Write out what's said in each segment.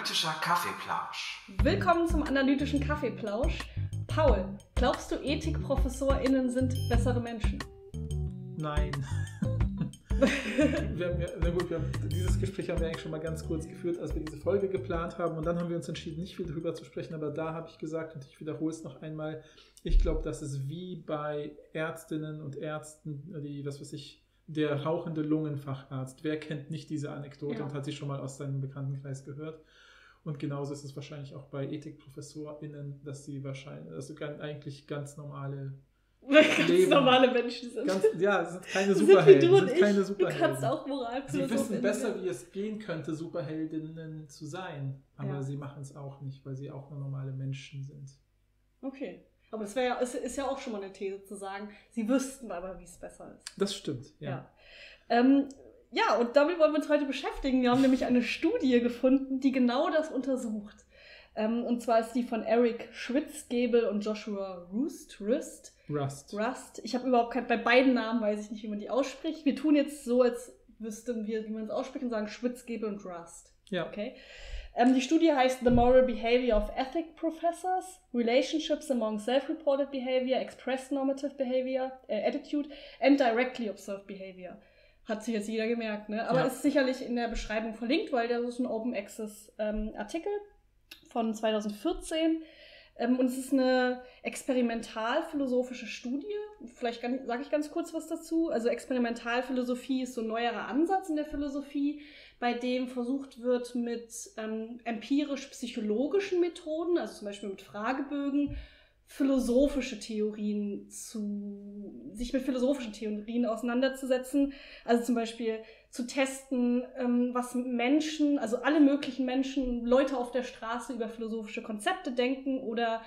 analytischer Kaffeeplausch. Willkommen zum analytischen Kaffeeplausch. Paul, glaubst du, EthikprofessorInnen sind bessere Menschen? Nein. Na gut, dieses Gespräch haben wir eigentlich schon mal ganz kurz geführt, als wir diese Folge geplant haben. Und dann haben wir uns entschieden, nicht viel darüber zu sprechen. Aber da habe ich gesagt, und ich wiederhole es noch einmal, ich glaube, das ist wie bei Ärztinnen und Ärzten, die, was weiß ich, der rauchende Lungenfacharzt. Wer kennt nicht diese Anekdote und hat sie schon mal aus seinem Bekanntenkreis gehört? Und genauso ist es wahrscheinlich auch bei EthikprofessorInnen, dass sie wahrscheinlich, also eigentlich ganz normale Menschen sind. Sind keine Superhelden. Du kannst auch Moralphilosophen. Sie wissen besser, wie es gehen könnte, Superheldinnen zu sein. Aber sie machen es auch nicht, weil sie auch nur normale Menschen sind. Okay. Aber es ist ja auch schon mal eine These zu sagen, sie wüssten aber, wie es besser ist. Das stimmt, ja. Ja, und damit wollen wir uns heute beschäftigen. Wir haben nämlich eine Studie gefunden, die genau das untersucht. Und zwar ist die von Eric Schwitzgebel und Joshua Rust. Ich habe überhaupt kein, bei beiden Namen weiß ich nicht, wie man die ausspricht. Wir tun jetzt so, als wüssten wir, wie man es ausspricht, und sagen Schwitzgebel und Rust. Ja. Okay. Die Studie heißt The Moral Behavior of Ethic Professors, Relationships Among Self-Reported Behavior, Expressed Normative Behavior, Attitude and Directly Observed Behavior. Hat sich jetzt jeder gemerkt, ne? Aber ist sicherlich in der Beschreibung verlinkt, weil das ist ein Open Access Artikel von 2014. Und es ist eine experimentalphilosophische Studie. Vielleicht sage ich ganz kurz was dazu. Also Experimentalphilosophie ist so ein neuerer Ansatz in der Philosophie, bei dem versucht wird, mit empirisch-psychologischen Methoden, also zum Beispiel mit Fragebögen, sich mit philosophischen Theorien auseinanderzusetzen. Also zum Beispiel zu testen, was Menschen, also alle möglichen Menschen, Leute auf der Straße über philosophische Konzepte denken oder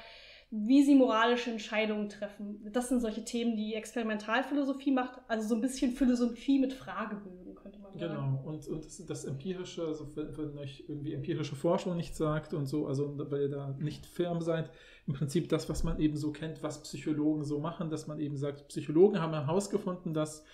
wie sie moralische Entscheidungen treffen. Das sind solche Themen, die Experimentalphilosophie macht, also so ein bisschen Philosophie mit Fragebögen, könnte man sagen. Genau, und das Empirische, also wenn euch irgendwie empirische Forschung nichts sagt und so, also weil ihr da nicht firm seid, im Prinzip das, was man eben so kennt, was Psychologen so machen, dass man eben sagt, Psychologen haben herausgefunden, dass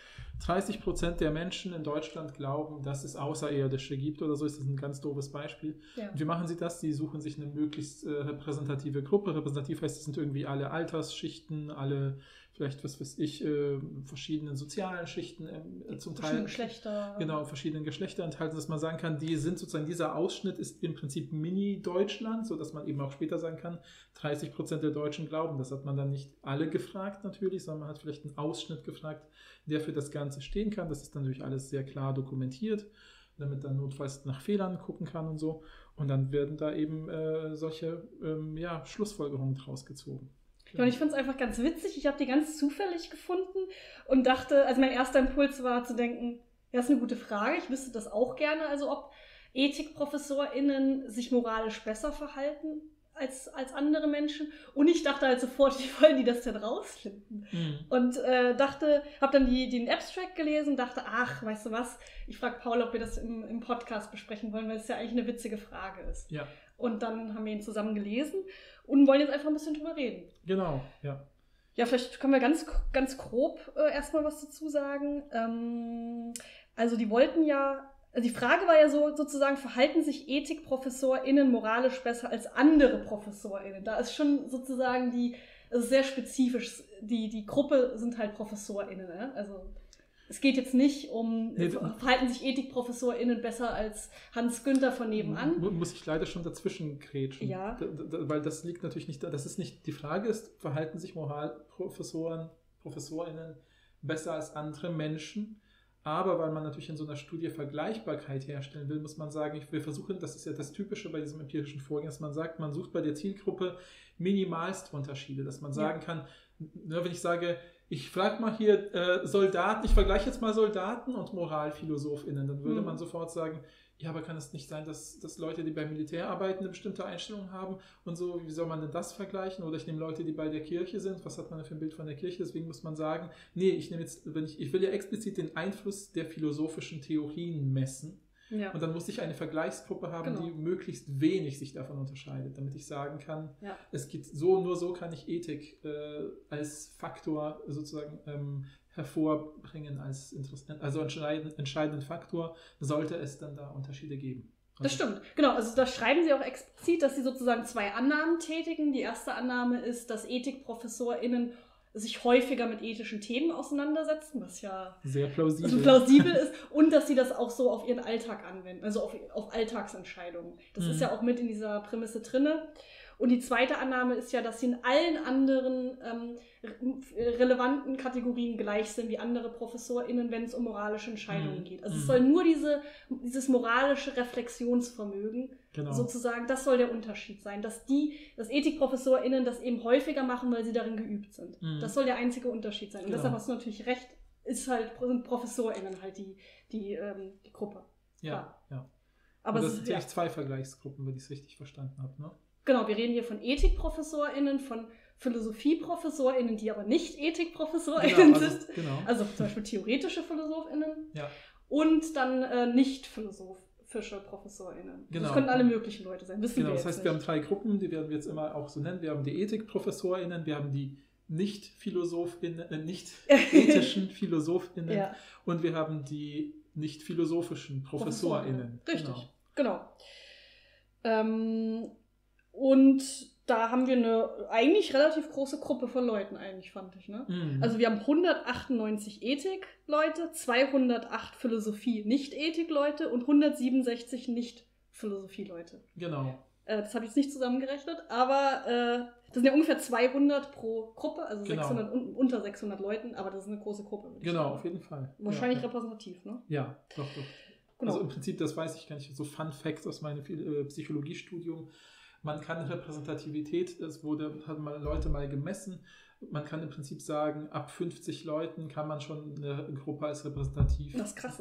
30% der Menschen in Deutschland glauben, dass es Außerirdische gibt oder so, ist das ein ganz doofes Beispiel. Ja. Und wie machen sie das? Sie suchen sich eine möglichst repräsentative Gruppe. Repräsentativ heißt, es sind irgendwie alle Altersschichten, alle vielleicht, was weiß ich, verschiedenen sozialen Schichten zum Teil. Geschlechter. Genau, verschiedenen Geschlechter enthalten, dass man sagen kann, die sind sozusagen, dieser Ausschnitt ist im Prinzip Mini-Deutschland, sodass man eben auch später sagen kann, 30% der Deutschen glauben. Das hat man dann nicht alle gefragt natürlich, sondern man hat vielleicht einen Ausschnitt gefragt, der für das Ganze stehen kann. Das ist dann natürlich alles sehr klar dokumentiert, damit dann notfalls nach Fehlern gucken kann und so. Und dann werden da eben solche Schlussfolgerungen draus gezogen. Ja, und ich finde es einfach ganz witzig. Ich habe die ganz zufällig gefunden und dachte, also mein erster Impuls war zu denken, das ist eine gute Frage, ich wüsste das auch gerne, also ob EthikprofessorInnen sich moralisch besser verhalten als andere Menschen. Und ich dachte halt sofort, wie wollen die das denn rausfinden? Mhm. Und habe dann den Abstract gelesen und dachte, ach, weißt du was, ich frage Paul, ob wir das im Podcast besprechen wollen, weil es ja eigentlich eine witzige Frage ist. Ja. Und dann haben wir ihn zusammen gelesen und wollen jetzt einfach ein bisschen drüber reden. Genau, ja. Ja, vielleicht können wir ganz grob erstmal was dazu sagen. Also die Frage war ja sozusagen, verhalten sich EthikprofessorInnen moralisch besser als andere ProfessorInnen? Da ist schon sozusagen sehr spezifisch, die Gruppe sind halt ProfessorInnen, ne? Also es geht jetzt nicht um, verhalten sich EthikprofessorInnen besser als Hans Günther von nebenan? Muss ich leider schon dazwischen grätschen. Ja. Weil das liegt natürlich nicht da. Das ist nicht, die Frage ist, verhalten sich ProfessorInnen besser als andere Menschen? Aber weil man natürlich in so einer Studie Vergleichbarkeit herstellen will, muss man sagen, wir versuchen, das ist ja das Typische bei diesem empirischen Vorgehen, dass man sagt, man sucht bei der Zielgruppe minimalste Unterschiede, dass man sagen kann, wenn ich sage, ich frage mal hier Soldaten, ich vergleiche jetzt mal Soldaten und MoralphilosophInnen, dann würde man sofort sagen, ja, aber kann es nicht sein, dass Leute, die beim Militär arbeiten, eine bestimmte Einstellung haben und so, wie soll man denn das vergleichen? Oder ich nehme Leute, die bei der Kirche sind, was hat man denn für ein Bild von der Kirche? Deswegen muss man sagen, nee, ich nehme jetzt, ich will ja explizit den Einfluss der philosophischen Theorien messen. Ja. Und dann muss ich eine Vergleichsgruppe haben, die möglichst wenig sich davon unterscheidet, damit ich sagen kann, es gibt so, nur so kann ich Ethik als Faktor sozusagen hervorbringen, als entscheidenden Faktor, sollte es dann da Unterschiede geben. Das stimmt, genau. Also da schreiben sie auch explizit, dass sie sozusagen zwei Annahmen tätigen. Die erste Annahme ist, dass EthikprofessorInnen sich häufiger mit ethischen Themen auseinandersetzen, was ja sehr plausibel ist, und dass sie das auch so auf ihren Alltag anwenden, also auf Alltagsentscheidungen. Das ist ja auch mit in dieser Prämisse drinne. Und die zweite Annahme ist ja, dass sie in allen anderen relevanten Kategorien gleich sind wie andere ProfessorInnen, wenn es um moralische Entscheidungen geht. Also es soll nur dieses moralische Reflexionsvermögen, genau, sozusagen, das soll der Unterschied sein. Dass EthikprofessorInnen das eben häufiger machen, weil sie darin geübt sind. Das soll der einzige Unterschied sein. Und deshalb hast du natürlich recht, sind ProfessorInnen halt die Gruppe. Ja. Aber das sind ja echt zwei Vergleichsgruppen, wenn ich es richtig verstanden habe, ne? Genau, wir reden hier von EthikprofessorInnen, von PhilosophieprofessorInnen, die aber nicht EthikprofessorInnen sind. Genau. Also zum Beispiel theoretische PhilosophInnen und dann nicht philosophische ProfessorInnen. Genau. Das können alle möglichen Leute sein, wissen wir jetzt. Das heißt, wir haben drei Gruppen, die werden wir jetzt immer auch so nennen. Wir haben die EthikprofessorInnen, wir haben die nicht ethischen PhilosophInnen und wir haben die nicht philosophischen ProfessorInnen. Richtig, genau. Und da haben wir eine eigentlich relativ große Gruppe von Leuten, fand ich. Ne? Also wir haben 198 Ethik-Leute, 208 Philosophie-Nicht-Ethik-Leute und 167 Nicht-Philosophie-Leute. Genau. Das habe ich jetzt nicht zusammengerechnet, aber das sind ja ungefähr 200 pro Gruppe, also 600, unter 600 Leuten, aber das ist eine große Gruppe. Genau, auf jeden Fall. Wahrscheinlich repräsentativ, ne? Ja, doch. Genau. Also im Prinzip, das weiß ich gar nicht, so Fun Facts aus meinem Psychologiestudium. Man kann Repräsentativität, haben Leute mal gemessen, man kann im Prinzip sagen, ab 50 Leuten kann man schon eine Gruppe als repräsentativ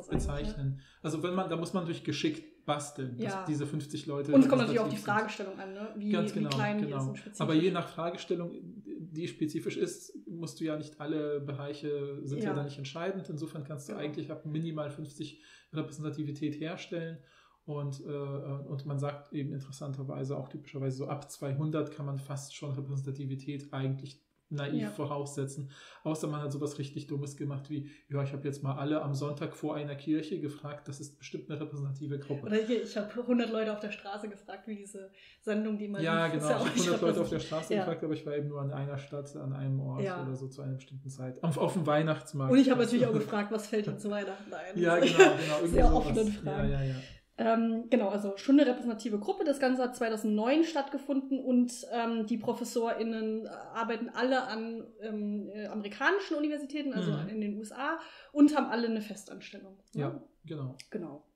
bezeichnen. Ne? Also da muss man durch Geschick basteln, dass diese 50 Leute. Und es kommt natürlich auch die Fragestellung an, ne? wie klein die ist spezifisch. Aber je nach Fragestellung, die spezifisch ist, musst du ja nicht alle Bereiche, sind ja da nicht entscheidend. Insofern kannst du eigentlich ab minimal 50 Repräsentativität herstellen. Und man sagt eben interessanterweise auch typischerweise so ab 200 kann man fast schon Repräsentativität eigentlich naiv voraussetzen. Außer man hat sowas richtig Dummes gemacht wie, ich habe jetzt mal alle am Sonntag vor einer Kirche gefragt, das ist bestimmt eine repräsentative Gruppe. Oder hier, ich habe 100 Leute auf der Straße gefragt, wie diese Sendung, die man... Ja, genau, ich habe 100 Leute auf der Straße gefragt, aber ich war eben nur an einer Stadt, an einem Ort oder so zu einer bestimmten Zeit. Auf dem Weihnachtsmarkt. Und ich habe natürlich auch gefragt, was fällt Ihnen zu Weihnachten ein? Ja, genau. Sehr offene Fragen. Ja. Genau, also schon eine repräsentative Gruppe. Das Ganze hat 2009 stattgefunden und die ProfessorInnen arbeiten alle an amerikanischen Universitäten, also in den USA, und haben alle eine Festanstellung. Ne? Ja, genau.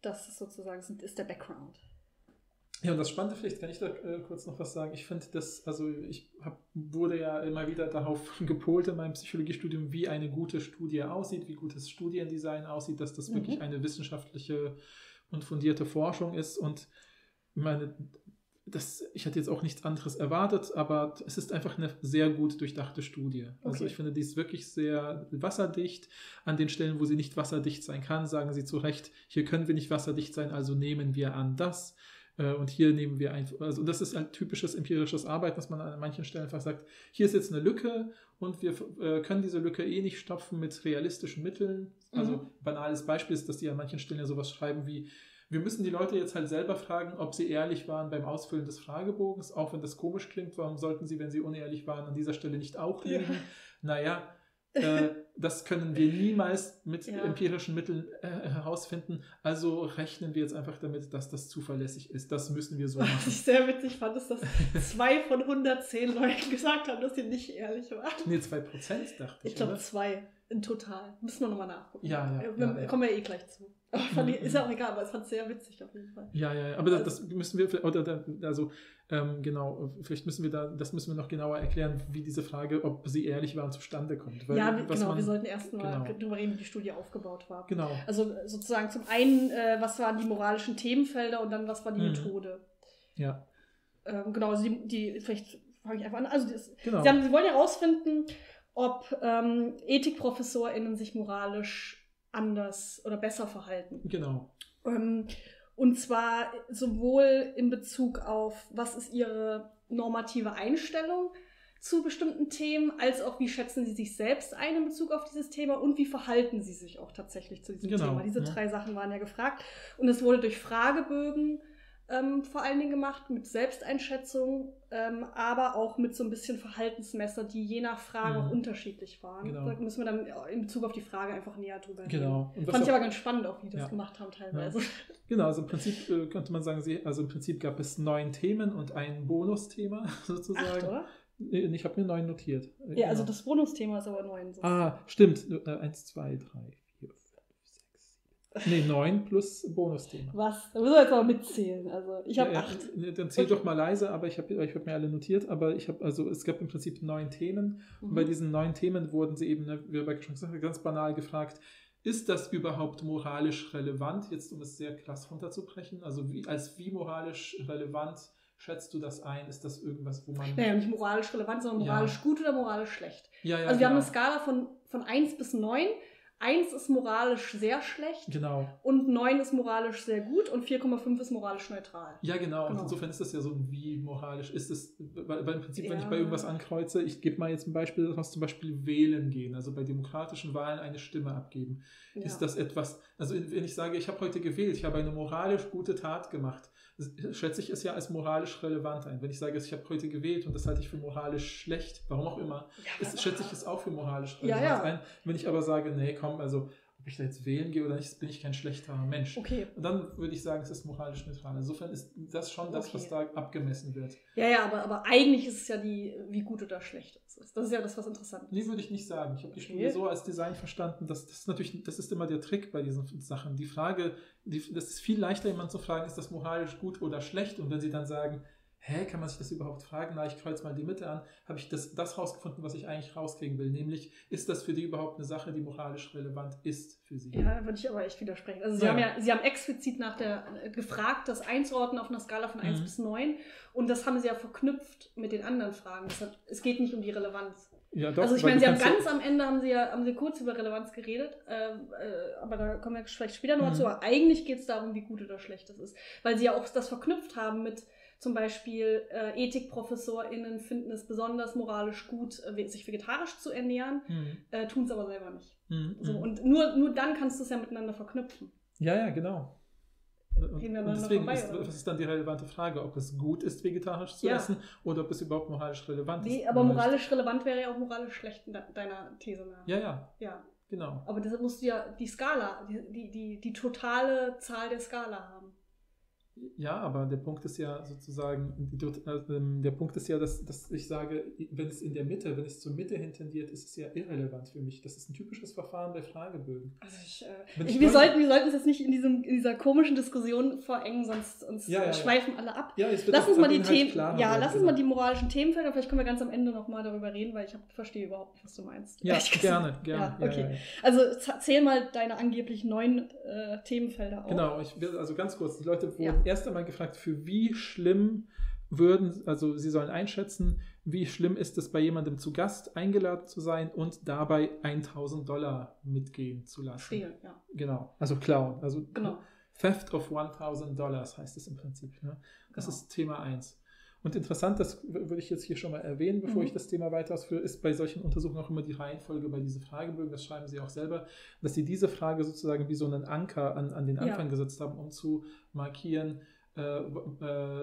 Das ist sozusagen der Background. Ja, und das Spannende, vielleicht kann ich da kurz noch was sagen. Ich finde das, also wurde ja immer wieder darauf gepolt in meinem Psychologiestudium, wie eine gute Studie aussieht, wie gutes Studiendesign aussieht, dass das wirklich eine wissenschaftliche und fundierte Forschung ist. Und ich hatte jetzt auch nichts anderes erwartet, aber es ist einfach eine sehr gut durchdachte Studie. Also ich finde, die ist wirklich sehr wasserdicht. An den Stellen, wo sie nicht wasserdicht sein kann, sagen sie zu Recht, hier können wir nicht wasserdicht sein, also nehmen wir an das. Und hier nehmen wir einfach, also das ist ein typisches empirisches Arbeiten, dass man an manchen Stellen einfach sagt, hier ist jetzt eine Lücke und wir können diese Lücke nicht stopfen mit realistischen Mitteln. Also ein banales Beispiel ist, dass die an manchen Stellen ja sowas schreiben wie, wir müssen die Leute jetzt halt selber fragen, ob sie ehrlich waren beim Ausfüllen des Fragebogens, auch wenn das komisch klingt, warum sollten sie, wenn sie unehrlich waren, an dieser Stelle nicht auch lügen? Ja. Naja, das können wir niemals mit empirischen Mitteln herausfinden. Also rechnen wir jetzt einfach damit, dass das zuverlässig ist. Das müssen wir so machen. Was ich sehr witzig fand, ist, dass 2 von 110 Leuten gesagt haben, dass sie nicht ehrlich waren. Nee, 2%, dachte ich. Ich glaube, 2 in total. Müssen wir nochmal nachgucken. Ja. Kommen wir gleich zu. Ist ja auch egal, aber es fand sehr witzig auf jeden Fall. Ja, aber das müssen wir, vielleicht müssen wir noch genauer erklären, wie diese Frage, ob sie ehrlich waren, zustande kommt. Weil wir sollten erst mal darüber reden, wie die Studie aufgebaut war. Genau. Also sozusagen zum einen, was waren die moralischen Themenfelder und dann, was war die Methode. Ja. Also vielleicht fange ich einfach an. Also Sie wollen herausfinden, ob EthikprofessorInnen sich moralisch anders oder besser verhalten. Genau. Und zwar sowohl in Bezug auf, was ist ihre normative Einstellung, zu bestimmten Themen, als auch wie schätzen sie sich selbst ein in Bezug auf dieses Thema und wie verhalten sie sich auch tatsächlich zu diesem Thema. Diese drei Sachen waren ja gefragt. Und es wurde durch Fragebögen vor allen Dingen gemacht, mit Selbsteinschätzung, aber auch mit so ein bisschen Verhaltensmesser, die je nach Frage auch unterschiedlich waren. Genau. Da müssen wir dann in Bezug auf die Frage einfach näher drüber reden. Genau. Fand ich aber ganz spannend auch, wie die das gemacht haben teilweise. Ja. Genau, also im Prinzip könnte man sagen, also im Prinzip gab es 9 Themen und ein Bonusthema sozusagen. 8, oder? Ich habe mir 9 notiert. Ja, genau. Also das Bonusthema ist aber 9. So. Ah, stimmt. 1, 2, 3, 4, 5, 6, 7. Nee, 9 plus Bonusthema. Was? Da müssen wir jetzt mal mitzählen. Also ich habe 8. Dann zähl doch mal leise, aber ich hab mir alle notiert. Aber es gab im Prinzip 9 Themen. Mhm. Und bei diesen 9 Themen wurden sie eben, wie Rebecca schon gesagt hat, ganz banal gefragt, ist das überhaupt moralisch relevant? Jetzt, um es sehr krass runterzubrechen. Also wie moralisch relevant schätzt du das ein? Ist das irgendwas, wo man... Naja, nicht moralisch relevant, sondern moralisch gut oder moralisch schlecht. Ja, also wir haben eine Skala von 1 bis 9. 1 ist moralisch sehr schlecht und 9 ist moralisch sehr gut und 4,5 ist moralisch neutral. Ja, genau. Und insofern ist das ja so, wie moralisch ist es, weil im Prinzip, wenn ich bei irgendwas ankreuze, ich gebe mal jetzt ein Beispiel, das muss zum Beispiel wählen gehen, also bei demokratischen Wahlen eine Stimme abgeben. Ja. Ist das etwas, also wenn ich sage, ich habe heute gewählt, ich habe eine moralisch gute Tat gemacht, schätze ich es ja als moralisch relevant ein. Wenn ich sage, ich habe heute gewählt und das halte ich für moralisch schlecht, warum auch immer, schätze ich es auch für moralisch relevant ein. Wenn ich aber sage, nee, komm, also ob ich da jetzt wählen gehe oder nicht, bin ich kein schlechter Mensch. Okay. Und dann würde ich sagen, es ist moralisch neutral. Insofern ist das schon das, was da abgemessen wird. Ja, aber eigentlich ist es ja wie gut oder schlecht es ist. Das ist ja das, was interessant ist. Nee, würde ich nicht sagen. Ich habe die Studie so als Design verstanden, dass das ist immer der Trick bei diesen Sachen. Die Frage, das ist viel leichter, jemanden zu fragen, ist das moralisch gut oder schlecht? Und wenn sie dann sagen, hä, kann man sich das überhaupt fragen? Na, ich kreuze mal die Mitte an. Habe ich das rausgefunden, was ich eigentlich rauskriegen will? Nämlich, ist das für die überhaupt eine Sache, die moralisch relevant ist für sie? Ja, würde ich aber echt widersprechen. Also Sie haben explizit gefragt, das einzuordnen auf einer Skala von 1 bis 9. Und das haben Sie ja verknüpft mit den anderen Fragen. Es geht nicht um die Relevanz. Ja, doch, also ich meine, Sie haben ganz am Ende haben Sie kurz über Relevanz geredet, aber da kommen wir vielleicht später noch zu. Aber eigentlich geht es darum, wie gut oder schlecht das ist. Weil Sie ja auch das verknüpft haben mit... Zum Beispiel EthikprofessorInnen finden es besonders moralisch gut, sich vegetarisch zu ernähren, tun es aber selber nicht. So, und nur dann kannst du es ja miteinander verknüpfen. Ja, genau. Und deswegen ist dann die relevante Frage, ob es gut ist, vegetarisch zu essen oder ob es überhaupt moralisch relevant ist. Nee, aber moralisch relevant wäre ja auch moralisch schlecht in deiner These nach. Ja. Genau. Aber deshalb musst du ja die Skala, die totale Zahl der Skala haben. Ja, aber der Punkt ist ja sozusagen, dass ich sage, wenn es zur Mitte hin tendiert, ist es ja irrelevant für mich. Das ist ein typisches Verfahren bei Fragebögen. Also wir sollten es jetzt nicht in dieser komischen Diskussion verengen, sonst schweifen alle ab. Ja, lass uns mal die moralischen Themenfelder, vielleicht können wir ganz am Ende nochmal darüber reden, weil ich verstehe überhaupt nicht, was du meinst. Ja, gerne. Ja, okay. Also zähl mal deine angeblich 9 Themenfelder auf. Genau, ganz kurz, die Leute wurden erst einmal gefragt, für wie schlimm sie sollen einschätzen, wie schlimm ist es, bei jemandem zu Gast eingeladen zu sein und dabei $1.000 mitgehen zu lassen. Genau, also klauen. Also Theft of $1,000 heißt es im Prinzip. Ne? Das ist Thema 1. Und interessant, das würde ich jetzt hier schon mal erwähnen, bevor ich das Thema weiter ausführe, ist bei solchen Untersuchungen auch immer die Reihenfolge bei diesen Fragebögen, das schreiben sie auch selber, dass sie diese Frage sozusagen wie so einen Anker an den Anfang gesetzt haben, um zu markieren,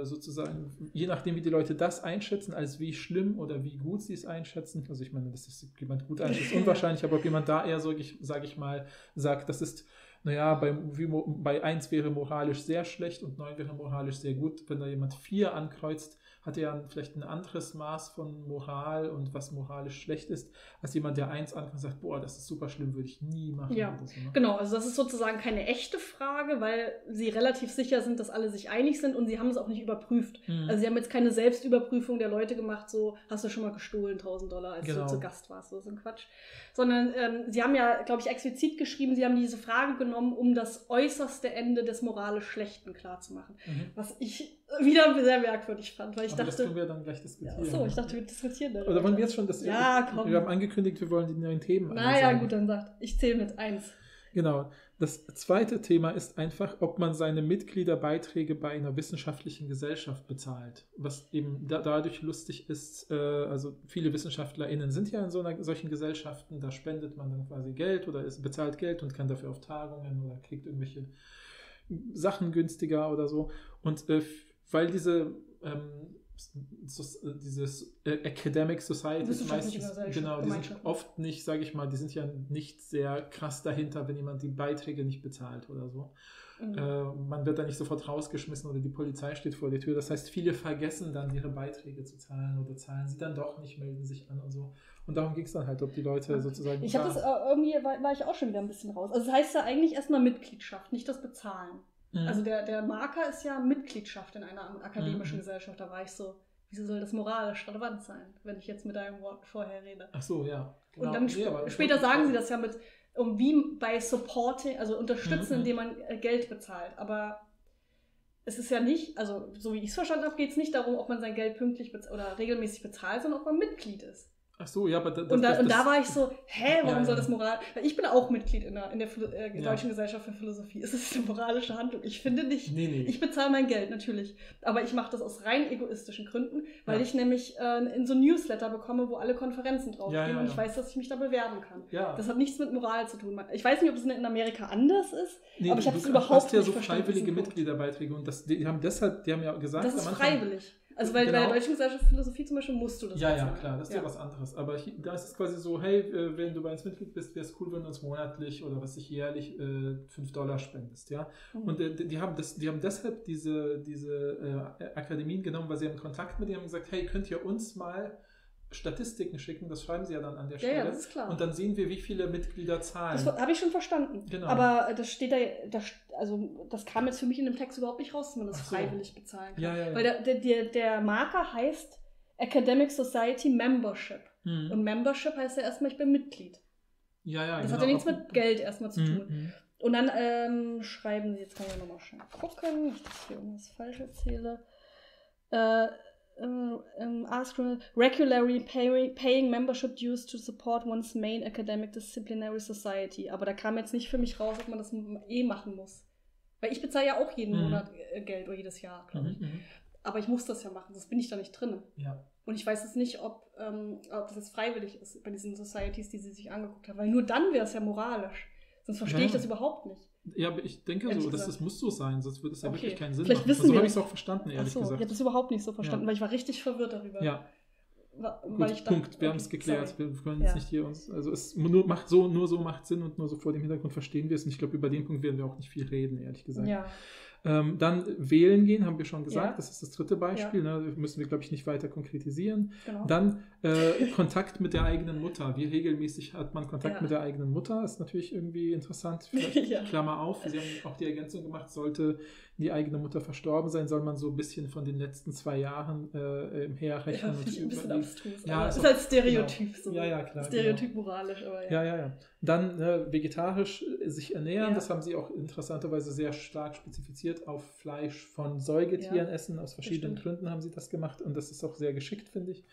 sozusagen, je nachdem, wie die Leute das einschätzen, als wie schlimm oder wie gut sie es einschätzen. Also ich meine, dass das jemand gut einschätzt, ist unwahrscheinlich, aber ob jemand da eher so, sage ich mal, sagt, das ist... Naja, bei 1 wäre moralisch sehr schlecht und 9 wäre moralisch sehr gut. Wenn da jemand 4 ankreuzt, hat er vielleicht ein anderes Maß von Moral und was moralisch schlecht ist, als jemand, der 1 ankreuzt und sagt, boah, das ist super schlimm, würde ich nie machen. Ja, genau, also das ist sozusagen keine echte Frage, weil sie relativ sicher sind, dass alle sich einig sind und sie haben es auch nicht überprüft. Also sie haben jetzt keine Selbstüberprüfung der Leute gemacht, so, hast du schon mal gestohlen $1.000, als du zu Gast warst, so ist ein Quatsch. Sondern sie haben ja, glaube ich, explizit geschrieben, sie haben diese Frage genommen, um das äußerste Ende des moralisch Schlechten klarzumachen. Was ich wieder sehr merkwürdig fand, weil ich dachte... das können wir dann gleich diskutieren. Ja, achso, ich dachte, wir diskutieren darüber. Oder wollen wir jetzt schon das... Ja, komm. Wir haben angekündigt, wir wollen die 9 Themen... Naja, gut, dann ich zähle mit 1. Genau. Das zweite Thema ist einfach, ob man seine Mitgliederbeiträge bei einer wissenschaftlichen Gesellschaft bezahlt, was eben dadurch lustig ist, also viele WissenschaftlerInnen sind ja in solchen Gesellschaften, da spendet man dann quasi Geld oder bezahlt Geld und kann dafür auf Tagungen oder kriegt irgendwelche Sachen günstiger oder so. Und weil dieses Academic Societies meistens, genau, die sind oft nicht, sage ich mal, die sind ja nicht sehr krass dahinter, wenn jemand die Beiträge nicht bezahlt oder so. Mhm. Man wird da nicht sofort rausgeschmissen oder die Polizei steht vor der Tür. Das heißt, viele vergessen dann, ihre Beiträge zu zahlen oder zahlen sie dann doch nicht, melden sich an und so. Und darum ging es dann halt, ob die Leute sozusagen... Ich habe das irgendwie, war ich auch schon wieder ein bisschen raus. Also das heißt ja eigentlich erstmal Mitgliedschaft, nicht das Bezahlen. Also der Marker ist ja Mitgliedschaft in einer akademischen Gesellschaft. Da war ich so, wieso soll das moralisch relevant sein, wenn ich jetzt mit deinem Wort vorher rede? Ach so, ja. Genau. Und dann später sagen sie das ja mit, wie bei Supporting, also unterstützen, indem man Geld bezahlt. Aber es ist ja nicht, also so wie ich es verstanden habe, geht es nicht darum, ob man sein Geld pünktlich oder regelmäßig bezahlt, sondern ob man Mitglied ist. Ach so, ja, aber... Da war ich so, warum soll das moral... Weil ich bin auch Mitglied in der Deutschen Gesellschaft für Philosophie. Ist das eine moralische Handlung? Ich finde nicht. Nee. Ich bezahle mein Geld, natürlich. Aber ich mache das aus rein egoistischen Gründen, weil ich nämlich in so ein Newsletter bekomme, wo alle Konferenzen draufstehen und ich weiß, dass ich mich da bewerben kann. Ja. Das hat nichts mit Moral zu tun. Ich weiß nicht, ob es in Amerika anders ist, aber ich habe es überhaupt nicht verstanden. Du hast ja so freiwillige Mitgliederbeiträge und das, die haben ja gesagt... Das ist freiwillig. Also weil bei der Deutschen Gesellschaft für Philosophie zum Beispiel musst du das bezahlen. Ja, klar, das ist ja was anderes. Aber da ist es quasi so, hey, wenn du bei uns Mitglied bist, wäre es cool, wenn du uns monatlich oder was ich jährlich $5 spendest. Ja? Und die haben deshalb diese Akademien genommen, weil sie haben Kontakt mit denen und gesagt, hey, könnt ihr uns mal Statistiken schicken, das schreiben sie ja dann an der Stelle. Ja, das ist klar. Und dann sehen wir, wie viele Mitglieder zahlen. Das habe ich schon verstanden. Genau. Aber das steht das kam jetzt für mich in dem Text überhaupt nicht raus, dass man das freiwillig bezahlen kann. Ja. Weil der Marker heißt Academic Society Membership. Mhm. Und Membership heißt ja erstmal, ich bin Mitglied. Ja, das hat ja nichts mit Geld erstmal zu tun. Mhm. Und dann schreiben sie, jetzt können wir nochmal schön gucken, nicht, dass ich hier irgendwas falsch erzähle. Regularly paying membership dues to support one's main academic disciplinary society. Aber da kam jetzt nicht für mich raus, ob man das machen muss. Weil ich bezahle ja auch jeden Monat Geld oder jedes Jahr, glaube ich. Aber ich muss das ja machen, sonst bin ich da nicht drin. Ja. Und ich weiß jetzt nicht, ob das jetzt freiwillig ist bei diesen Societies, die sie sich angeguckt haben. Weil nur dann wäre es ja moralisch. Sonst verstehe ich das überhaupt nicht. Ja, aber ich denke ehrlich so, das muss so sein, sonst würde es ja wirklich keinen Sinn machen. So habe ich es auch verstanden, ehrlich gesagt. Ich habe es überhaupt nicht so verstanden, weil ich war richtig verwirrt darüber. Ja. Wir haben es geklärt. Wir können jetzt nicht hier uns. Also es nur so macht Sinn und nur so vor dem Hintergrund verstehen wir es. Und ich glaube, über den Punkt werden wir auch nicht viel reden, ehrlich gesagt. Ja. Dann wählen gehen, haben wir schon gesagt, das ist das dritte Beispiel, ne? Müssen wir, glaube ich, nicht weiter konkretisieren. Genau. Dann Kontakt mit der eigenen Mutter. Wie regelmäßig hat man Kontakt mit der eigenen Mutter? Ist natürlich irgendwie interessant. Vielleicht Klammer auf, Sie haben auch die Ergänzung gemacht, sollte die eigene Mutter verstorben sein, soll man so ein bisschen von den letzten 2 Jahren herrechnen. Ja, ein bisschen abstrus. Ja, ist halt Stereotyp. Genau. So. Ja, klar. Stereotyp moralisch. Aber Dann vegetarisch sich ernähren, das haben sie auch interessanterweise sehr stark spezifiziert. Auf Fleisch von Säugetieren essen. Aus verschiedenen Gründen haben sie das gemacht und das ist auch sehr geschickt, finde ich.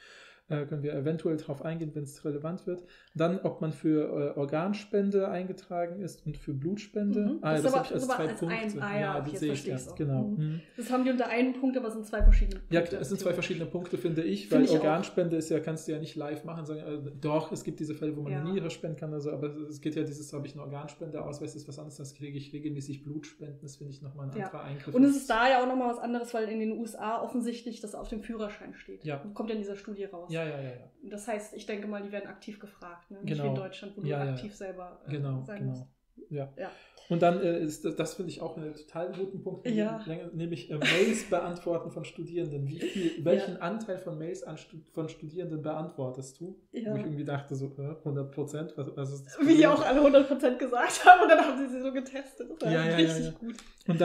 Können wir eventuell darauf eingehen, wenn es relevant wird. Dann, ob man für Organspende eingetragen ist und für Blutspende. Das habe ich als 2 Punkte. Die sehe ich erst. Genau. Das haben die unter einem Punkt, aber es sind 2 verschiedene Punkte. Ja, es sind 2 verschiedene Punkte, finde ich, weil Organspende ist ja, kannst du ja nicht live machen, sagen, doch, es gibt diese Fälle, wo man eine Niere spenden kann, also, aber es geht ja dieses, habe ich einen Organspendeausweis, ist was anderes, das kriege ich regelmäßig Blutspenden, das finde ich nochmal ein anderer Eingriff. Und es ist da ja auch nochmal was anderes, weil in den USA offensichtlich das auf dem Führerschein steht. Ja. Kommt ja in dieser Studie raus. Ja. Das heißt, ich denke mal, die werden aktiv gefragt, ne? Nicht wie in Deutschland, wo du aktiv selber sein musst. Ja. Und dann ist das finde ich auch einen total guten Punkt, nämlich Mails beantworten von Studierenden. Welchen Anteil von Mails von Studierenden beantwortest du? Ja. Wo ich irgendwie dachte, so 100%, was ist das? Wie die auch alle 100% gesagt haben und dann haben sie so getestet. Das war richtig gut. Und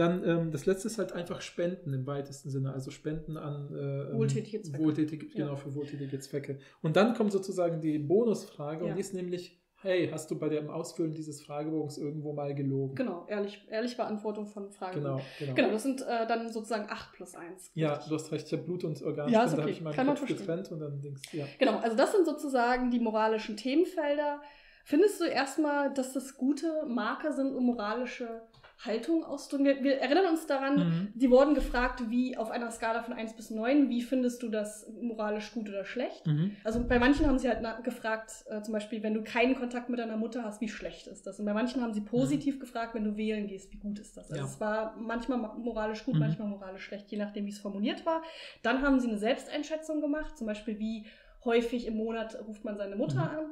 dann das letzte ist halt einfach Spenden im weitesten Sinne, also Spenden an wohltätige Zwecke. Genau, für wohltätige Zwecke. Und dann kommt sozusagen die Bonusfrage und die ist nämlich: Hey, hast du bei dem Ausfüllen dieses Fragebogens irgendwo mal gelogen? Genau, ehrlich Beantwortung von Fragen. Genau, das sind dann sozusagen 8+1. Ja, richtig. Du hast recht, ich habe Blut und Organspende, da habe ich meinen Kopf getrennt und dann denkst du. Genau, also das sind sozusagen die moralischen Themenfelder, Findest du erstmal, dass das gute Marker sind, um moralische Haltung auszudrücken? Wir erinnern uns daran, die wurden gefragt, wie auf einer Skala von 1 bis 9, wie findest du das moralisch gut oder schlecht? Also bei manchen haben sie halt gefragt, zum Beispiel, wenn du keinen Kontakt mit deiner Mutter hast, wie schlecht ist das? Und bei manchen haben sie positiv gefragt, wenn du wählen gehst, wie gut ist das? Also es war manchmal moralisch gut, manchmal moralisch schlecht, je nachdem, wie es formuliert war. Dann haben sie eine Selbsteinschätzung gemacht, zum Beispiel, wie häufig im Monat ruft man seine Mutter an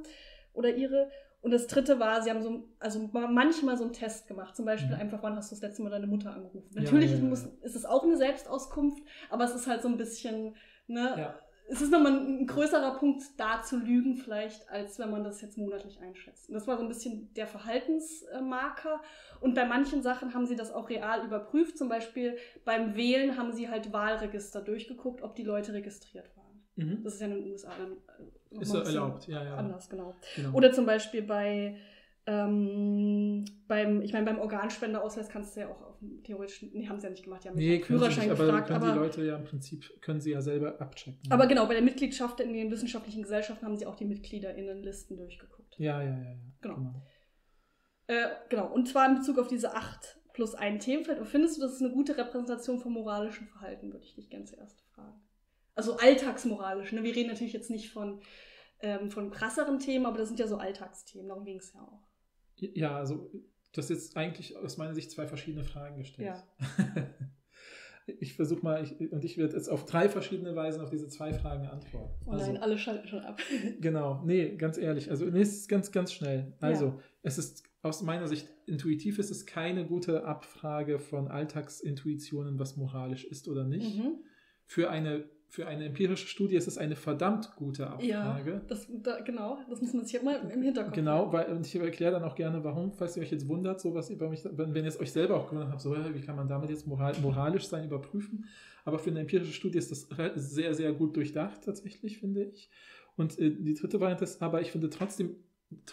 oder ihre. Und das dritte war, sie haben so, also manchmal so einen Test gemacht. Zum Beispiel einfach, wann hast du das letzte Mal deine Mutter angerufen? Natürlich ist es auch eine Selbstauskunft, aber es ist halt so ein bisschen, ne, es ist nochmal ein größerer Punkt, da zu lügen vielleicht, als wenn man das jetzt monatlich einschätzt. Und das war so ein bisschen der Verhaltensmarker. Und bei manchen Sachen haben sie das auch real überprüft. Zum Beispiel beim Wählen haben sie halt Wahlregister durchgeguckt, ob die Leute registriert waren. Das ist ja in den USA dann ist erlaubt, anders, genau. Oder zum Beispiel bei beim Organspenderausweis kannst du ja auch auf dem theoretischen, haben sie ja nicht gemacht, die haben den Führerschein gefragt, aber die Leute ja im Prinzip können sie ja selber abchecken. Aber genau, bei der Mitgliedschaft in den wissenschaftlichen Gesellschaften haben sie auch die MitgliederInnenlisten durchgeguckt. Genau, und zwar in Bezug auf diese 8+1 Themenfeld. Und findest du, das ist eine gute Repräsentation vom moralischen Verhalten, würde ich dich gerne zuerst fragen. Also alltagsmoralisch, ne? Wir reden natürlich jetzt nicht von krasseren Themen, aber das sind ja so Alltagsthemen, darum ging es ja auch. Ja, also du hast jetzt eigentlich aus meiner Sicht zwei verschiedene Fragen gestellt. Ja. Ich versuche mal, ich werde jetzt auf drei verschiedene Weisen auf diese zwei Fragen antworten. Oh nein, also, alle schalten schon ab. Genau, nee, ganz ehrlich, also nächstes ganz, ganz schnell. Also es ist aus meiner Sicht intuitiv, es ist keine gute Abfrage von Alltagsintuitionen, was moralisch ist oder nicht. Für eine empirische Studie ist es eine verdammt gute Abfrage. Ja, das muss man sich immer im Hinterkopf haben. Genau, und ich erkläre dann auch gerne, warum, falls ihr euch jetzt wundert, sowas über mich, wenn ihr es euch selber auch gewundert habt, so, wie kann man damit jetzt moralisch sein überprüfen? Aber für eine empirische Studie ist das sehr, sehr gut durchdacht, tatsächlich, finde ich. Und die dritte Variante ist, aber ich finde trotzdem,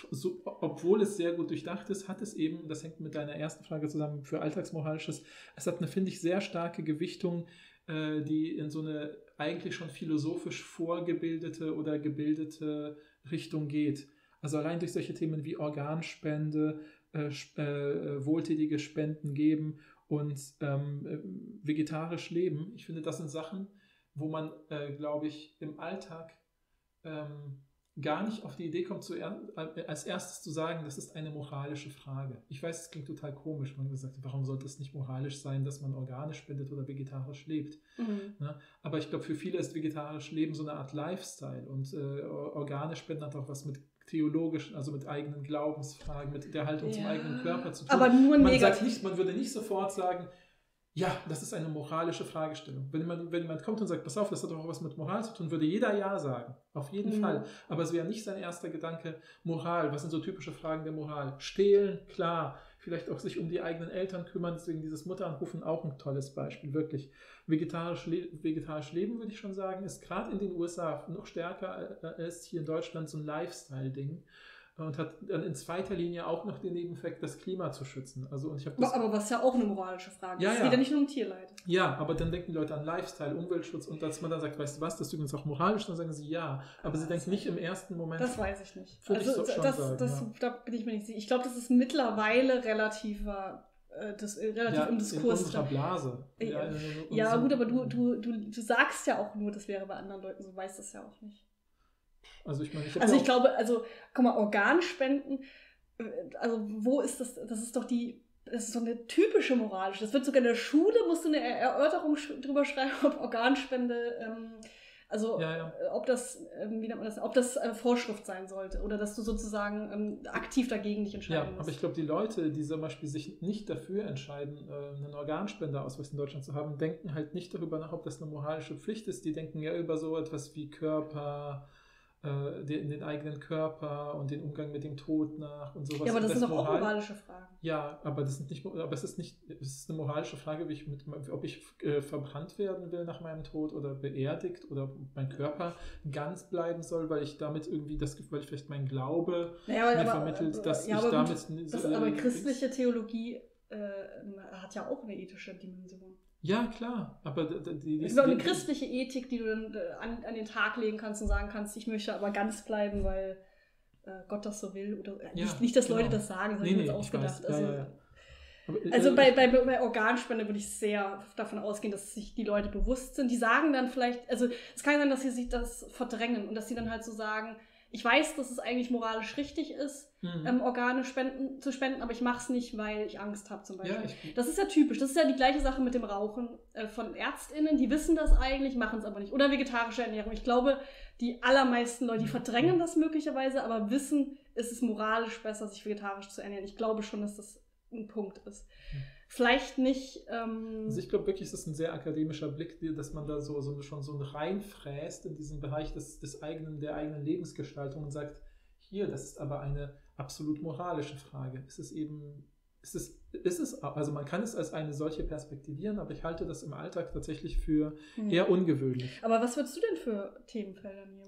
so, obwohl es sehr gut durchdacht ist, hat es eben, das hängt mit deiner ersten Frage zusammen, für Alltagsmoralisches, es hat eine, finde ich, sehr starke Gewichtung, die in so eine eigentlich schon philosophisch vorgebildete oder gebildete Richtung geht. Also allein durch solche Themen wie Organspende, wohltätige Spenden geben und vegetarisch leben. Ich finde, das sind Sachen, wo man, glaube ich, im Alltag gar nicht auf die Idee kommt, als erstes zu sagen, das ist eine moralische Frage. Ich weiß, es klingt total komisch. Man hat gesagt, warum sollte es nicht moralisch sein, dass man Organe spendet oder vegetarisch lebt? Ja, aber ich glaube, für viele ist vegetarisch Leben so eine Art Lifestyle. Und Organe spenden hat auch was mit theologischen, also mit eigenen Glaubensfragen, mit der Haltung zum eigenen Körper zu tun. Aber nur negativ. Man würde nicht sofort sagen, ja, das ist eine moralische Fragestellung. Wenn jemand kommt und sagt, pass auf, das hat doch auch was mit Moral zu tun, würde jeder Ja sagen. Auf jeden Fall. Aber es wäre nicht sein erster Gedanke, Moral, was sind so typische Fragen der Moral? Stehlen, klar. Vielleicht auch sich um die eigenen Eltern kümmern, deswegen dieses Mutteranrufen auch ein tolles Beispiel, wirklich. Vegetarisch leben, würde ich schon sagen, ist gerade in den USA noch stärker als hier in Deutschland so ein Lifestyle-Ding. Und hat dann in zweiter Linie auch noch den Nebeneffekt, das Klima zu schützen. Also, aber was ja auch eine moralische Frage ist. Es geht ja nicht nur um Tierleid. Ja, aber dann denken die Leute an Lifestyle, Umweltschutz und dass man dann sagt, weißt du was, das ist übrigens auch moralisch, dann sagen sie ja. Aber sie denken nicht im ersten Moment. Das weiß ich nicht. Also, da bin ich mir nicht sicher. Ich glaube, das ist mittlerweile relativ im Diskurs. In unserer Blase. Gut, aber du sagst ja auch nur, das wäre bei anderen Leuten so, du weißt das ja auch nicht. Also ich glaube, Organspenden, also wo ist das? Das ist doch eine typische moralische. Das wird sogar in der Schule, musst du eine Erörterung drüber schreiben, ob Organspende, ob das Vorschrift sein sollte oder dass du sozusagen aktiv dagegen dich entscheiden musst. Ja, aber ich glaube, die Leute, die zum Beispiel sich nicht dafür entscheiden, einen Organspenderausweis in Deutschland zu haben, denken halt nicht darüber nach, ob das eine moralische Pflicht ist. Die denken ja über so etwas wie den eigenen Körper und den Umgang mit dem Tod nach und sowas. Ja, aber das sind doch auch moralische Fragen. Ja, aber es ist eine moralische Frage, ob ich verbrannt werden will nach meinem Tod oder beerdigt oder mein Körper ganz bleiben soll, weil ich damit irgendwie das Gefühl, weil ich vielleicht mein Glaube vermittelt, dass ich damit... Aber christliche Theologie hat ja auch eine ethische Dimension. Ja, klar. Aber das ist auch eine christliche Ethik, die du dann an den Tag legen kannst und sagen kannst, ich möchte aber ganz bleiben, weil Gott das so will. Oder nicht, dass Leute das sagen, sondern das ausgedacht. Also bei Organspende würde ich sehr davon ausgehen, dass sich die Leute bewusst sind. Die sagen dann vielleicht, also es kann sein, dass sie sich das verdrängen und dass sie dann halt so sagen, ich weiß, dass es eigentlich moralisch richtig ist, Organe zu spenden, aber ich mache es nicht, weil ich Angst habe zum Beispiel. Ja, das ist ja typisch. Das ist ja die gleiche Sache mit dem Rauchen von ÄrztInnen. Die wissen das eigentlich, machen es aber nicht. Oder vegetarische Ernährung. Ich glaube, die allermeisten Leute, die verdrängen das möglicherweise, aber wissen, es ist moralisch besser, sich vegetarisch zu ernähren. Ich glaube schon, dass das ein Punkt ist. Vielleicht nicht... also ich glaube wirklich, es ist ein sehr akademischer Blick, dass man da schon reinfräst in diesen Bereich der eigenen Lebensgestaltung und sagt, hier, das ist aber eine absolut moralische Frage. Also man kann es als eine solche perspektivieren, aber ich halte das im Alltag tatsächlich für eher ungewöhnlich. Aber was würdest du denn für Themenfelder nehmen?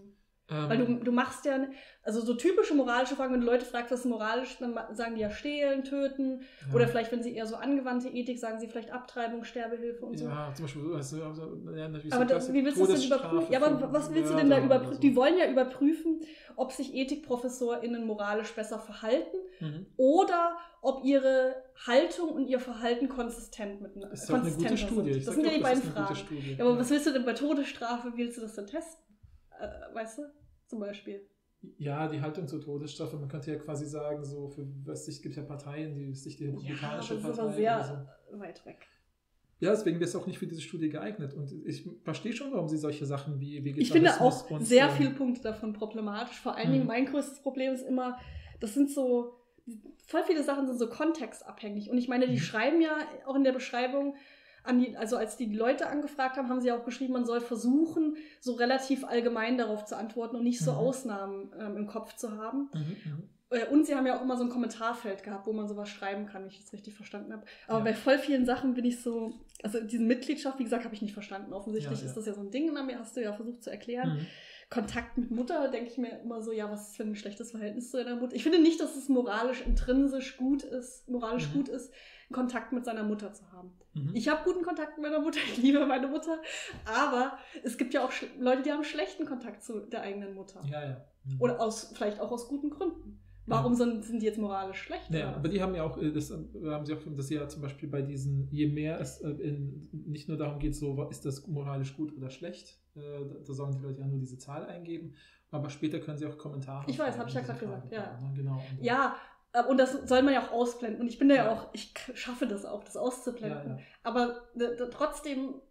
Weil du machst ja, also so typische moralische Fragen, wenn du Leute fragst, was ist moralisch, dann sagen die ja stehlen, töten oder vielleicht, wenn sie eher so angewandte Ethik, sagen sie vielleicht Abtreibung, Sterbehilfe und so. Ja, zum Beispiel, natürlich aber so wie willst du das denn überprüfen? Ja, aber was willst du denn da überprüfen? So. Die wollen ja überprüfen, ob sich EthikprofessorInnen moralisch besser verhalten oder ob ihre Haltung und ihr Verhalten konsistent miteinander sind. Das ist eine gute Studie. Das sind ja die beiden Fragen. Ja, aber was willst du denn bei Todesstrafe, wie willst du das denn testen? Weißt du, zum Beispiel. Ja, die Haltung zur Todesstrafe, man könnte ja quasi sagen, so für was es gibt ja Parteien, die republikanische Partei. Das ist aber sehr weit weg. Ja, deswegen wäre es auch nicht für diese Studie geeignet. Und ich verstehe schon, warum sie solche Sachen wie Vegetarismus. Ich finde auch sehr viele Punkte davon problematisch. Vor allen Dingen mein größtes Problem ist immer, das sind so, voll viele Sachen sind so kontextabhängig. Und ich meine, die schreiben ja auch in der Beschreibung, also als die Leute angefragt haben, haben sie auch geschrieben, man soll versuchen, so relativ allgemein darauf zu antworten und nicht so Ausnahmen im Kopf zu haben. Und sie haben ja auch immer so ein Kommentarfeld gehabt, wo man sowas schreiben kann, wenn ich das richtig verstanden habe. Aber bei voll vielen Sachen bin ich so, also diese Mitgliedschaft, wie gesagt, habe ich nicht verstanden. Offensichtlich ist das ja so ein Ding, hast du ja versucht zu erklären. Kontakt mit Mutter, denke ich mir immer so, ja, was ist für ein schlechtes Verhältnis zu deiner Mutter? Ich finde nicht, dass es moralisch intrinsisch gut ist, Kontakt mit seiner Mutter zu haben. Ich habe guten Kontakt mit meiner Mutter, ich liebe meine Mutter, aber es gibt ja auch Leute, die haben schlechten Kontakt zu der eigenen Mutter. Oder vielleicht auch aus guten Gründen. Warum sind die jetzt moralisch schlecht? Aber die haben ja auch, das ja zum Beispiel bei diesen, je mehr es nicht nur darum geht, so ist das moralisch gut oder schlecht, da sollen die Leute ja nur diese Zahl eingeben, aber später können sie auch Kommentare. Ich weiß, habe ich ja gerade gesagt. Genau. Und das soll man ja auch ausblenden. Und ich bin da ja auch, ich schaffe das auch, das auszublenden. Aber trotzdem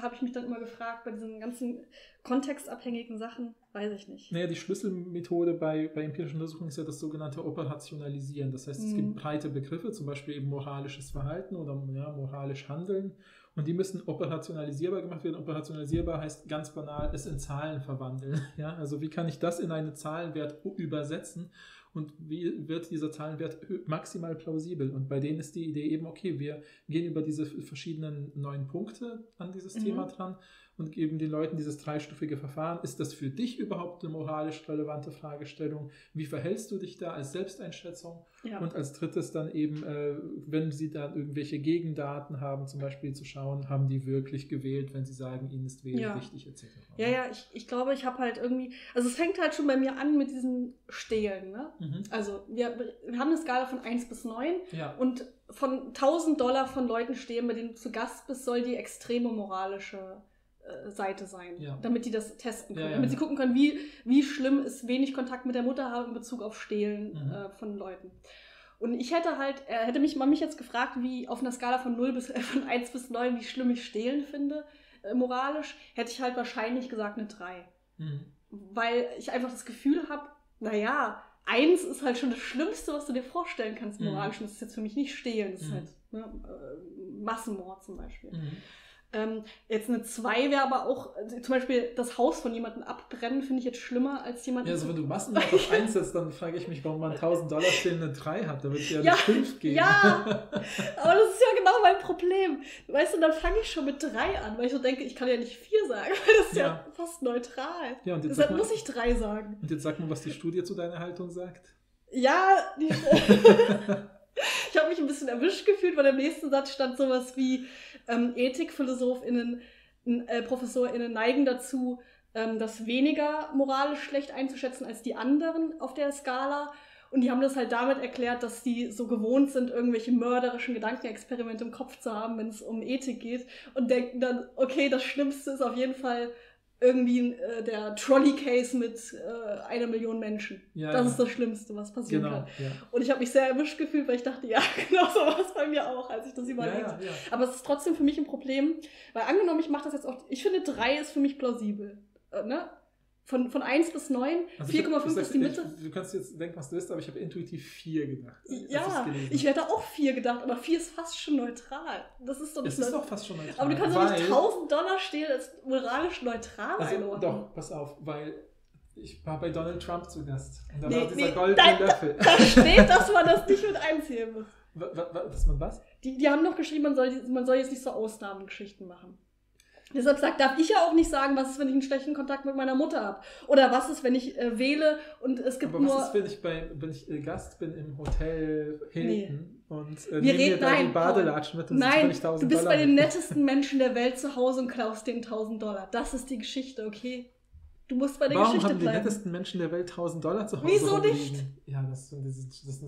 habe ich mich dann immer gefragt, bei diesen ganzen kontextabhängigen Sachen, weiß ich nicht. Naja, die Schlüsselmethode bei empirischen Untersuchungen ist ja das sogenannte Operationalisieren. Das heißt, es gibt breite Begriffe, zum Beispiel eben moralisches Verhalten oder moralisch Handeln. Und die müssen operationalisierbar gemacht werden. Operationalisierbar heißt ganz banal, es in Zahlen verwandeln. Also wie kann ich das in einen Zahlenwert übersetzen? Und wie wird dieser Zahlenwert maximal plausibel? Und bei denen ist die Idee eben, okay, wir gehen über diese verschiedenen 9 Punkte an dieses Thema dran und geben den Leuten dieses dreistufige Verfahren. Ist das für dich überhaupt eine moralisch relevante Fragestellung? Wie verhältst du dich da als Selbsteinschätzung? Und als drittes dann eben, wenn sie dann irgendwelche Gegendaten haben, zum Beispiel zu schauen, haben die wirklich gewählt, wenn sie sagen, ihnen ist wählen wichtig, etc. Ich glaube, ich habe halt irgendwie, also es fängt halt schon bei mir an mit diesem Stehlen, ne? Also wir haben eine Skala von 1 bis 9 und von $1.000 von Leuten stehen, bei denen du zu Gast bist, soll die extreme moralische Seite sein, damit die das testen können, damit sie gucken können, wie schlimm ist wenig Kontakt mit der Mutter haben in Bezug auf Stehlen von Leuten. Und ich hätte halt, hätte mich jetzt gefragt, wie auf einer Skala von 1 bis 9, wie schlimm ich Stehlen finde, moralisch, hätte ich halt wahrscheinlich gesagt eine 3. Weil ich einfach das Gefühl habe, 1 ist halt schon das Schlimmste, was du dir vorstellen kannst moralisch. Und das ist jetzt für mich nicht Stehlen, das ist halt Massenmord zum Beispiel. Jetzt eine 2 wäre aber auch, zum Beispiel das Haus von jemandem abbrennen, finde ich jetzt schlimmer als jemanden. Ja, also wenn du Massenmord auf 1 setzt, dann frage ich mich, warum man $1.000 stehlen eine 3 hat, da wird es ja eine 5 geben. Aber das ist ja genau mein Problem. Weißt du, dann fange ich schon mit 3 an, weil ich so denke, ich kann ja nicht 4 sagen, weil das ist ja fast neutral. Ja, und jetzt deshalb muss ich 3 sagen. Und jetzt sag mal, was die Studie zu deiner Haltung sagt. Ich habe mich ein bisschen erwischt gefühlt, weil im nächsten Satz stand sowas wie EthikphilosophInnen, ProfessorInnen neigen dazu, das weniger moralisch schlecht einzuschätzen als die anderen auf der Skala. Und die haben das halt damit erklärt, dass die so gewohnt sind, irgendwelche mörderischen Gedankenexperimente im Kopf zu haben, wenn es um Ethik geht. Und denken dann, okay, das Schlimmste ist auf jeden Fall irgendwie der Trolley-Case mit 1 Million Menschen. Ja, das ist das Schlimmste, was passieren kann. Ja. Und ich habe mich sehr erwischt gefühlt, weil ich dachte, ja, genau so war es bei mir auch, als ich das überlegt habe. Ja, ja. Aber es ist trotzdem für mich ein Problem, weil angenommen, ich mache das jetzt auch, ich finde 3 ist für mich plausibel, ne? Von 1 bis 9, also 4,5 ist die Mitte. Du kannst jetzt denken, was du willst, aber ich habe intuitiv 4 gedacht. Ja, ich hätte auch 4 gedacht, aber 4 ist fast schon neutral. Das ist doch nicht neutral. Es ist doch fast schon neutral. Aber du kannst doch nicht $1000 stehen als moralisch neutral einordnen. Doch, pass auf, weil ich war bei Donald Trump zu Gast. Und da war dieser goldene Löffel. Da steht, dass man das nicht mit einzählen muss. Dass man was? Die haben doch geschrieben, man soll jetzt nicht so Ausnahmengeschichten machen. Deshalb darf ich ja auch nicht sagen, was ist, wenn ich einen schlechten Kontakt mit meiner Mutter habe. Oder was ist, wenn ich wähle und es gibt nur... Aber was ist, wenn ich Gast bin im Hotel Hilton und nehme da die Badelatschen mit und zahle ich $1000? Nein, du bist bei den nettesten Menschen der Welt zu Hause und klaust denen $1000. Das ist die Geschichte, okay? Du musst bei der Geschichte bleiben. Warum haben die nettesten Menschen der Welt $1000 zu Hause? Wieso nicht? Ja, das sind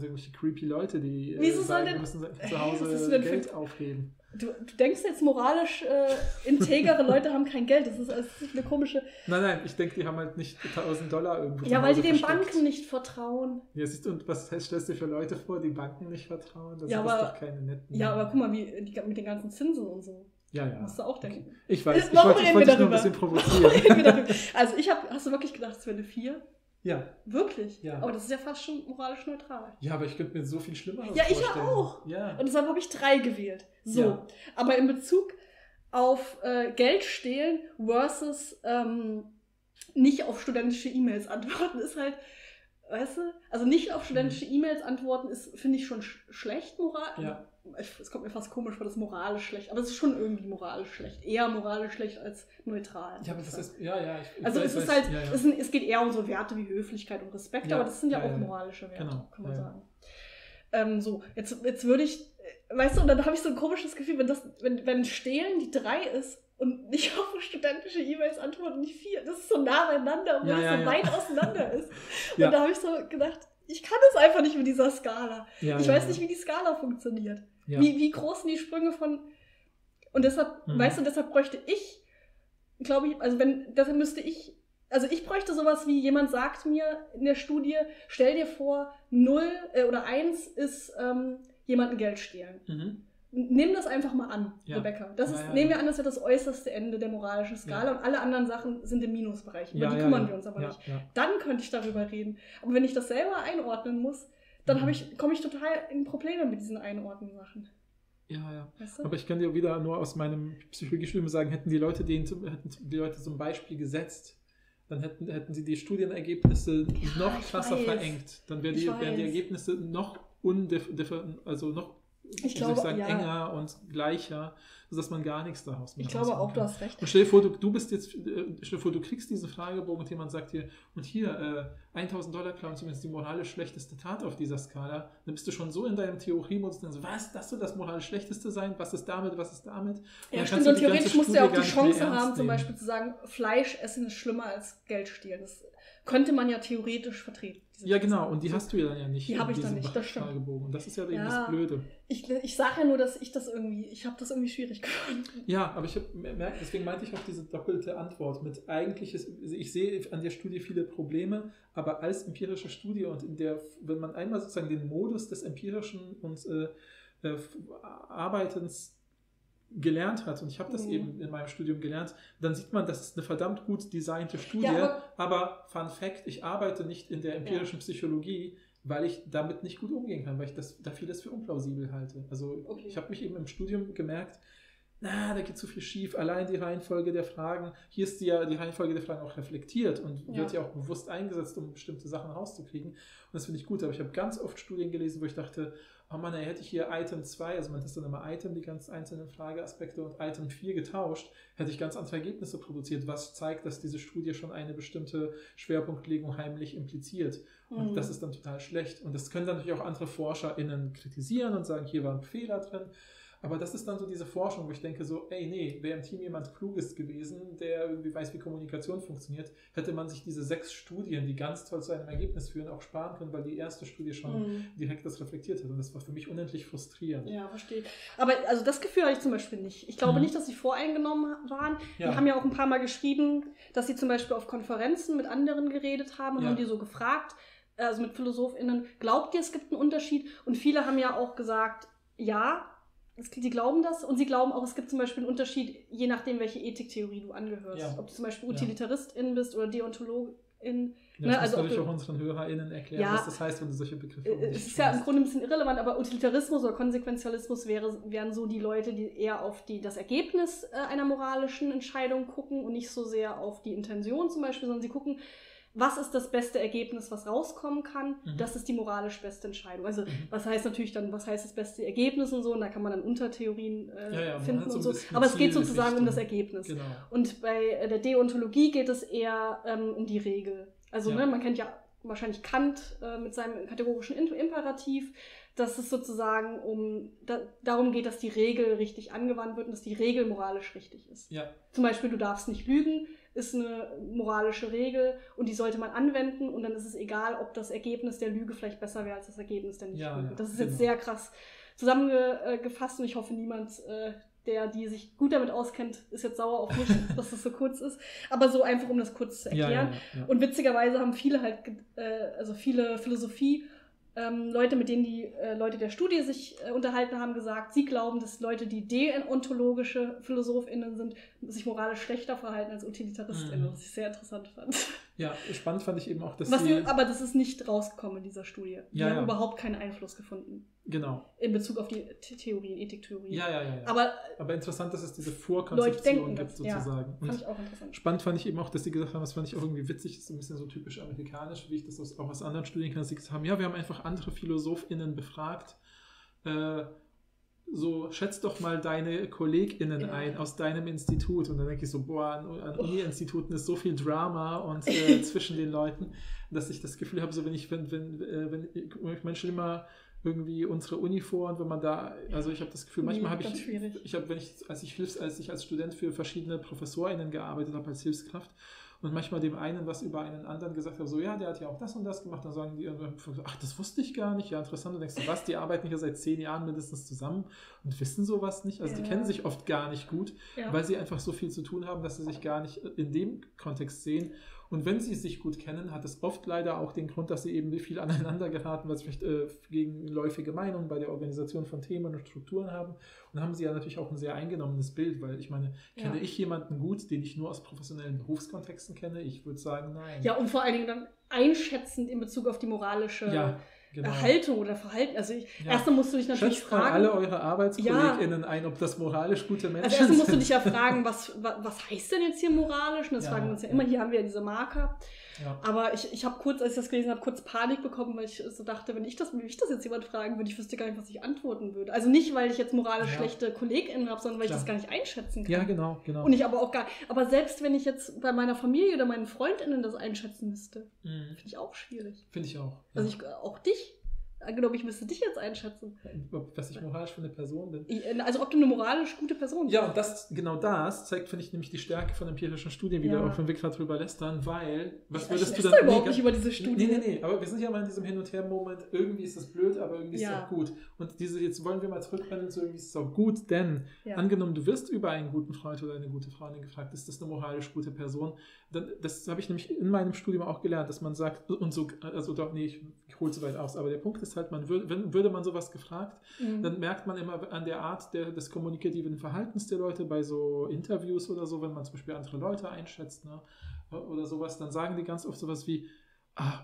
irgendwelche creepy Leute, die müssen zu Hause Geld aufheben. Du denkst jetzt moralisch integere Leute haben kein Geld. Das ist eine komische... Nein, ich denke, die haben halt nicht $1000 irgendwo. Ja, weil die den Banken nicht vertrauen. Ja, siehst du, und was stellst du dir für Leute vor, die Banken nicht vertrauen? Das sind doch keine netten. Ja, aber guck mal, mit den ganzen Zinsen und so. Ja. Musst du auch denken. Okay. Ich weiß, ich wollte dich nur ein bisschen provozieren. Also hast du wirklich gedacht, es wäre eine 4? Ja. Wirklich? Ja. Aber das ist ja fast schon moralisch neutral. Ja, aber ich könnte mir so viel Schlimmeres vorstellen. Ja, ich auch. Ja. Und deshalb habe ich 3 gewählt. So. Ja. Aber in Bezug auf Geld stehlen versus nicht auf studentische E-Mails antworten ist halt, weißt du, also nicht auf studentische E-Mails antworten ist, finde ich, schon schlecht moralisch. Ja. Es kommt mir fast komisch vor, das ist moralisch schlecht. Aber es ist schon irgendwie moralisch schlecht. Eher moralisch schlecht als neutral. Ja, aber das ist... Es geht eher um so Werte wie Höflichkeit und Respekt, aber das sind ja auch moralische Werte, kann man sagen. So, jetzt würde ich... Weißt du, und dann habe ich so ein komisches Gefühl, wenn Stehlen die 3 ist und nicht auf studentische E-Mails antworten die 4, das ist so nah beieinander, obwohl es so weit auseinander ist. Und da habe ich so gedacht... Ich kann es einfach nicht mit dieser Skala. Ja, ich weiß nicht, wie die Skala funktioniert. Ja. Wie groß sind die Sprünge von... Und deshalb, weißt du, deshalb bräuchte ich, glaube ich, ich bräuchte sowas wie, jemand sagt mir in der Studie, stell dir vor, 0 oder 1 ist jemanden Geld stehlen. Mhm. Nimm das einfach mal an, Rebecca. Nehmen wir an, das wird das äußerste Ende der moralischen Skala und alle anderen Sachen sind im Minusbereich. Über die kümmern wir uns aber nicht. Ja. Dann könnte ich darüber reden. Aber wenn ich das selber einordnen muss, dann komme ich total in Probleme mit diesen Einordnen-Sachen. Ja. Weißt du? Aber ich kann dir wieder nur aus meinem Psychologiestudium sagen, hätten die Leute zum Beispiel gesetzt, dann hätten sie die Studienergebnisse noch krasser verengt. Dann wären die Ergebnisse noch enger und gleicher, sodass man gar nichts daraus macht. Ich glaube auch, du hast recht. Und stell dir vor, du kriegst diesen Fragebogen und jemand sagt dir, und hier, $1000 klauen, zumindest die moralisch schlechteste Tat auf dieser Skala, dann bist du schon so in deinem Theoriemodus, was, das soll das moralisch schlechteste sein, was ist damit? Ja, stimmt, und theoretisch musst du ja auch die Chance haben, zum Beispiel zu sagen, Fleisch essen ist schlimmer als Geld stehlen. Das könnte man ja theoretisch vertreten. Ja, genau. Und die hast du ja dann ja nicht. Die habe ich dann nicht, das stimmt. Und das ist ja eben das Blöde. Ich sage ja nur, dass ich habe das irgendwie schwierig gefunden. Ja, aber ich habe gemerkt, deswegen meinte ich auch diese doppelte Antwort mit ich sehe an der Studie viele Probleme, aber als empirische Studie und wenn man einmal sozusagen den Modus des empirischen und Arbeitens gelernt hat, und ich habe das eben in meinem Studium gelernt, dann sieht man, das ist eine verdammt gut designte Studie, aber Fun Fact, ich arbeite nicht in der empirischen Psychologie, weil ich damit nicht gut umgehen kann, weil ich da vieles für unplausibel halte. Also ich habe mich eben im Studium gemerkt, da geht zu viel schief, allein die Reihenfolge der Fragen, hier ist die Reihenfolge der Fragen auch reflektiert und wird ja auch bewusst eingesetzt, um bestimmte Sachen rauszukriegen, und das finde ich gut, aber ich habe ganz oft Studien gelesen, wo ich dachte, oh Mann, hätte ich hier Item 2, also man hat dann immer Item, die ganz einzelnen Frageaspekte, und Item 4 getauscht, hätte ich ganz andere Ergebnisse produziert, was zeigt, dass diese Studie schon eine bestimmte Schwerpunktlegung heimlich impliziert. Und das ist dann total schlecht. Und das können dann natürlich auch andere ForscherInnen kritisieren und sagen, hier war ein Fehler drin. Aber das ist dann so diese Forschung, wo ich denke so, ey, nee, wäre im Team jemand Kluges gewesen, der irgendwie weiß, wie Kommunikation funktioniert, hätte man sich diese 6 Studien, die ganz toll zu einem Ergebnis führen, auch sparen können, weil die erste Studie schon direkt das reflektiert hat. Und das war für mich unendlich frustrierend. Ja, verstehe. Aber also das Gefühl habe ich zum Beispiel nicht. Ich glaube nicht, dass sie voreingenommen waren. Ja. Die haben ja auch ein paar Mal geschrieben, dass sie zum Beispiel auf Konferenzen mit anderen geredet haben und haben die so gefragt, also mit PhilosophInnen, glaubt ihr, es gibt einen Unterschied? Und viele haben ja auch gesagt, ja, sie glauben das und sie glauben auch, es gibt zum Beispiel einen Unterschied, je nachdem, welche Ethiktheorie du angehörst. Ja. Ob du zum Beispiel Utilitaristin bist oder Deontologin. Ja, ne? Also muss natürlich auch unseren HörerInnen erklären, was das heißt, wenn du solche Begriffe umgehst. Es ist ja im Grunde ein bisschen irrelevant, aber Utilitarismus oder Konsequenzialismus wären so die Leute, die eher auf das Ergebnis einer moralischen Entscheidung gucken und nicht so sehr auf die Intention zum Beispiel, sondern sie gucken, was ist das beste Ergebnis, was rauskommen kann? Das ist die moralisch beste Entscheidung. Also was heißt natürlich dann, was heißt das beste Ergebnis und so? Und da kann man dann Untertheorien finden und so. Aber es geht sozusagen um das Ergebnis. Genau. Und bei der Deontologie geht es eher um die Regel. Also man kennt ja wahrscheinlich Kant mit seinem kategorischen Imperativ, dass es sozusagen darum geht, dass die Regel richtig angewandt wird und dass die Regel moralisch richtig ist. Ja. Zum Beispiel, du darfst nicht lügen, ist eine moralische Regel und die sollte man anwenden und dann ist es egal, ob das Ergebnis der Lüge vielleicht besser wäre als das Ergebnis der Nicht-Lüge. Ja, das ist jetzt sehr krass zusammengefasst und ich hoffe, niemand, die sich gut damit auskennt, ist jetzt sauer auf mich, dass das so kurz ist. Aber so einfach, um das kurz zu erklären. Ja. Und witzigerweise haben viele halt, also viele Philosophie- Leute, mit denen die Leute der Studie sich unterhalten haben, gesagt, sie glauben, dass Leute, die deontologische PhilosophInnen sind, sich moralisch schlechter verhalten als UtilitaristInnen, was ich sehr interessant fand. Ja, spannend fand ich eben auch, dass aber das ist nicht rausgekommen in dieser Studie. Die haben überhaupt keinen Einfluss gefunden. Genau. In Bezug auf die Theorien, Ethiktheorien. Ja. Aber interessant, dass es diese Vorkonzeption gibt, sozusagen. Ja, fand ich auch interessant. Spannend fand ich eben auch, dass sie gesagt haben, das fand ich auch irgendwie witzig, das ist ein bisschen so typisch amerikanisch, wie ich das auch aus anderen Studien kann, dass sie gesagt haben, ja, wir haben einfach andere PhilosophInnen befragt, so, schätz doch mal deine KollegInnen ein aus deinem Institut. Und dann denke ich so, boah, an Uni-Instituten ist so viel Drama und zwischen den Leuten, dass ich das Gefühl habe, so wenn ich Menschen immer irgendwie unsere Uni vor und wenn man da, also ich habe das Gefühl, manchmal habe ich habe, als ich als Student für verschiedene ProfessorInnen gearbeitet habe, als Hilfskraft, und manchmal dem einen was über einen anderen gesagt habe, so, ja, der hat ja auch das und das gemacht, dann sagen die, ach, das wusste ich gar nicht, ja, interessant, und denkst du, was, die arbeiten hier seit 10 Jahren mindestens zusammen und wissen sowas nicht, also die kennen sich oft gar nicht gut, weil sie einfach so viel zu tun haben, dass sie sich gar nicht in dem Kontext sehen. Und wenn sie sich gut kennen, hat es oft leider auch den Grund, dass sie eben viel aneinander geraten, weil sie vielleicht gegenläufige Meinungen bei der Organisation von Themen und Strukturen haben. Und haben sie ja natürlich auch ein sehr eingenommenes Bild, weil ich meine, kenne ich jemanden gut, den ich nur aus professionellen Berufskontexten kenne? Ich würde sagen, nein. Ja, und vor allen Dingen dann einschätzend in Bezug auf die moralische Haltung oder Verhalten. Also erstmal musst du dich natürlich fragen, alle eure ArbeitskollegInnen ein, ob das moralisch gute Menschen sind. Also erstmal musst du dich ja fragen, was heißt denn jetzt hier moralisch? Und das fragen wir uns ja immer. Hier haben wir ja diese Marker. Ja. Aber ich habe kurz, als ich das gelesen habe, kurz Panik bekommen, weil ich so dachte, wenn ich das jetzt jemand fragen würde, ich wüsste gar nicht, was ich antworten würde. Also nicht, weil ich jetzt moralisch schlechte KollegInnen habe, sondern weil ich das gar nicht einschätzen kann. Ja, genau. Und ich aber auch aber selbst wenn ich jetzt bei meiner Familie oder meinen FreundInnen das einschätzen müsste, finde ich auch schwierig. Finde ich auch. Ja. Also auch dich. Angenommen, ich müsste dich jetzt einschätzen. Was ich moralisch für eine Person bin. Also ob du eine moralisch gute Person bist. Ja, und das zeigt, finde ich, nämlich die Stärke von empirischen Studien, wie wir auch wenn wir gerade drüber lästern, weil, was würdest du dann... Ich überhaupt nicht über diese Studie. Nee, aber wir sind ja mal in diesem Hin- und Her-Moment, irgendwie ist das blöd, aber irgendwie ist es auch gut. Und jetzt wollen wir mal zurückrennen, so irgendwie ist es auch gut, denn angenommen, du wirst über einen guten Freund oder eine gute Freundin gefragt, ist das eine moralisch gute Person? Dann, das habe ich nämlich in meinem Studium auch gelernt, dass man sagt, und so, also doch, nee, ich hole zu weit aus, aber der Punkt ist, halt, würde man sowas gefragt, dann merkt man immer an der Art des kommunikativen Verhaltens der Leute bei so Interviews oder so, wenn man zum Beispiel andere Leute einschätzt, ne, oder sowas, dann sagen die ganz oft sowas wie,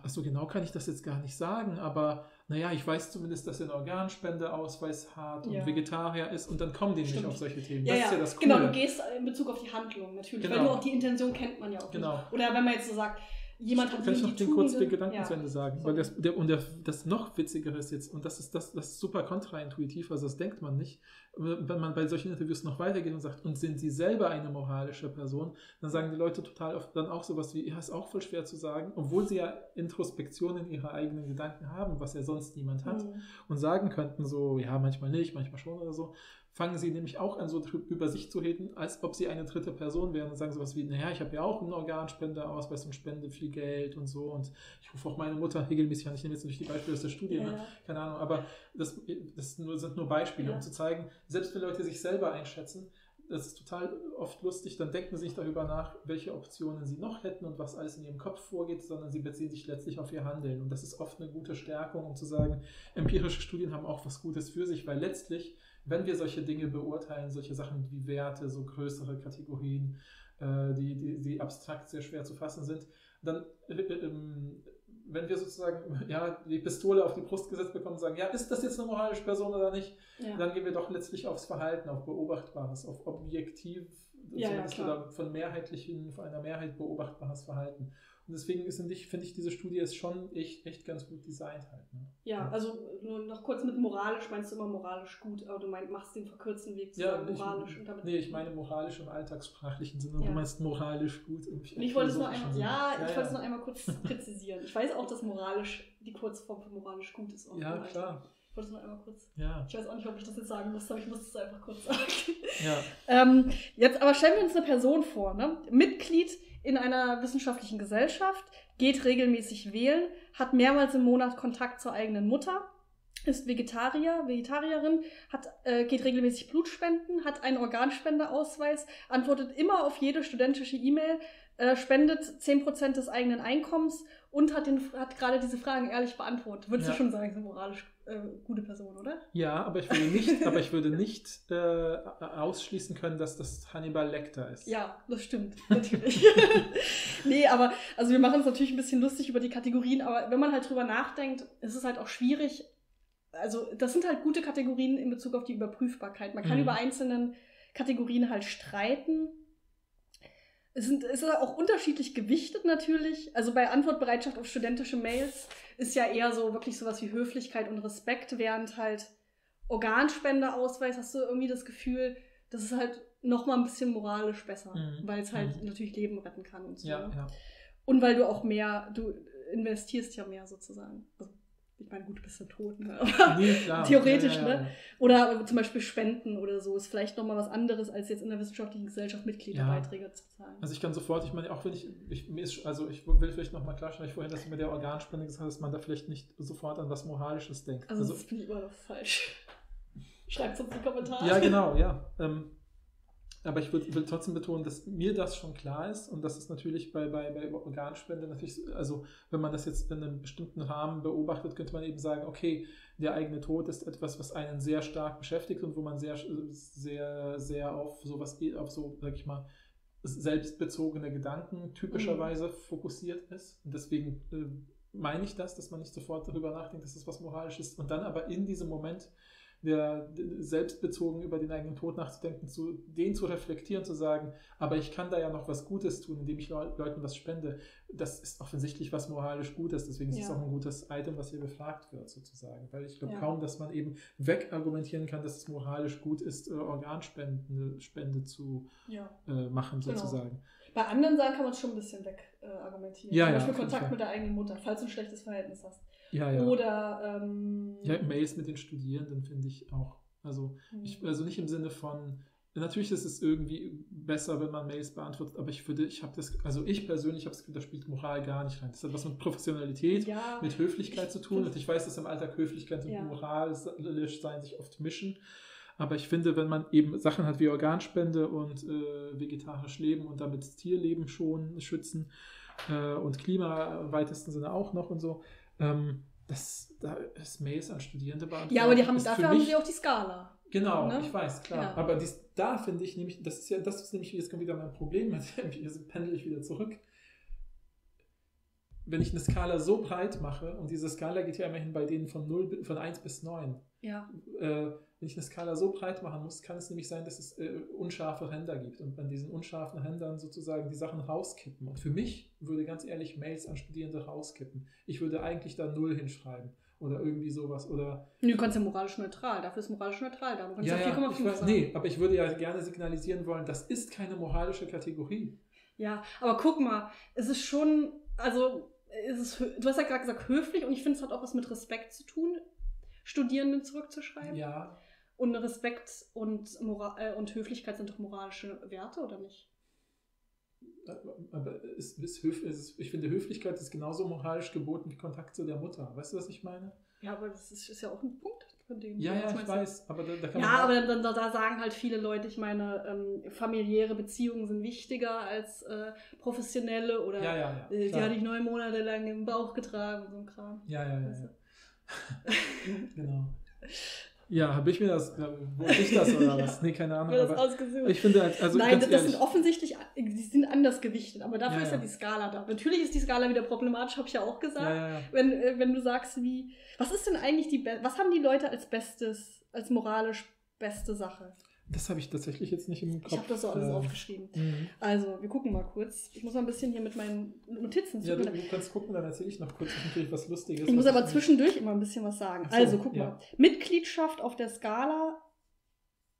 so genau kann ich das jetzt gar nicht sagen, aber naja, ich weiß zumindest, dass er einen Organspendeausweis hat und Vegetarier ist, und dann kommen die nicht auf solche Themen. Das ist ja das Coole. Genau, du gehst in Bezug auf die Handlung natürlich, weil du auch die Intention kennt man ja auch nicht. Oder wenn man jetzt so sagt, jemand hat vielleicht noch kurz den Gedanken zu Ende sagen, weil das noch Witzigere ist jetzt, und das ist super kontraintuitiv, also das denkt man nicht, wenn man bei solchen Interviews noch weitergeht und sagt, und sind sie selber eine moralische Person, dann sagen die Leute total oft dann auch sowas wie, ja, ist auch voll schwer zu sagen, obwohl sie ja Introspektion in ihre eigenen Gedanken haben, was ja sonst niemand hat, und sagen könnten so, ja, manchmal nicht, manchmal schon oder so. fangen sie nämlich auch an, so über sich zu reden, als ob sie eine dritte Person wären und sagen sowas wie, naja, ich habe ja auch einen Organspendeausweis und spende viel Geld und so und ich rufe auch meine Mutter regelmäßig an, ich nehme jetzt natürlich die Beispiele aus der Studie, ja, ne? Keine Ahnung, aber das sind nur Beispiele, ja, um zu zeigen, selbst wenn Leute sich selber einschätzen, das ist total oft lustig, dann denken sie nicht darüber nach, welche Optionen sie noch hätten und was alles in ihrem Kopf vorgeht, sondern sie beziehen sich letztlich auf ihr Handeln. Und das ist oft eine gute Stärkung, um zu sagen, empirische Studien haben auch was Gutes für sich, weil letztlich, wenn wir solche Dinge beurteilen, solche Sachen wie Werte, so größere Kategorien, die abstrakt sehr schwer zu fassen sind, dann, wenn wir sozusagen ja, die Pistole auf die Brust gesetzt bekommen und sagen, ja, ist das jetzt eine moralische Person oder nicht, ja, dann gehen wir doch letztlich aufs Verhalten, auf Beobachtbares, auf objektiv, ja, zumindest ja, oder von einer Mehrheit beobachtbares Verhalten. Und deswegen finde ich, diese Studie ist schon echt ganz gut designt halt. Ne? Ja, also nur noch kurz mit moralisch, meinst du immer moralisch gut, aber du machst den verkürzten Weg zu moralisch. Und damit ich meine moralisch im alltagssprachlichen Sinne, ja, du meinst moralisch gut. Ich wollte es noch einmal kurz präzisieren. Ich weiß auch, dass moralisch die Kurzform von moralisch gut ist. Ja, klar. Ich wollte es noch einmal kurz. Ja. Ich weiß auch nicht, ob ich das jetzt sagen muss, aber ich muss es einfach kurz sagen. Ja. Jetzt aber stellen wir uns eine Person vor, ne? Mitglied in einer wissenschaftlichen Gesellschaft, geht regelmäßig wählen, hat mehrmals im Monat Kontakt zur eigenen Mutter, ist Vegetarierin, geht regelmäßig Blutspenden, hat einen Organspendeausweis, antwortet immer auf jede studentische E-Mail, spendet 10% des eigenen Einkommens und hat gerade diese Fragen ehrlich beantwortet. Würdest du schon sagen, so moralisch gute Person, oder? Ja, aber ich würde nicht ausschließen können, dass das Hannibal Lecter ist. Ja, das stimmt, natürlich. Nee, aber also wir machen uns natürlich ein bisschen lustig über die Kategorien, aber wenn man halt drüber nachdenkt, ist es halt auch schwierig. Also das sind halt gute Kategorien in Bezug auf die Überprüfbarkeit. Man kann über einzelnen Kategorien halt streiten. Es ist auch unterschiedlich gewichtet natürlich. Also bei Antwortbereitschaft auf studentische Mails ist ja eher so wirklich sowas wie Höflichkeit und Respekt, während halt Organspendeausweis, hast du irgendwie das Gefühl, das ist halt nochmal ein bisschen moralisch besser, weil es halt natürlich Leben retten kann und so. Ja, ja. Und weil du auch mehr, du investierst ja mehr sozusagen. Also, ich meine, gut, du bist ja tot, ne? Aber nee, klar. Theoretisch, ja. Ne? Oder zum Beispiel Spenden oder so ist vielleicht nochmal was anderes, als jetzt in der wissenschaftlichen Gesellschaft Mitgliederbeiträge zu zahlen. Also ich kann sofort, ich meine, auch wenn ich will vielleicht nochmal klarstellen, weil ich vorhin, dass du mit der Organspende gesagt hast, dass man da vielleicht nicht sofort an was Moralisches denkt. Also das finde ich immer noch falsch. Schreibt es uns in die Kommentare. Ja, genau, ja. Aber ich will trotzdem betonen, dass mir das schon klar ist und dass es natürlich bei Organspende natürlich, also wenn man das jetzt in einem bestimmten Rahmen beobachtet, könnte man eben sagen, okay, der eigene Tod ist etwas, was einen sehr stark beschäftigt und wo man sehr, sehr, sehr auf so, sag ich mal, selbstbezogene Gedanken typischerweise fokussiert ist. Und deswegen meine ich dass man nicht sofort darüber nachdenkt, dass das was Moralisches ist. Und dann aber in diesem Moment der selbstbezogen über den eigenen Tod nachzudenken, den zu reflektieren, zu sagen, aber ich kann da ja noch was Gutes tun, indem ich Leuten was spende. Das ist offensichtlich was moralisch Gutes, deswegen ist es auch ein gutes Item, was hier befragt wird, sozusagen. Weil ich glaube kaum, dass man eben wegargumentieren kann, dass es moralisch gut ist, Organspende zu machen, sozusagen. Genau. Bei anderen Sachen kann man es schon ein bisschen wegargumentieren. Ja, zum Beispiel Kontakt mit der eigenen Mutter, falls du ein schlechtes Verhältnis hast. Ja, ja. Oder Mails mit den Studierenden finde ich auch. Also nicht im Sinne von, natürlich ist es irgendwie besser, wenn man Mails beantwortet, aber ich persönlich habe das Gefühl, da spielt Moral gar nicht rein. Das hat was mit Professionalität, mit Höflichkeit zu tun. Und ich weiß, dass im Alltag Höflichkeit und moralisch sein sich oft mischen. Aber ich finde, wenn man eben Sachen hat wie Organspende und vegetarisch leben und damit das Tierleben schützen und Klima im weitesten Sinne auch noch und so, da ist Mails an Studierende beantwortet. Ja, aber dafür haben sie auch die Skala. Genau, ne? Ich weiß, klar. Ja. Aber da finde ich nämlich, jetzt kommt wieder mein Problem, jetzt pendel ich wieder zurück. Wenn ich eine Skala so breit mache, und diese Skala geht ja immerhin bei denen von 1 bis 9, wenn ich eine Skala so breit machen muss, kann es nämlich sein, dass es unscharfe Ränder gibt und an diesen unscharfen Rändern sozusagen die Sachen rauskippen. Und für mich würde ganz ehrlich Mails an Studierende rauskippen. Ich würde eigentlich da 0 hinschreiben oder irgendwie sowas. Oder du kannst ja moralisch neutral, dafür ist moralisch neutral da. Du kannst ja 4,5 sagen. Nee, aber ich würde ja gerne signalisieren wollen, das ist keine moralische Kategorie. Ja, aber guck mal, es ist schon, also du hast ja gerade gesagt höflich und ich finde, es hat auch was mit Respekt zu tun, Studierenden zurückzuschreiben. Ja. Und Respekt und Moral und Höflichkeit sind doch moralische Werte, oder nicht? Aber ich finde, Höflichkeit ist genauso moralisch geboten wie Kontakt zu der Mutter. Weißt du, was ich meine? Ja, aber das ist ja auch ein Punkt von dem. Ja, ja, ich weiß. Aber da kann man ja, aber da sagen halt viele Leute, ich meine, familiäre Beziehungen sind wichtiger als professionelle oder die hatte ich 9 Monate lang im Bauch getragen und so ein Kram. Ja. Genau. Ja, habe ich mir das, wollte ich das oder was? Nee, keine Ahnung. Aber ich finde, also nein, das ehrlich, sind offensichtlich, die sind anders gewichtet, aber dafür ist ja die Skala da. Natürlich ist die Skala wieder problematisch, habe ich ja auch gesagt. Ja. Wenn du sagst, was ist denn eigentlich was haben die Leute als Bestes, als moralisch beste Sache? Das habe ich tatsächlich jetzt nicht im Kopf. Ich habe das so alles aufgeschrieben. Also, wir gucken mal kurz. Ich muss mal ein bisschen hier mit meinen Notizen suchen. Ja, du kannst gucken, dann erzähle ich noch kurz natürlich was Lustiges. Ich muss aber zwischendurch immer ein bisschen was sagen. So, also, guck mal. Mitgliedschaft auf der Skala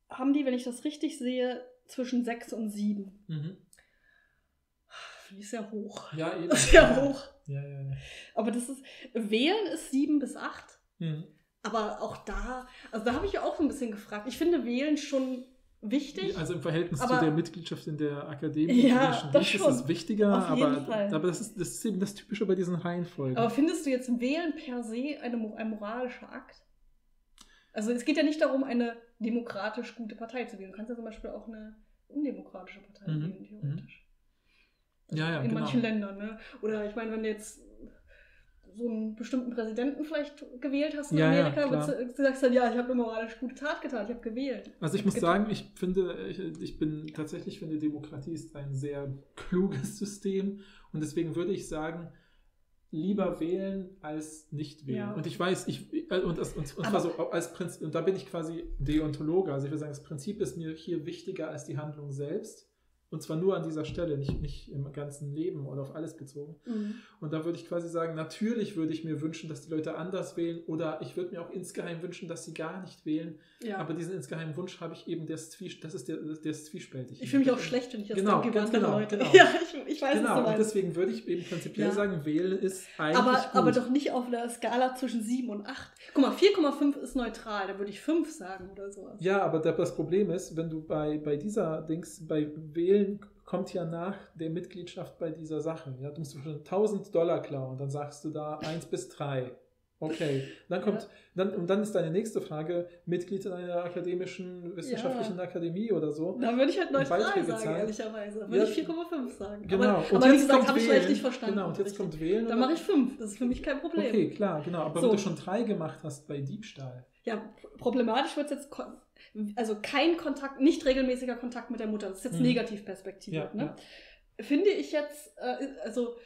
haben die, wenn ich das richtig sehe, zwischen 6 und 7. Finde ich sehr hoch. Ja, eben. Sehr hoch. Ja. Aber das ist, Wählen ist 7 bis 8. Aber auch da, also da habe ich ja auch so ein bisschen gefragt. Ich finde Wählen schon wichtig. Also im Verhältnis zu der Mitgliedschaft in der Akademie ist es wichtiger. Auf jeden Fall. Aber das ist eben das Typische bei diesen Reihenfolgen. Aber findest du jetzt Wählen per se ein moralischer Akt? Also es geht ja nicht darum, eine demokratisch gute Partei zu wählen. Du kannst ja zum Beispiel auch eine undemokratische Partei wählen, theoretisch. In manchen Ländern, ne? Oder ich meine, wenn jetzt so einen bestimmten Präsidenten vielleicht gewählt hast in Amerika, du sagst dann, ich habe eine moralisch gute Tat getan, ich habe gewählt. Also ich muss sagen, ich finde Demokratie ist ein sehr kluges System und deswegen würde ich sagen, lieber wählen als nicht wählen. Ja. Und ich weiß, da bin ich quasi Deontologe, also ich würde sagen, das Prinzip ist mir hier wichtiger als die Handlung selbst. Und zwar nur an dieser Stelle, nicht im ganzen Leben oder auf alles bezogen. Und da würde ich quasi sagen, natürlich würde ich mir wünschen, dass die Leute anders wählen oder ich würde mir auch insgeheim wünschen, dass sie gar nicht wählen. Ja. Aber diesen insgeheimen Wunsch habe ich eben, der ist zwiespältig. Ich fühle mich auch schlecht, wenn ich das denke über andere Leute. Genau. Ja, ich weiß es nicht. Und deswegen würde ich eben prinzipiell sagen, wählen ist eigentlich gut. Aber doch nicht auf einer Skala zwischen 7 und 8. Guck mal, 4,5 ist neutral, da würde ich 5 sagen oder sowas. Ja, aber das Problem ist, wenn du bei dieser Dings, bei Wählen kommt ja nach der Mitgliedschaft bei dieser Sache. Ja, du musst schon $1.000 klauen, dann sagst du da 1 bis 3. Okay. Dann ist deine nächste Frage, Mitglied in einer akademischen, wissenschaftlichen Akademie oder so. Da würde ich halt neutral sagen, ehrlicherweise. Da würde ich 4,5 sagen. Genau. Aber wie gesagt, habe ich vielleicht nicht verstanden. Genau, und jetzt kommt Wählen. Dann mache ich 5. Das ist für mich kein Problem. Okay, klar, genau. Aber wenn du schon 3 gemacht hast bei Diebstahl. Ja, problematisch wird es jetzt. Also kein Kontakt, nicht regelmäßiger Kontakt mit der Mutter. Das ist jetzt Negativperspektive. Ja, ne? Ja. Finde ich jetzt, also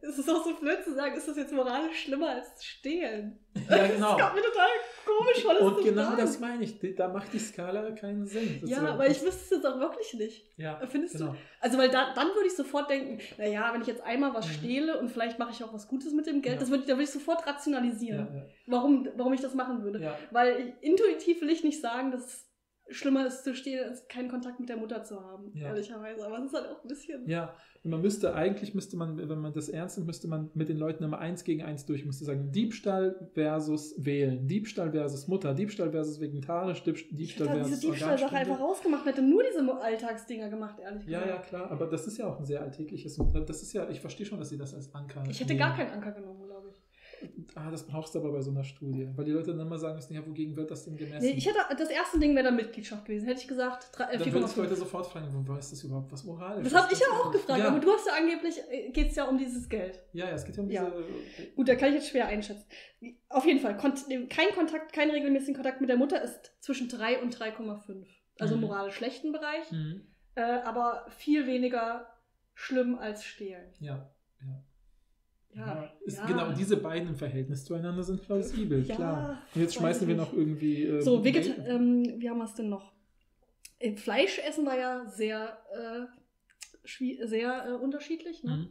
es ist auch so blöd zu sagen, ist das jetzt moralisch schlimmer als Stehlen? Ja, genau. Das kommt mir total komisch vor. Und genau das meine ich. Da macht die Skala keinen Sinn. Ja, aber ich wüsste es jetzt auch wirklich nicht. Ja, findest du? Also, weil dann würde ich sofort denken, naja, wenn ich jetzt einmal was stehle und vielleicht mache ich auch was Gutes mit dem Geld, da würde ich sofort rationalisieren, warum ich das machen würde. Ja. Weil intuitiv will ich nicht sagen, dass es schlimmer ist zu stehlen, als keinen Kontakt mit der Mutter zu haben, ehrlicherweise. Aber es ist halt auch ein bisschen... Ja, und man müsste, wenn man das ernst nimmt, müsste man mit den Leuten immer 1 gegen 1 durch. Man müsste sagen, Diebstahl versus Wählen, Diebstahl versus Mutter, Diebstahl versus vegetarisch, Diebstahl versus Organstunde. Diese Diebstahl-Sache einfach rausgemacht, hätte nur diese Alltagsdinger gemacht, ehrlich gesagt. Ja, klar, aber das ist ja auch ein sehr alltägliches... Das ist ja, ich verstehe schon, dass sie das als Anker... Ich hätte gar keinen Anker genommen, glaube ich. Das brauchst du aber bei so einer Studie. Weil die Leute dann immer sagen müssen, wogegen wird das denn gemessen? Nee, das erste Ding wäre dann Mitgliedschaft gewesen. Hätte ich gesagt, 4,5. Dann würden die Leute sofort fragen, wo ist das überhaupt, was moralisch? Das habe ich ja auch gefragt. Ja. Aber du hast ja angeblich, geht es ja um dieses Geld. Ja, es geht ja um diese... Gut, da kann ich jetzt schwer einschätzen. Auf jeden Fall, kein regelmäßigen Kontakt mit der Mutter ist zwischen 3 und 3,5. Also moralisch schlechten Bereich. Aber viel weniger schlimm als Stehlen. Ja. Genau, diese beiden im Verhältnis zueinander sind plausibel, klar. Und jetzt schmeißen wir noch irgendwie... wie haben wir es denn noch? Fleisch essen war ja sehr unterschiedlich, ne?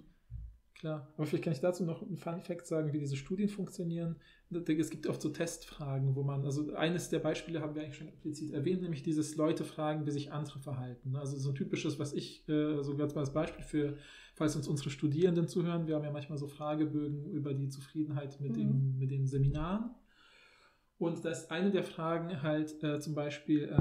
Klar, aber vielleicht kann ich dazu noch einen Fun-Fact sagen, wie diese Studien funktionieren. Es gibt oft so Testfragen, wo man, also eines der Beispiele haben wir eigentlich schon explizit erwähnt, nämlich dieses Leute fragen, wie sich andere verhalten. Also so ein typisches, was ich, so ganz mal als Beispiel für, falls uns unsere Studierenden zuhören, wir haben ja manchmal so Fragebögen über die Zufriedenheit mit den Seminaren. Und da ist eine der Fragen halt zum Beispiel,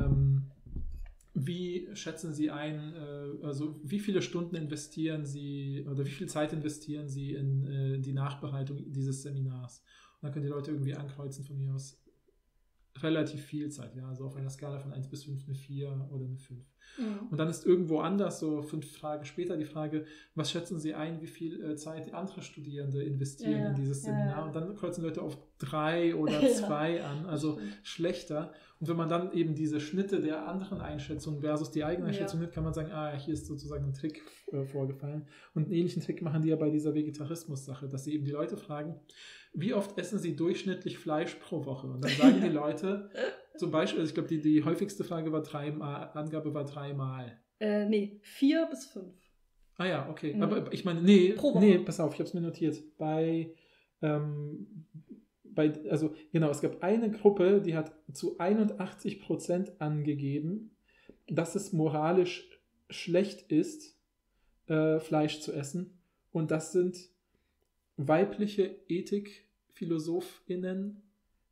wie schätzen Sie ein, also wie viele Stunden investieren Sie oder wie viel Zeit investieren Sie in die Nachbereitung dieses Seminars? Und dann können die Leute irgendwie ankreuzen von mir aus relativ viel Zeit, ja, also auf einer Skala von 1 bis 5 eine 4 oder eine 5. Ja. Und dann ist irgendwo anders, so 5 Fragen später, die Frage, was schätzen Sie ein, wie viel Zeit andere Studierende investieren in dieses Seminar? Ja. Und dann kreuzen Leute auf 3 oder 2 an, also schlechter. Und wenn man dann eben diese Schnitte der anderen Einschätzung versus die eigene Einschätzung nimmt, kann man sagen, ah, hier ist sozusagen ein Trick vorgefallen. Und einen ähnlichen Trick machen die ja bei dieser Vegetarismus-Sache, dass sie eben die Leute fragen, wie oft essen Sie durchschnittlich Fleisch pro Woche? Und dann sagen die Leute, zum Beispiel, also ich glaube, die häufigste Frage war Angabe war 3 Mal. Nee, 4 bis 5. Ah ja, okay. Mhm. Aber ich meine, nee, pass auf, ich habe es mir notiert. Also genau, es gab eine Gruppe, die hat zu 81% angegeben, dass es moralisch schlecht ist, Fleisch zu essen. Und das sind weibliche EthikphilosophInnen,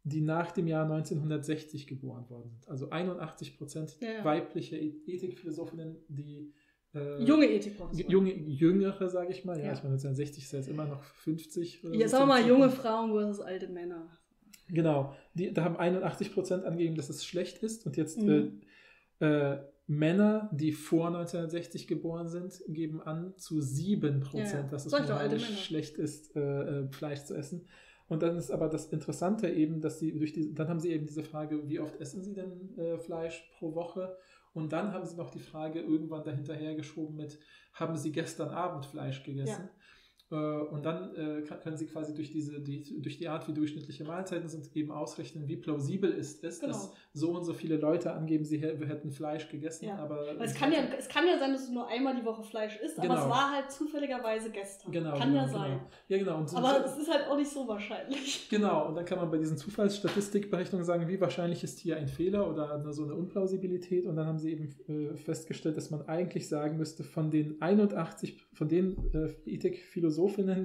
die nach dem Jahr 1960 geboren worden sind. Also 81% weibliche Ethikphilosophinnen, die junge Ethikphilosophen. Jüngere, sage ich mal. Ja, ich meine, 1960 ist ja jetzt immer noch 50. Jetzt auch mal junge Frauen versus alte Männer. Genau. Da haben 81% angegeben, dass es schlecht ist. Und jetzt Männer, die vor 1960 geboren sind, geben an zu 7%, dass es moralisch schlecht ist, Fleisch zu essen. Und dann ist aber das Interessante eben, dass sie dann haben sie eben diese Frage, wie oft essen sie denn Fleisch pro Woche? Und dann haben sie noch die Frage irgendwann dahinterher geschoben mit, haben sie gestern Abend Fleisch gegessen? Ja. Und dann können sie quasi durch die Art, wie durchschnittliche Mahlzeiten sind, eben ausrechnen, wie plausibel es ist, dass so und so viele Leute angeben, sie hätten Fleisch gegessen. Ja. Aber es kann ja sein, dass du nur einmal die Woche Fleisch isst, aber es war halt zufälligerweise gestern. Genau, kann sein. Ja, genau. Und so aber es ist halt auch nicht so wahrscheinlich. Genau, und dann kann man bei diesen Zufallsstatistikberechnungen sagen, wie wahrscheinlich ist hier ein Fehler oder so eine Unplausibilität. Und dann haben sie eben festgestellt, dass man eigentlich sagen müsste, von den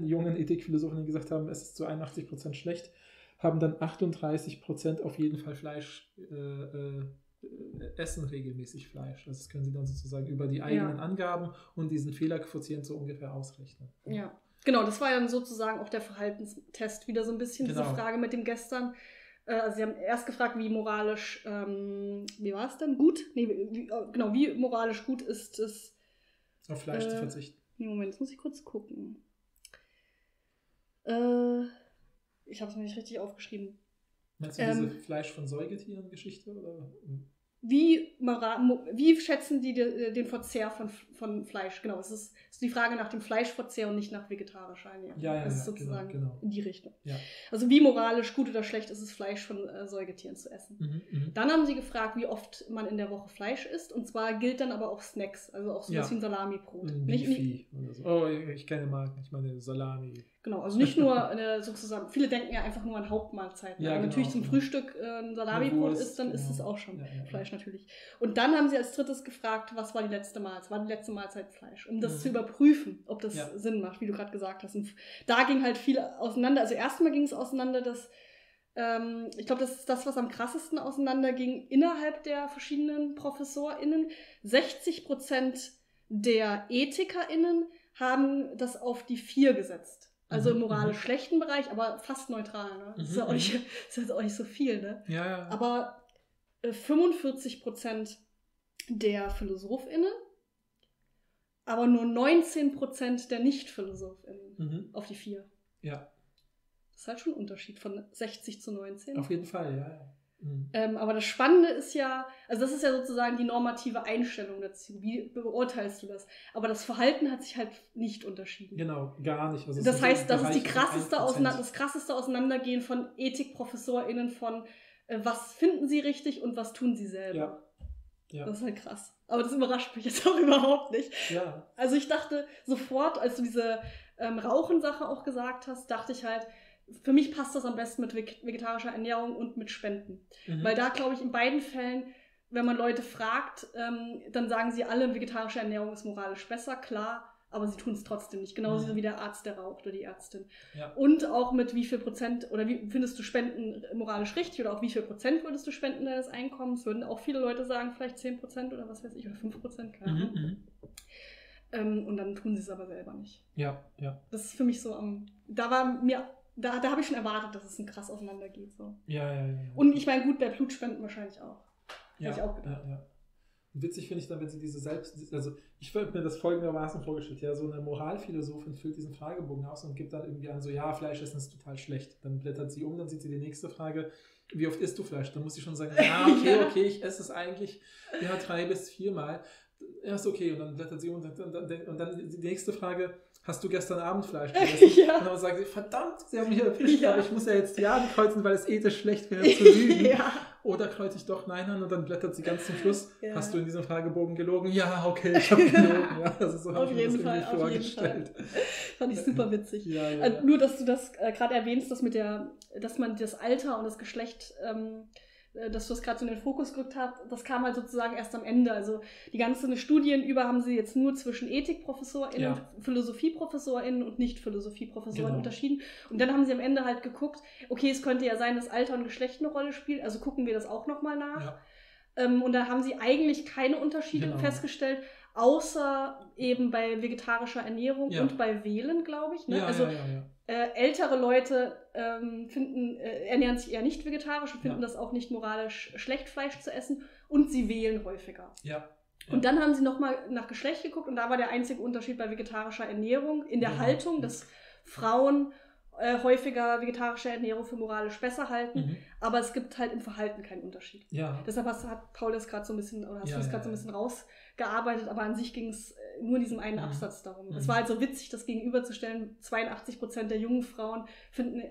jungen Ethikphilosophinnen gesagt haben, es ist zu 81% schlecht, haben dann 38% auf jeden Fall Fleisch, essen regelmäßig Fleisch. Das können sie dann sozusagen über die eigenen Angaben und diesen Fehlerquotient so ungefähr ausrechnen. Ja, genau, das war dann sozusagen auch der Verhaltenstest wieder so ein bisschen, diese Frage mit dem gestern. Also sie haben erst gefragt, wie moralisch, wie war es denn? Gut? Nee, wie moralisch gut ist es, auf Fleisch zu verzichten. Nee, Moment, jetzt muss ich kurz gucken. Ich habe es mir nicht richtig aufgeschrieben. Meinst du diese Fleisch von Säugetieren-Geschichte? Oder? Wie schätzen die den Verzehr von Fleisch? Genau, es ist die Frage nach dem Fleischverzehr und nicht nach vegetarischer Ernährung. Ja, das ist sozusagen genau. In die Richtung. Ja. Also wie moralisch gut oder schlecht ist es, Fleisch von Säugetieren zu essen? Mhm, dann haben sie gefragt, wie oft man in der Woche Fleisch isst. Und zwar gilt dann aber auch Snacks, also auch so was wie ein Salamibrot. Nicht oder so. Oh, ich kenne Marken, ich meine Salami. Genau, also nicht nur sozusagen, viele denken ja einfach nur an Hauptmahlzeiten. Ja, genau, natürlich zum Frühstück ein Salamibrot ist, dann ist es auch schon Fleisch natürlich. Und dann haben sie als drittes gefragt, was war die letzte Mahlzeit? War die letzte Mahlzeit Fleisch? Um das zu überprüfen, ob das Sinn macht, wie du gerade gesagt hast. Und da ging halt viel auseinander. Also erstmal ging es auseinander, dass ich glaube, das ist das, was am krassesten auseinander ging innerhalb der verschiedenen ProfessorInnen. 60% der EthikerInnen haben das auf die 4 gesetzt. Also im moralisch schlechten Bereich, aber fast neutral. Ne? Das ist ja auch nicht so viel. Ne? Ja. Aber 45% der PhilosophInnen, aber nur 19% der Nicht-PhilosophInnen auf die 4. Ja. Das ist halt schon ein Unterschied von 60 zu 19. Auf jeden Fall, Mhm. Aber das Spannende ist ja, also das ist ja sozusagen die normative Einstellung dazu. Wie beurteilst du das? Aber das Verhalten hat sich halt nicht unterschieden. Genau, gar nicht. Also das heißt, das ist das krasseste Auseinandergehen von EthikprofessorInnen von was finden sie richtig und was tun sie selber. Ja. Ja. Das ist halt krass. Aber das überrascht mich jetzt auch überhaupt nicht. Ja. Also ich dachte sofort, als du diese Rauchen-Sache auch gesagt hast, dachte ich halt, für mich passt das am besten mit vegetarischer Ernährung und mit Spenden. Weil da, glaube ich, in beiden Fällen, wenn man Leute fragt, dann sagen sie alle, vegetarische Ernährung ist moralisch besser, klar. aber sie tun es trotzdem nicht. Genauso wie der Arzt, der raucht, oder die Ärztin. Ja. Und auch mit wie viel Prozent, oder wie findest du Spenden moralisch richtig, oder auch wie viel Prozent würdest du spenden deines Einkommens, würden auch viele Leute sagen, vielleicht 10% oder was weiß ich, oder 5%, keine Ahnung. Und dann tun sie es aber selber nicht. Ja, ja. Das ist für mich so am... Da habe ich schon erwartet, dass es ein krass auseinander geht. So. Ja. Und ich meine, gut, bei Blutspenden wahrscheinlich auch. Ja, hätte ich auch gedacht. Ja. Und witzig finde ich dann, wenn sie diese selbst... Also ich würde mir das folgendermaßen vorgestellt. Ja, so eine Moralphilosophin füllt diesen Fragebogen aus und gibt dann irgendwie an so, ja, Fleisch essen ist total schlecht. Dann blättert sie um, dann sieht sie die nächste Frage, wie oft isst du Fleisch? Dann muss sie schon sagen, ja, okay, ich esse es eigentlich ja 3 bis 4 Mal. Ja, ist okay. Und dann blättert sie um und dann die nächste Frage... Hast du gestern Abend Fleisch gegessen? Ja. Und dann sagt sie, verdammt, sie haben mich erwischt, aber ich muss ja jetzt die Arme kreuzen, weil es ethisch schlecht wäre zu lügen. Ja. Oder kreuze ich doch Nein an und dann blättert sie ganz zum Schluss. Ja. Hast du in diesem Fragebogen gelogen? Ja, okay, ich habe gelogen. Ja, also so habe ich mir das vorgestellt. Fand ich super witzig. Ja. Also nur, dass du das gerade erwähnst, dass man das Alter und das Geschlecht... dass du das gerade so in den Fokus gerückt hast, das kam halt sozusagen erst am Ende. Also die ganzen Studien über haben sie jetzt nur zwischen EthikprofessorInnen, und PhilosophieprofessorInnen und Nicht-Philosophieprofessoren unterschieden. Und dann haben sie am Ende halt geguckt, okay, es könnte ja sein, dass Alter und Geschlecht eine Rolle spielt, also gucken wir das auch nochmal nach. Ja. Und da haben sie eigentlich keine Unterschiede festgestellt, außer eben bei vegetarischer Ernährung und bei Wählen, glaube ich. Ne? Ja, also ältere Leute ernähren sich eher nicht vegetarisch und finden das auch nicht moralisch schlecht, Fleisch zu essen. Und sie wählen häufiger. Ja. Und dann haben sie nochmal nach Geschlecht geguckt und da war der einzige Unterschied bei vegetarischer Ernährung in der Haltung, dass Frauen häufiger vegetarische Ernährung für moralisch besser halten, aber es gibt halt im Verhalten keinen Unterschied. Ja. Deshalb hat Paul das gerade so ein bisschen, oder hast du das gerade so ein bisschen rausgearbeitet, aber an sich ging es nur in diesem einen Absatz darum. Es war halt so witzig, das gegenüberzustellen, 82% der jungen Frauen finden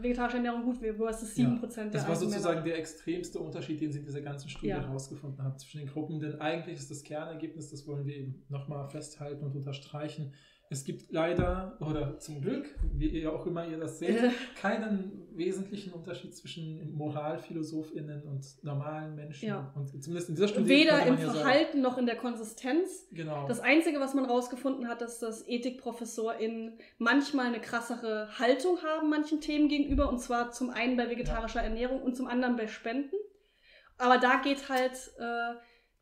vegetarische Ernährung gut, versus 7% der Das war sozusagen Männer. Der extremste Unterschied, den sie in dieser ganzen Studie herausgefunden haben zwischen den Gruppen, denn eigentlich ist das Kernergebnis, das wollen wir eben nochmal festhalten und unterstreichen, es gibt leider, oder zum Glück, wie ihr auch immer ihr das seht, keinen wesentlichen Unterschied zwischen MoralphilosophInnen und normalen Menschen. Ja. Und zumindest in dieser Studie weder im Verhalten noch in der Konsistenz. Genau. Das Einzige, was man rausgefunden hat, ist, dass EthikprofessorInnen manchmal eine krassere Haltung haben manchen Themen gegenüber. Und zwar zum einen bei vegetarischer Ernährung und zum anderen bei Spenden. Aber da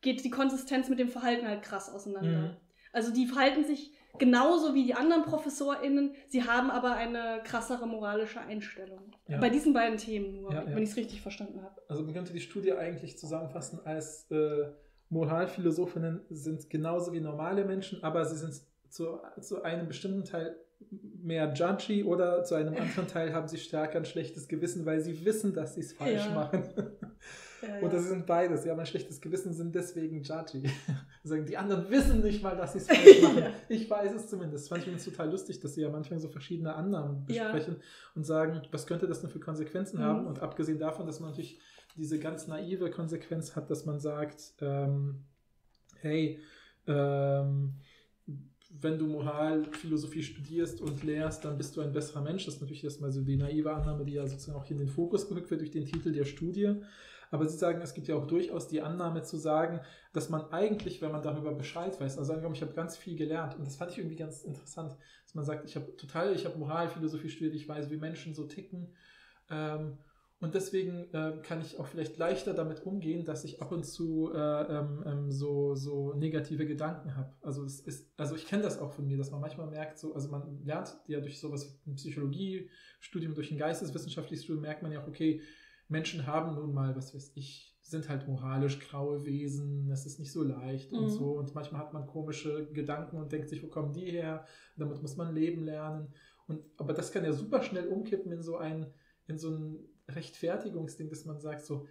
geht die Konsistenz mit dem Verhalten halt krass auseinander. Mhm. Also die verhalten sich genauso wie die anderen ProfessorInnen, sie haben aber eine krassere moralische Einstellung. Ja. Bei diesen beiden Themen nur, wenn ich es richtig verstanden habe. Also man könnte die Studie eigentlich zusammenfassen als Moralphilosophinnen sind genauso wie normale Menschen, aber sie sind zu einem bestimmten Teil mehr judgy oder zu einem anderen Teil haben sie stärker ein schlechtes Gewissen, weil sie wissen, dass sie es falsch machen. Und das sind beides. Sie haben ein schlechtes Gewissen, sind deswegen judgy. Sagen, die anderen wissen nicht mal, dass sie es falsch machen. Ich weiß es zumindest. Fand ich übrigens total lustig, dass sie ja manchmal so verschiedene Annahmen besprechen und sagen, was könnte das denn für Konsequenzen haben? Und abgesehen davon, dass man natürlich diese ganz naive Konsequenz hat, dass man sagt, wenn du Moralphilosophie studierst und lehrst, dann bist du ein besserer Mensch. Das ist natürlich erstmal so die naive Annahme, die ja sozusagen auch hier in den Fokus gerückt wird durch den Titel der Studie. Aber sie sagen, es gibt ja auch durchaus die Annahme zu sagen, dass man eigentlich, wenn man darüber Bescheid weiß, also sagen wir, ich habe ganz viel gelernt. Und das fand ich irgendwie ganz interessant, dass man sagt, ich habe Moralphilosophie studiert, ich weiß, wie Menschen so ticken. Und deswegen kann ich auch vielleicht leichter damit umgehen, dass ich ab und zu so negative Gedanken habe. Also ich kenne das auch von mir, dass man manchmal merkt, so, also man lernt ja durch sowas wie ein Psychologiestudium, durch ein geisteswissenschaftliches Studium, merkt man ja auch, okay, Menschen haben nun mal, was weiß ich, sind halt moralisch graue Wesen, das ist nicht so leicht und so. Und manchmal hat man komische Gedanken und denkt sich, wo kommen die her? Damit muss man leben lernen. Aber das kann ja super schnell umkippen in so ein Rechtfertigungsding, dass man sagt so,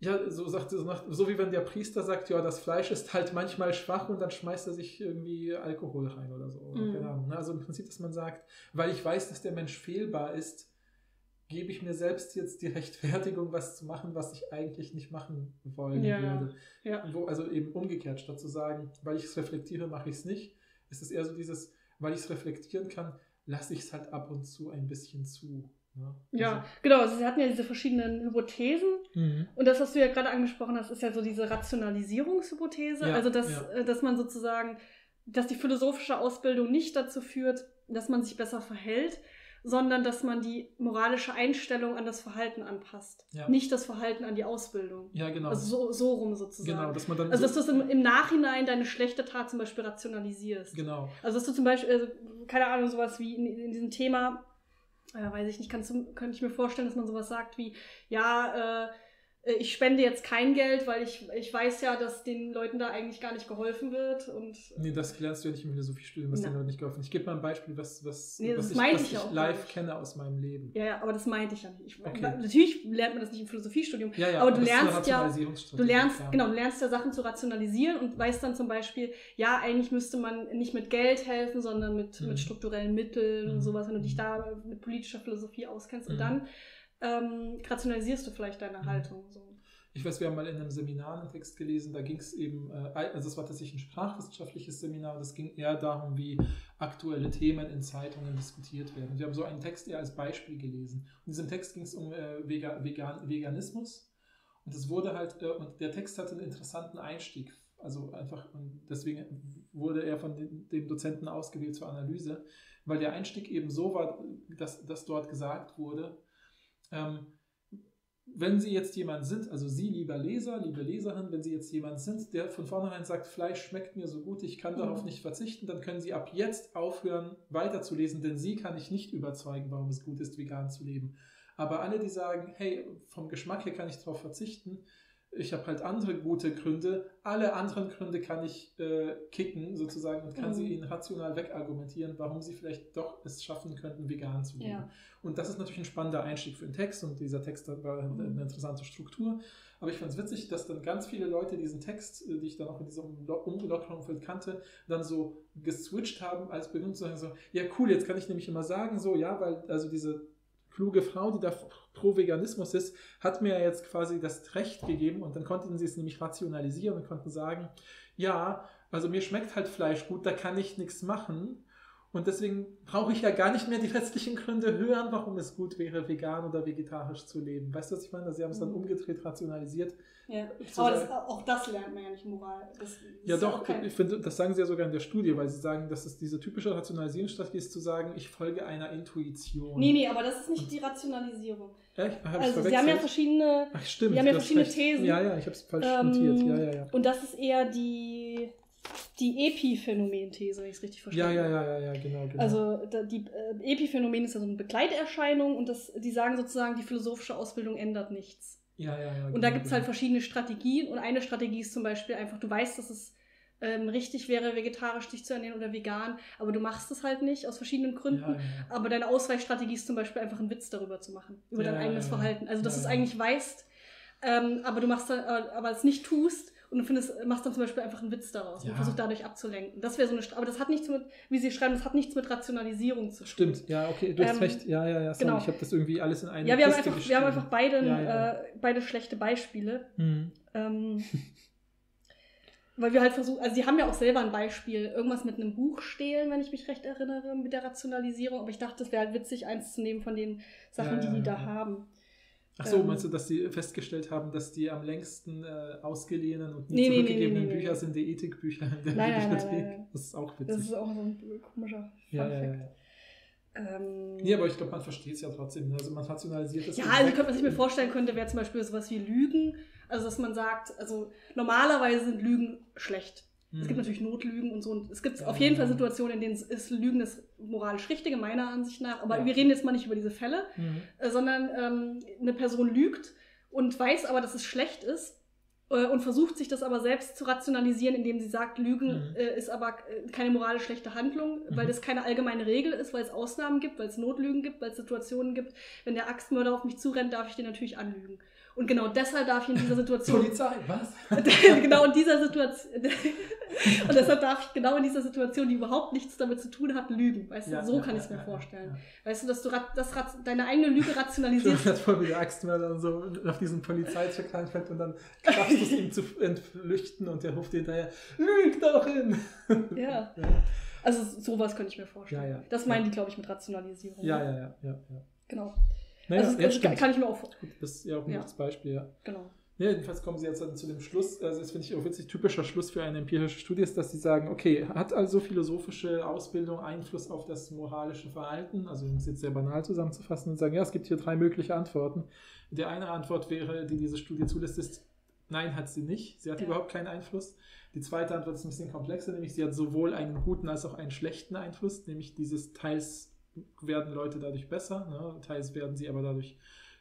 so wie wenn der Priester sagt, ja, das Fleisch ist halt manchmal schwach und dann schmeißt er sich irgendwie Alkohol rein oder so. Keine Ahnung. Also im Prinzip, dass man sagt, weil ich weiß, dass der Mensch fehlbar ist, gebe ich mir selbst jetzt die Rechtfertigung, was zu machen, was ich eigentlich nicht machen wollen würde. Ja. Also eben umgekehrt, statt zu sagen, weil ich es reflektiere, mache ich es nicht. Es ist eher so dieses, weil ich es reflektieren kann, lasse ich es halt ab und zu ein bisschen zu. Ja, genau. Also sie hatten ja diese verschiedenen Hypothesen. Und das, was du ja gerade angesprochen hast, ist ja so diese Rationalisierungshypothese. Also dass man sozusagen dass die philosophische Ausbildung nicht dazu führt, dass man sich besser verhält, sondern dass man die moralische Einstellung an das Verhalten anpasst. Ja. Nicht das Verhalten an die Ausbildung. Ja, genau. Also so rum sozusagen. Genau, dass man dann dass du im Nachhinein deine schlechte Tat zum Beispiel rationalisierst. Genau. Also dass du zum Beispiel, also, keine Ahnung, sowas wie in diesem Thema, weiß ich nicht, könnte ich mir vorstellen, dass man sowas sagt wie, ja, ich spende jetzt kein Geld, weil ich weiß ja, dass den Leuten da eigentlich gar nicht geholfen wird. Und nee, das lernst du ja nicht im Philosophiestudium, was den Leuten nicht geholfen wird. Ich gebe mal ein Beispiel, was ich live kenne aus meinem Leben. Ja, ja, aber das meinte ich ja nicht. Okay. Natürlich lernt man das nicht im Philosophiestudium, ja, ja, aber du lernst ja Sachen zu rationalisieren und weißt dann zum Beispiel, ja, eigentlich müsste man nicht mit Geld helfen, sondern mit strukturellen Mitteln und sowas, wenn du dich da mit politischer Philosophie auskennst und dann rationalisierst du vielleicht deine Haltung. So. Ich weiß, wir haben mal in einem Seminar einen Text gelesen, da ging es eben, also es war tatsächlich ein sprachwissenschaftliches Seminar und es ging eher darum, wie aktuelle Themen in Zeitungen diskutiert werden. Und wir haben so einen Text eher als Beispiel gelesen. In diesem Text ging es um Veganismus und es wurde halt, und der Text hatte einen interessanten Einstieg, also einfach, und deswegen wurde er von dem Dozenten ausgewählt zur Analyse, weil der Einstieg eben so war, dass dort gesagt wurde, wenn Sie jetzt jemand sind, also Sie, lieber Leser, liebe Leserin, wenn Sie jetzt jemand sind, der von vornherein sagt, Fleisch schmeckt mir so gut, ich kann darauf nicht verzichten, dann können Sie ab jetzt aufhören, weiterzulesen, denn Sie kann ich nicht überzeugen, warum es gut ist, vegan zu leben. Aber alle, die sagen, hey, vom Geschmack her kann ich darauf verzichten, ich habe halt andere gute Gründe, alle anderen Gründe kann ich kicken sozusagen und kann sie ihnen rational wegargumentieren, warum sie vielleicht doch es schaffen könnten, vegan zu leben. Ja. Und das ist natürlich ein spannender Einstieg für den Text und dieser Text war eine interessante Struktur. Aber ich fand es witzig, dass dann ganz viele Leute diesen Text, die ich dann auch in diesem ungelockeren Umfeld kannte, dann so geswitcht haben, als begründet zu sagen, so, ja cool, jetzt kann ich nämlich immer sagen, so ja, weil also diese kluge Frau, die da pro Veganismus ist, hat mir jetzt quasi das Recht gegeben und dann konnten sie es nämlich rationalisieren und konnten sagen, ja, also mir schmeckt halt Fleisch gut, da kann ich nichts machen und deswegen brauche ich ja gar nicht mehr die restlichen Gründe hören, warum es gut wäre, vegan oder vegetarisch zu leben. Weißt du, was ich meine? Sie haben es dann umgedreht, rationalisiert. Ja. Aber auch das lernt man ja nicht Moral. Ja doch, ich finde, das sagen sie ja sogar in der Studie, weil sie sagen, dass es diese typische Rationalisierungsstrategie ist, zu sagen, ich folge einer Intuition. Nee, aber das ist nicht die Rationalisierung. Echt? Also sie haben ja verschiedene, ach, stimmt, sie haben ja verschiedene Thesen. Ja, ja, ich habe es falsch notiert. Ja, ja, ja. Und das ist eher die Epiphänomen-These, wenn ich es richtig verstehe. Ja, ja, ja, ja, genau. Also die Epiphänomen ist ja so eine Begleiterscheinung und die sagen sozusagen, die philosophische Ausbildung ändert nichts. Ja, ja, ja. Und da gibt es halt verschiedene Strategien und eine Strategie ist zum Beispiel einfach, du weißt, dass es richtig wäre, vegetarisch dich zu ernähren oder vegan, aber du machst es halt nicht aus verschiedenen Gründen, ja, ja. Aber deine Ausweichstrategie ist zum Beispiel einfach einen Witz darüber zu machen, über dein eigenes Verhalten. Also dass du es eigentlich weißt, aber es nicht tust. Und du machst dann zum Beispiel einfach einen Witz daraus und versuchst dadurch abzulenken. Das wäre so eine aber das hat nichts mit, wie sie schreiben, das hat nichts mit Rationalisierung zu tun. Stimmt, ja, okay, du hast recht. Ja, sorry, genau. Ich habe das irgendwie alles in einem Kiste geschrieben. Wir haben einfach beide schlechte Beispiele. Mhm. Weil wir halt versuchen, also sie haben ja auch selber ein Beispiel, irgendwas mit einem Buch stehlen, wenn ich mich recht erinnere, mit der Rationalisierung. Aber ich dachte, es wäre halt witzig, eins zu nehmen von den Sachen, die da haben. Ach so, meinst du, dass sie festgestellt haben, dass die am längsten ausgeliehenen und nie zurückgegebenen Bücher sind die Ethikbücher in der Bibliothek? Das ist auch witzig. Das ist auch so ein komischer Funfact. Nee, aber ich glaube, man versteht es ja trotzdem. Also man rationalisiert es. Ja, was ich mir vorstellen könnte, wäre zum Beispiel sowas wie Lügen. Also dass man sagt, also normalerweise sind Lügen schlecht. Es gibt natürlich Notlügen und so. Und es gibt auf jeden Fall Situationen, in denen ist Lügen das moralisch Richtige, meiner Ansicht nach. Aber wir reden jetzt mal nicht über diese Fälle, sondern eine Person lügt und weiß aber, dass es schlecht ist und versucht sich das aber selbst zu rationalisieren, indem sie sagt, Lügen ist aber keine moralisch schlechte Handlung, weil das keine allgemeine Regel ist, weil es Ausnahmen gibt, weil es Notlügen gibt, weil es Situationen gibt. Wenn der Axtmörder auf mich zurennt, darf ich den natürlich anlügen. Und genau deshalb darf ich in dieser Situation... Polizei, was? Genau in dieser Situation... Und deshalb darf ich genau in dieser Situation, die überhaupt nichts damit zu tun hat, lügen. Weißt du, so kann ich es mir vorstellen. Ja. Weißt du, dass du deine eigene Lüge rationalisierst. Du hast voll mit der Axtmörder und so auf diesen Polizeicheck reinfällt und dann schaffst du es, ihm zu entflüchten und der ruft hinterher, lüg doch hin! Ja. Also sowas könnte ich mir vorstellen. Ja, ja. Das meinen die, glaube ich, mit Rationalisierung. Ja. Genau. Naja, also, das kann ich mir auch vorstellen. Das ist ja auch ein gutes Beispiel, ja. Genau. Ja, jedenfalls kommen sie jetzt dann zu dem Schluss, also das finde ich auch witzig, typischer Schluss für eine empirische Studie ist, dass sie sagen, okay, hat also philosophische Ausbildung Einfluss auf das moralische Verhalten? Also um es jetzt sehr banal zusammenzufassen und sagen, ja, es gibt hier 3 mögliche Antworten. Die eine Antwort wäre, die diese Studie zulässt, ist, nein, hat sie nicht. Sie hat überhaupt keinen Einfluss. Die zweite Antwort ist ein bisschen komplexer, nämlich sie hat sowohl einen guten als auch einen schlechten Einfluss, nämlich dieses teils werden Leute dadurch besser, ne? Teils werden sie aber dadurch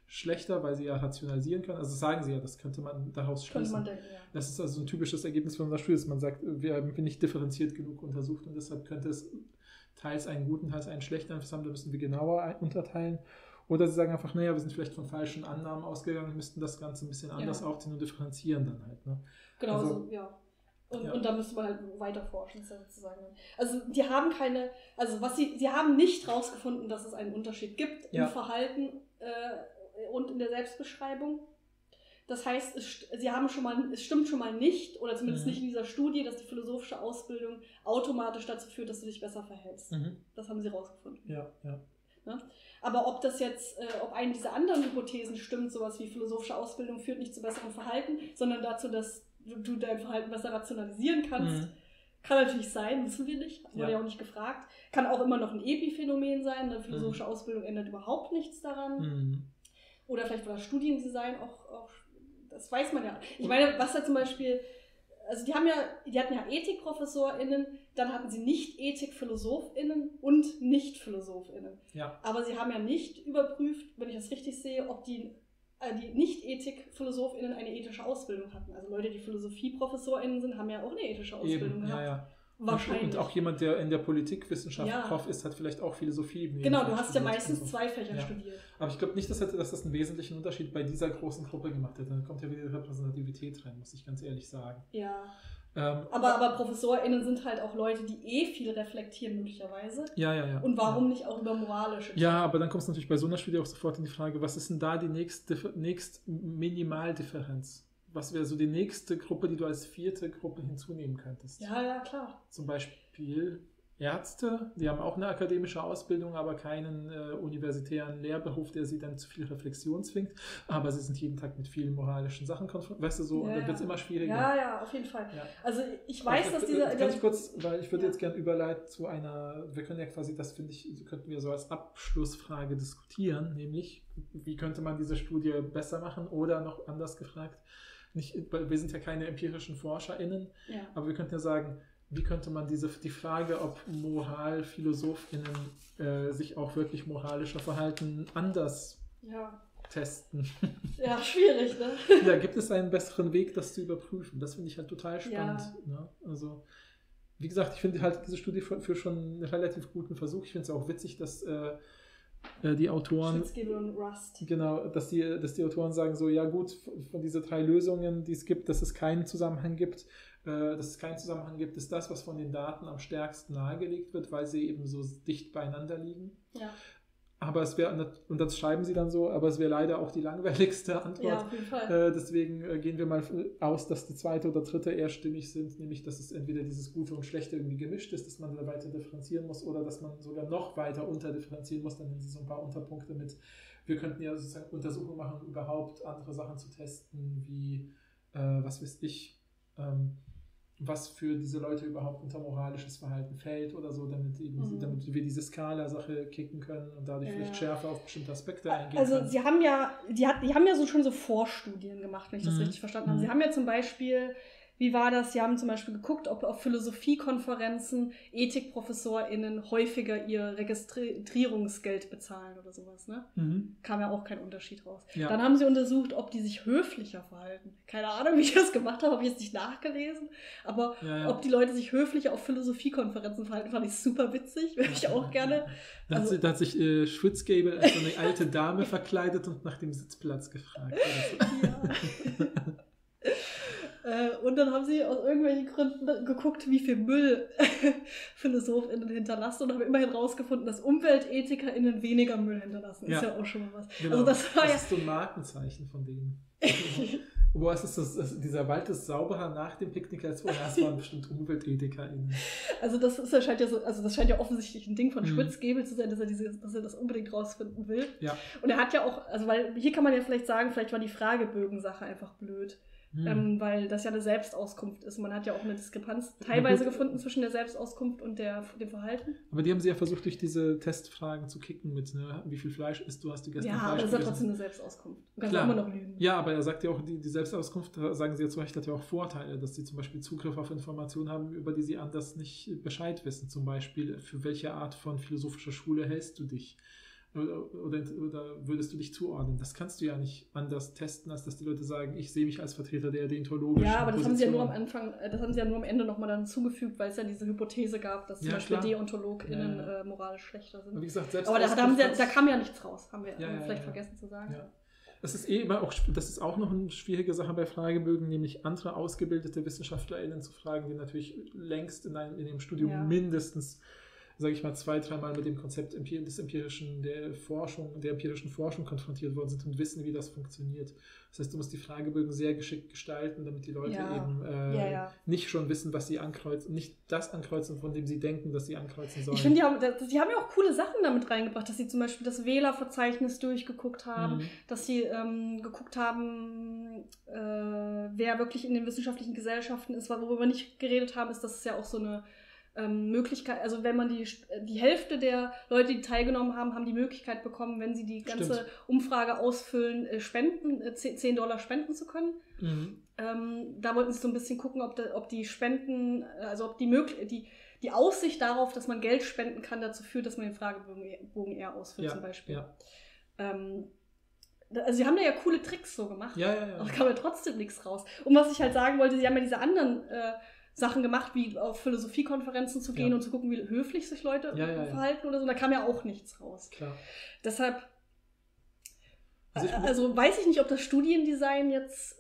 schlechter, weil sie ja rationalisieren können. Also sagen sie ja, das könnte man daraus schließen. Das ist also ein typisches Ergebnis von unserer Studie, dass man sagt, wir haben nicht differenziert genug untersucht und deshalb könnte es teils einen guten, teils einen schlechten Einfluss haben, da müssen wir genauer unterteilen. Oder sie sagen einfach, naja, wir sind vielleicht von falschen Annahmen ausgegangen, müssten das Ganze ein bisschen anders aufziehen und differenzieren dann halt. Ne? Genau, also, Und da müsste man halt weiter forschen, sozusagen. Also die haben keine, also was sie haben nicht rausgefunden, dass es einen Unterschied gibt im Verhalten und in der Selbstbeschreibung. Das heißt, es stimmt schon mal nicht, oder zumindest nicht in dieser Studie, dass die philosophische Ausbildung automatisch dazu führt, dass du dich besser verhältst. Mhm. Das haben sie rausgefunden. Ja, ja. Ne? Aber ob das jetzt, ob eine dieser anderen Hypothesen stimmt, sowas wie philosophische Ausbildung führt nicht zu besserem Verhalten, sondern dazu, dass du dein Verhalten besser rationalisieren kannst, kann natürlich sein, wissen wir nicht, wurde ja auch nicht gefragt. Kann auch immer noch ein Epiphänomen sein, eine philosophische Ausbildung ändert überhaupt nichts daran. Oder vielleicht war das Studiendesign auch, das weiß man ja. Ich meine, was da zum Beispiel, also die hatten ja EthikprofessorInnen, dann hatten sie nicht EthikphilosophInnen und Nicht-PhilosophInnen. Ja. Aber sie haben ja nicht überprüft, wenn ich das richtig sehe, ob die Nicht-EthikphilosophInnen eine ethische Ausbildung hatten. Also Leute, die PhilosophieprofessorInnen sind, haben ja auch eine ethische Ausbildung gehabt. Ja. Wahrscheinlich. Und auch jemand, der in der Politikwissenschaft Prof ist, hat vielleicht auch Philosophie. Genau, du hast ja meistens 2 Fächer studiert. Aber ich glaube nicht, dass das einen wesentlichen Unterschied bei dieser großen Gruppe gemacht hätte. Dann kommt ja wieder die Repräsentativität rein, muss ich ganz ehrlich sagen. Ja. Aber ProfessorInnen sind halt auch Leute, die viel reflektieren möglicherweise. Ja. Und warum nicht auch über moralische Dinge? Ja, aber dann kommst du natürlich bei so einer Studie auch sofort in die Frage, was ist denn da die nächste Minimaldifferenz? Was wäre so die nächste Gruppe, die du als 4. Gruppe hinzunehmen könntest? Ja, klar. Zum Beispiel Ärzte, die haben auch eine akademische Ausbildung, aber keinen universitären Lehrberuf, der sie dann zu viel Reflexion zwingt. Aber sie sind jeden Tag mit vielen moralischen Sachen konfrontiert. Weißt du, so, und dann wird es immer schwieriger. Ja, auf jeden Fall. Ja. Also ich weiß, dass diese... Kann ich kurz, weil ich würde jetzt gerne überleiten zu einer... Wir können ja quasi, das finde ich, könnten wir so als Abschlussfrage diskutieren, nämlich, wie könnte man diese Studie besser machen oder noch anders gefragt, wir sind ja keine empirischen ForscherInnen, aber wir könnten ja sagen, wie könnte man die Frage, ob MoralphilosophInnen sich auch wirklich moralischer verhalten, anders testen? Ja, schwierig, ne? Ja, gibt es einen besseren Weg, das zu überprüfen? Das finde ich halt total spannend. Ja. Ne? Also, wie gesagt, ich finde halt diese Studie für schon einen relativ guten Versuch. Ich finde es auch witzig, dass... die Autoren, Schwitzgebel und Rust. Genau, dass die Autoren sagen so, ja gut, von diesen 3 Lösungen, die es gibt, dass es keinen Zusammenhang gibt, ist das, was von den Daten am stärksten nahegelegt wird, weil sie eben so dicht beieinander liegen. Ja. Aber es wäre, und das schreiben sie dann so, aber es wäre leider auch die langweiligste Antwort. Ja, auf jeden Fall. Deswegen gehen wir mal aus, dass die 2. oder 3. eher stimmig sind, nämlich dass es entweder dieses Gute und Schlechte irgendwie gemischt ist, dass man da weiter differenzieren muss oder dass man sogar noch weiter unterdifferenzieren muss. Dann nehmen sie so ein paar Unterpunkte mit. Wir könnten ja sozusagen Untersuchungen machen, um überhaupt andere Sachen zu testen, wie, was weiß ich, was für diese Leute überhaupt unter moralisches Verhalten fällt oder so, damit wir diese Skala-Sache kicken können und dadurch vielleicht schärfer auf bestimmte Aspekte eingehen können. Also die haben ja schon Vorstudien gemacht, wenn ich das richtig verstanden habe. Sie haben ja zum Beispiel, sie haben zum Beispiel geguckt, ob auf Philosophiekonferenzen EthikprofessorInnen häufiger ihr Registrierungsgeld bezahlen oder sowas, ne? Kam ja auch kein Unterschied raus. Ja. Dann haben sie untersucht, ob die sich höflicher verhalten. Keine Ahnung, wie ich das gemacht habe, habe ich jetzt nicht nachgelesen, aber ob die Leute sich höflicher auf Philosophiekonferenzen verhalten, fand ich super witzig, würde ich auch gerne. Da hat sich Schwitzgebel als so eine alte Dame verkleidet und nach dem Sitzplatz gefragt. So. Ja. Und dann haben sie aus irgendwelchen Gründen geguckt, wie viel Müll PhilosophInnen hinterlassen und haben immerhin rausgefunden, dass UmweltethikerInnen weniger Müll hinterlassen. Ja. Ist ja auch schon mal was. Genau. Also das ist so ein Markenzeichen von denen. Boah, es ist dieser Wald ist sauberer nach dem Picknick als vorher. Das waren bestimmt UmweltethikerInnen. Also das scheint ja offensichtlich ein Ding von Schwitzgebel zu sein, dass er das unbedingt rausfinden will. Ja. Und er hat ja auch, also weil hier kann man ja vielleicht sagen, vielleicht war die Fragebögen-Sache einfach blöd. Weil das ja eine Selbstauskunft ist. Man hat ja auch eine Diskrepanz teilweise gefunden zwischen der Selbstauskunft und dem Verhalten. Aber die haben sie ja versucht, durch diese Testfragen zu kicken mit, ne, wie viel Fleisch isst du, hast du gestern Fleisch gegessen? Ja, aber das ist ja trotzdem eine Selbstauskunft. Du kannst immer noch lügen. Ja, aber er sagt ja auch, die Selbstauskunft, sagen sie ja zu Recht, hat ja auch Vorteile, dass sie zum Beispiel Zugriff auf Informationen haben, über die sie anders nicht Bescheid wissen. Zum Beispiel, für welche Art von philosophischer Schule hältst du dich? Oder würdest du dich zuordnen? Das kannst du ja nicht anders testen, als dass die Leute sagen, ich sehe mich als Vertreter der deontologischen Position. Ja, aber das haben sie ja nur am Anfang, das haben sie ja nur am Ende nochmal dann hinzugefügt, weil es ja diese Hypothese gab, dass zum Beispiel DeontologInnen moralisch schlechter sind. Aber wie gesagt, da kam ja nichts raus, haben wir vielleicht vergessen zu sagen. Ja. Das ist auch noch eine schwierige Sache bei Fragebögen, nämlich andere ausgebildete WissenschaftlerInnen zu fragen, die natürlich längst in dem Studium mindestens, sage ich mal, 2-3 Mal mit dem Konzept der empirischen Forschung konfrontiert worden sind und wissen, wie das funktioniert. Das heißt, du musst die Fragebögen sehr geschickt gestalten, damit die Leute eben nicht schon wissen, was sie ankreuzen, nicht das ankreuzen, von dem sie denken, dass sie ankreuzen sollen. Ich finde, die haben ja auch coole Sachen damit reingebracht, dass sie zum Beispiel das Wählerverzeichnis durchgeguckt haben, dass sie geguckt haben, wer wirklich in den wissenschaftlichen Gesellschaften ist. Worüber wir nicht geredet haben, ist, dass es ja auch so eine Möglichkeit, also wenn man die Hälfte der Leute, die teilgenommen haben, haben die Möglichkeit bekommen, wenn sie die ganze Umfrage ausfüllen, $10 spenden zu können. Da wollten sie so ein bisschen gucken, ob die Spenden, also ob die Aussicht darauf, dass man Geld spenden kann, dazu führt, dass man den Fragebogen eher ausfüllt zum Beispiel. Ja. Also sie haben da ja coole Tricks so gemacht, aber kam ja trotzdem nichts raus. Und was ich halt sagen wollte, sie haben ja diese anderen Sachen gemacht, wie auf Philosophiekonferenzen zu gehen und zu gucken, wie höflich sich Leute verhalten oder so. Und da kam ja auch nichts raus. Klar. Deshalb, also weiß ich nicht, ob das Studiendesign jetzt,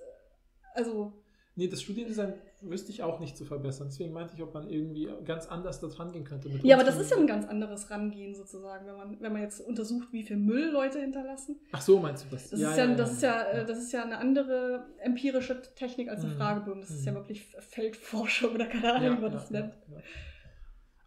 nee, das Studiendesign wüsste ich auch nicht zu verbessern. Deswegen meinte ich, ob man irgendwie ganz anders da dran gehen könnte. Mit aber das ist ja ein ganz anderes Rangehen sozusagen, wenn man jetzt untersucht, wie viel Müll Leute hinterlassen. Ach so, meinst du das? Das ist ja eine andere empirische Technik als ein Fragebogen. Das ist ja wirklich Feldforschung oder keine Ahnung, wie man das nennt. Ja.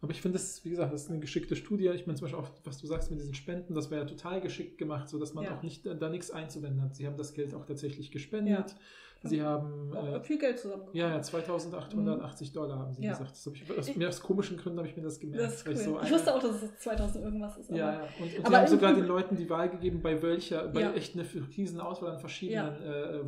Aber ich finde, das, wie gesagt, das ist eine geschickte Studie. Ich meine zum Beispiel auch, was du sagst mit diesen Spenden, das war ja total geschickt gemacht, sodass man auch nicht, da nichts einzuwenden hat. Sie haben das Geld auch tatsächlich gespendet. Ja. Sie haben viel Geld zusammengebracht. Ja, $2,880 haben sie gesagt. Aus komischen Gründen habe ich mir das gemerkt. Das cool. Ich wusste auch, dass es 2000 irgendwas ist. Ja, und sie haben sogar den Leuten die Wahl gegeben, bei echt eine riesen Auswahl an verschiedenen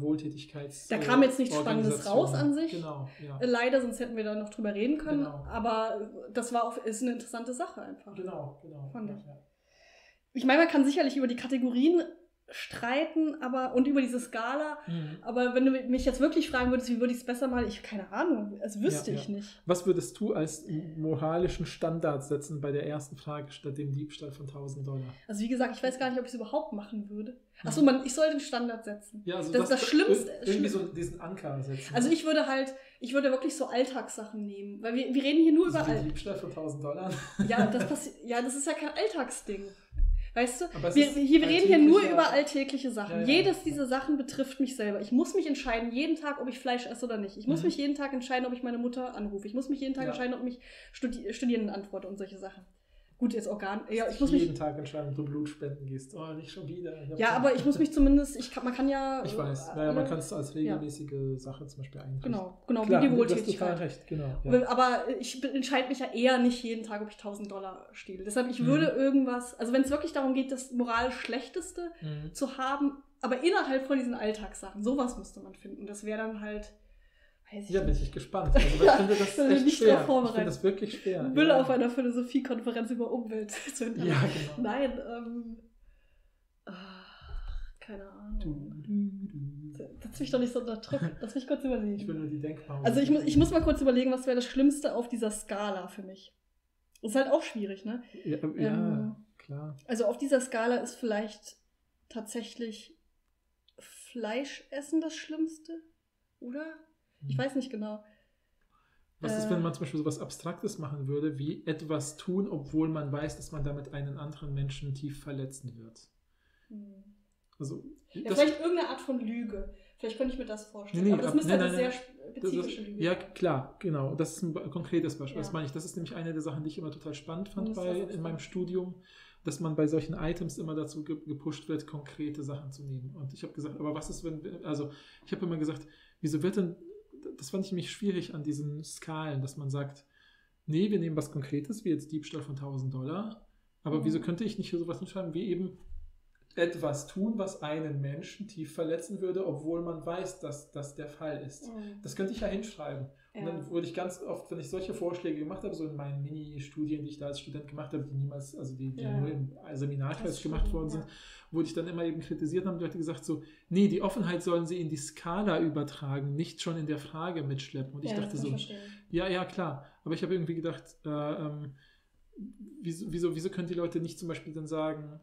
Wohltätigkeits- Da kam jetzt nichts Spannendes raus an sich. Genau, leider, sonst hätten wir da noch drüber reden können. Genau. Aber das ist eine interessante Sache einfach. Genau. Fand ich. Ja. Ich meine, man kann sicherlich über die Kategorien streiten, und über diese Skala, aber wenn du mich jetzt wirklich fragen würdest, wie würde ich es besser machen, ich keine Ahnung, wüsste ich nicht. Was würdest du als moralischen Standard setzen bei der ersten Frage statt dem Diebstahl von $1.000? Also wie gesagt, ich weiß gar nicht, ob ich es überhaupt machen würde. Achso, ich soll den Standard setzen. Ja, also das Schlimmste. Irgendwie so diesen Anker setzen. Also ich würde wirklich so Alltagssachen nehmen, weil wir reden hier nur über Alltag. Diebstahl von $1.000? Ja, das ist ja kein Alltagsding. Weißt du, wir reden hier nur über alltägliche Sachen. Ja, Jedes dieser Sachen betrifft mich selber. Ich muss mich entscheiden, jeden Tag, ob ich Fleisch esse oder nicht. Ich muss mich jeden Tag entscheiden, ob ich meine Mutter anrufe. Ich muss mich jeden Tag entscheiden, ob ich Studierenden antworte und solche Sachen. Gut, jetzt Organ. Ja, ich muss mich jeden Tag entscheiden, ob du Blut spenden gehst. Oh, nicht schon wieder. Aber ich muss mich zumindest. Man kann ja. Ich weiß. Man kann es als regelmäßige Sache zum Beispiel einrichten. Genau. Klar, wie die Wohltätigkeit. Recht, genau. Ja. Aber ich entscheide mich ja eher nicht jeden Tag, ob ich $1.000 stehle. Deshalb, ich würde irgendwas. Also, wenn es wirklich darum geht, das moralisch Schlechteste zu haben, aber innerhalb von diesen Alltagssachen, sowas müsste man finden. Das wäre dann halt. Bin ich gespannt. Also, ich finde das echt schwer. Ich finde das wirklich schwer. Müll auf einer Philosophiekonferenz über Umwelt zu hinterlassen. Ja, genau. Nein, keine Ahnung. Setz mich doch nicht so unter Druck. Lass mich kurz überlegen. Ich will nur die Denkpause. Also ich muss mal kurz überlegen, was wäre das Schlimmste auf dieser Skala für mich. Ist halt auch schwierig, ne? Ja, klar. Also auf dieser Skala ist vielleicht tatsächlich Fleischessen das Schlimmste, oder? Ich weiß nicht genau. Was ist, wenn man zum Beispiel so etwas Abstraktes machen würde, wie etwas tun, obwohl man weiß, dass man damit einen anderen Menschen tief verletzen wird? Also, vielleicht irgendeine Art von Lüge. Vielleicht könnte ich mir das vorstellen. Nee, aber das müsste eine sehr spezifische Lüge sein. Ja, klar, genau. Das ist ein konkretes Beispiel. Ja. Das meine ich. Das ist nämlich eine der Sachen, die ich immer total spannend fand in meinem Studium, dass man bei solchen Items immer dazu gepusht wird, konkrete Sachen zu nehmen. Und ich habe gesagt, aber was ist, wenn, also ich habe immer gesagt, wieso wird denn, das fand ich nämlich schwierig an diesen Skalen, dass man sagt, nee, wir nehmen was Konkretes, wie jetzt Diebstahl von $1.000, aber wieso könnte ich nicht hier sowas hinschreiben, wie eben etwas tun, was einen Menschen tief verletzen würde, obwohl man weiß, dass das der Fall ist. Das könnte ich ja hinschreiben. Ja. Und dann wurde ich ganz oft, wenn ich solche Vorschläge gemacht habe, so in meinen Mini-Studien, die ich da als Student gemacht habe, die niemals, also die nur im Seminarkreis gemacht worden sind, wurde ich dann immer eben kritisiert, haben die Leute gesagt so, nee, die Offenheit sollen sie in die Skala übertragen, nicht schon in der Frage mitschleppen. Und ich dachte so, ja, klar. Aber ich habe irgendwie gedacht, wieso können die Leute nicht zum Beispiel dann sagen,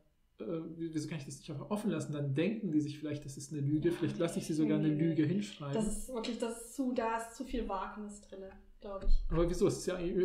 wieso kann ich das nicht einfach offen lassen? Dann denken die sich vielleicht, das ist eine Lüge, vielleicht lasse ich sie sogar eine Lüge hinschreiben. Das ist wirklich, da ist zu viel Wagnis drin, glaube ich. Aber wieso? Irgendwie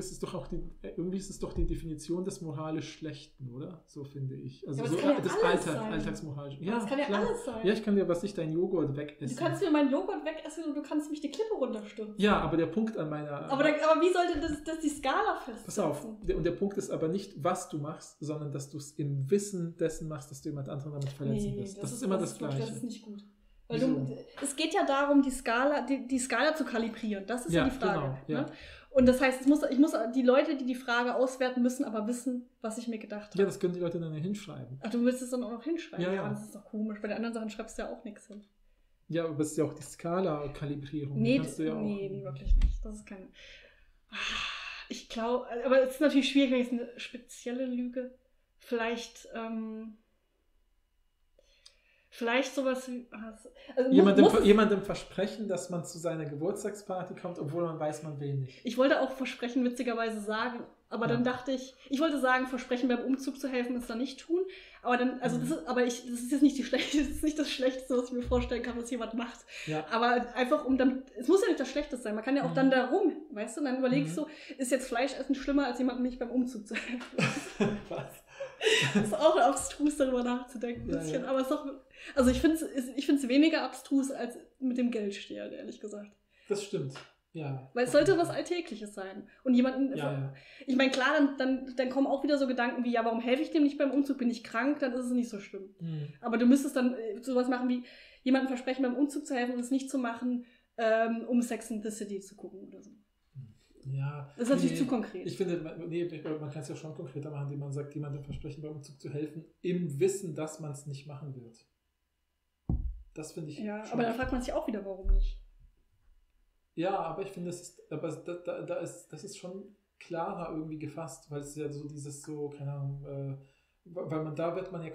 ist es doch die Definition des moralisch Schlechten, oder? So finde ich. Also Alltagsmoralisch. Ja, das kann ja alles sein. Ja, ich kann dir, was ich dein Joghurt wegessen. Du kannst mir meinen Joghurt wegessen und du kannst mich die Klippe runterstürzen. Ja, aber der Punkt an meiner... Aber wie sollte das die Skala festsetzen? Pass auf, und der Punkt ist aber nicht, was du machst, sondern dass du es im Wissen dessen machst, dass du jemand anderen damit verletzen wirst. Das ist immer das Gleiche. Das ist nicht gut. Weil es geht ja darum, die Skala zu kalibrieren. Das ist ja die Frage. Genau, ja. Ne? Und das heißt, ich muss die Leute, die Frage auswerten müssen, aber wissen, was ich mir gedacht habe. Ja, das können die Leute dann hinschreiben. Ach, du willst es dann auch noch hinschreiben? Ja. Das ist doch komisch. Bei den anderen Sachen schreibst du ja auch nichts hin. Ja, aber das ist ja auch die Skala-Kalibrierung. Nee, wirklich nicht. Das ist keine... Ich glaube... Aber es ist natürlich schwierig, wenn es eine spezielle Lüge... Vielleicht sowas wie... Also jemandem versprechen, dass man zu seiner Geburtstagsparty kommt, obwohl man weiß, man will nicht. Ich wollte auch versprechen, witzigerweise sagen, aber dann dachte ich... Ich wollte sagen, versprechen beim Umzug zu helfen, es dann nicht tun, aber dann... Das ist jetzt nicht das Schlechteste, was ich mir vorstellen kann, was jemand macht. Ja. Aber einfach es muss ja nicht das Schlechteste sein, man kann ja auch dann darum, weißt du? Dann überlegst du, ist jetzt Fleischessen schlimmer, als jemandem nicht beim Umzug zu helfen? Was? Das ist auch abstrus, darüber nachzudenken. Ja. Aber es ist doch, also ich finde es weniger abstrus als mit dem Geldstehlen, ehrlich gesagt. Das stimmt, ja. Weil es sollte was Alltägliches sein. Und jemanden... Ja. Ich meine, klar, dann kommen auch wieder so Gedanken wie, ja, warum helfe ich dem nicht beim Umzug? Bin ich krank? Dann ist es nicht so schlimm. Aber du müsstest dann sowas machen wie, jemandem versprechen, beim Umzug zu helfen und es nicht zu machen, um Sex and the City zu gucken oder so. Ja, das ist natürlich zu konkret. Ich finde, man kann es ja schon konkreter machen, indem man sagt, jemandem versprechen, beim Umzug zu helfen, im Wissen, dass man es nicht machen wird. Das finde ich. Ja, aber da fragt man sich auch wieder, warum nicht. Ja, aber ich finde, das ist schon klarer irgendwie gefasst, weil es ja so dieses so, keine Ahnung, weil da hat man ja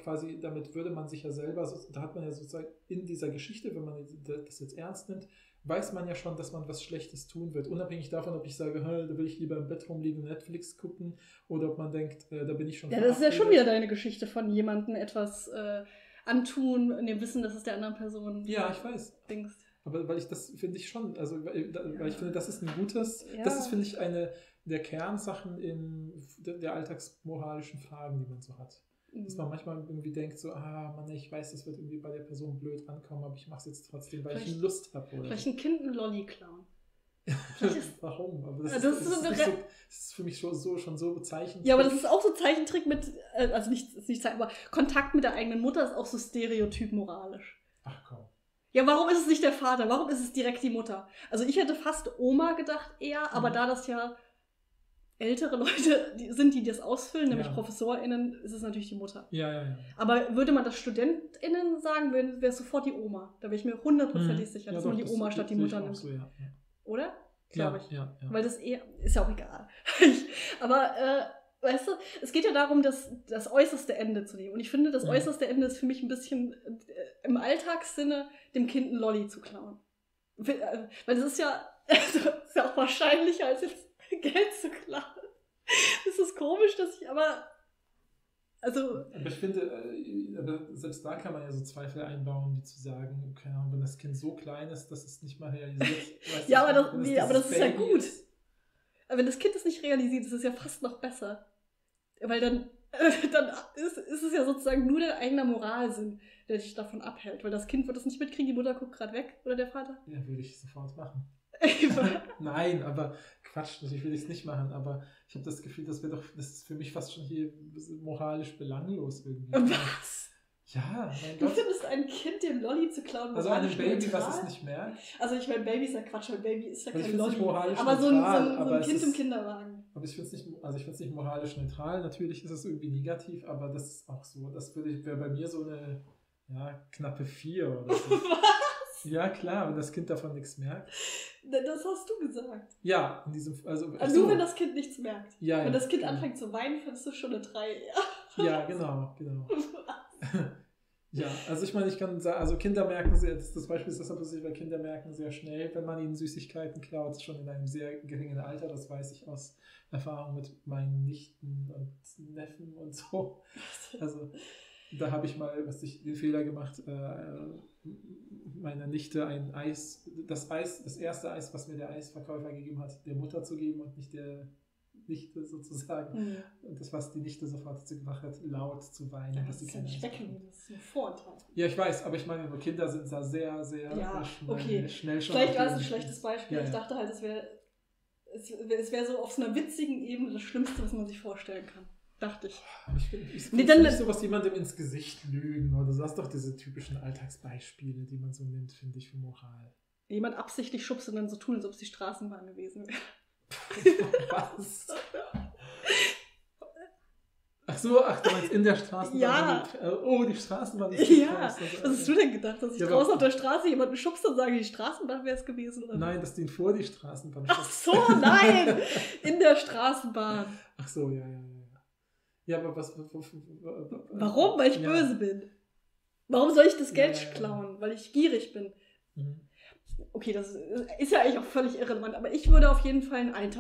sozusagen in dieser Geschichte, wenn man das jetzt ernst nimmt, weiß man ja schon, dass man was Schlechtes tun wird. Unabhängig davon, ob ich sage, da will ich lieber im Bett rumliegen und Netflix gucken, oder ob man denkt, da bin ich schon... Ja, das ist ja schon wieder deine Geschichte von jemandem etwas antun, in dem Wissen, dass es der anderen Person... Ja, ich weiß. Denkst. Aber weil ich das finde ich schon, also weil ich finde, das ist ein gutes... Ja. Das ist, finde ich, eine der Kernsachen in der alltagsmoralischen Fragen, die man so hat. Dass man manchmal irgendwie denkt, so, Mann, ich weiß, das wird irgendwie bei der Person blöd ankommen, aber ich mache es jetzt trotzdem, weil ich Lust habe. Vielleicht ein Kind einen Lolli klauen. Warum? Aber das ist für mich schon so bezeichnend. Ja, aber das ist auch so Zeichentrick mit, also nicht Zeichen, aber Kontakt mit der eigenen Mutter ist auch so stereotypmoralisch. Ach komm. Ja, warum ist es nicht der Vater? Warum ist es direkt die Mutter? Also ich hätte fast Oma gedacht eher, aber da das ja... ältere Leute die das ausfüllen, nämlich ProfessorInnen, ist es natürlich die Mutter. Ja. Aber würde man das StudentInnen sagen, wäre sofort die Oma. Da bin ich mir hundertprozentig sicher, dass man die Oma statt die Mutter nimmt. So, ja. Oder? Glaube ich. Ja. Weil das ist ja auch egal. Aber, weißt du, es geht ja darum, das äußerste Ende zu nehmen. Und ich finde, das äußerste Ende ist für mich ein bisschen im Alltagssinne, dem Kind einen Lolli zu klauen. Weil das ist ja auch wahrscheinlicher als jetzt Geld zu klauen. Das ist komisch, dass ich aber ich finde, selbst da kann man ja so Zweifel einbauen, wie zu sagen, keine Ahnung, wenn das Kind so klein ist, dass es nicht mal realisiert. Ja, aber das ist ja gut. Aber wenn das Kind es nicht realisiert, ist es ja fast noch besser. Weil dann dann ist es ja sozusagen nur dein eigener Moralsinn, der dich davon abhält. Weil das Kind wird das nicht mitkriegen, die Mutter guckt gerade weg oder der Vater. Ja, würde ich sofort machen. Nein, aber Quatsch, natürlich will ich es nicht machen, aber ich habe das Gefühl, das ist für mich fast schon hier moralisch belanglos irgendwie. Was? Ja, mein Gott. Du findest ein Kind, dem Lolli zu klauen, also einem Baby, neutral? Was es nicht merkt? Also ich meine, Baby ist ja Quatsch, weil Baby ist ja also kein Lolli. Aber so ein Kind im Kinderwagen. Aber ich finde es nicht moralisch neutral. Natürlich ist es irgendwie negativ, aber das ist auch so. Das wäre bei mir so eine knappe 4 oder so. Was? Ja, klar, wenn das Kind davon nichts merkt. Das hast du gesagt. Ja, in diesem Fall. Also nur wenn das Kind nichts merkt. Ja, wenn das Kind anfängt zu weinen, findest du schon eine 3. Ja, genau. Ja, also ich meine, ich kann sagen, also Kinder merken sehr, das Beispiel ist deshalb lustig, weil Kinder merken sehr schnell, wenn man ihnen Süßigkeiten klaut, schon in einem sehr geringen Alter, das weiß ich aus Erfahrung mit meinen Nichten und Neffen und so. Also da habe ich mal, den Fehler gemacht, meiner Nichte ein Eis, das erste Eis, was mir der Eisverkäufer gegeben hat, der Mutter zu geben und nicht der Nichte sozusagen. Mhm. Und das, was die Nichte sofort dazu gemacht hat, laut zu weinen. Ja, das ist ja nicht wecken, das ist ein Vorurteil. Ja, ich weiß, aber ich meine, nur Kinder sind da sehr, sehr schnell schon. Vielleicht war es ein schlechtes Beispiel. Ja, ich dachte halt, es wäre so auf so einer witzigen Ebene das Schlimmste, was man sich vorstellen kann. Dachte ich. Nicht so, was jemandem ins Gesicht lügen. Oder du hast doch diese typischen Alltagsbeispiele, die man so nimmt, finde ich, für Moral. Jemand absichtlich schubst und dann so tun, als ob es die Straßenbahn gewesen wäre. Was? Ach, du meinst in der Straßenbahn? Ja. Die Straßenbahn ist die Straße. Was hast du denn gedacht, dass ich draußen auf der Straße jemanden schubst und sage, die Straßenbahn wäre es gewesen? Oder? Nein, dass du ihn vor die Straßenbahn schubst. Ach so, nein! In der Straßenbahn. Ach so, ja. Ja, aber was... Warum? Weil ich böse bin. Warum soll ich das Geld klauen? Weil ich gierig bin. Mhm. Okay, das ist ja eigentlich auch völlig irrelevant, aber ich würde auf jeden Fall ein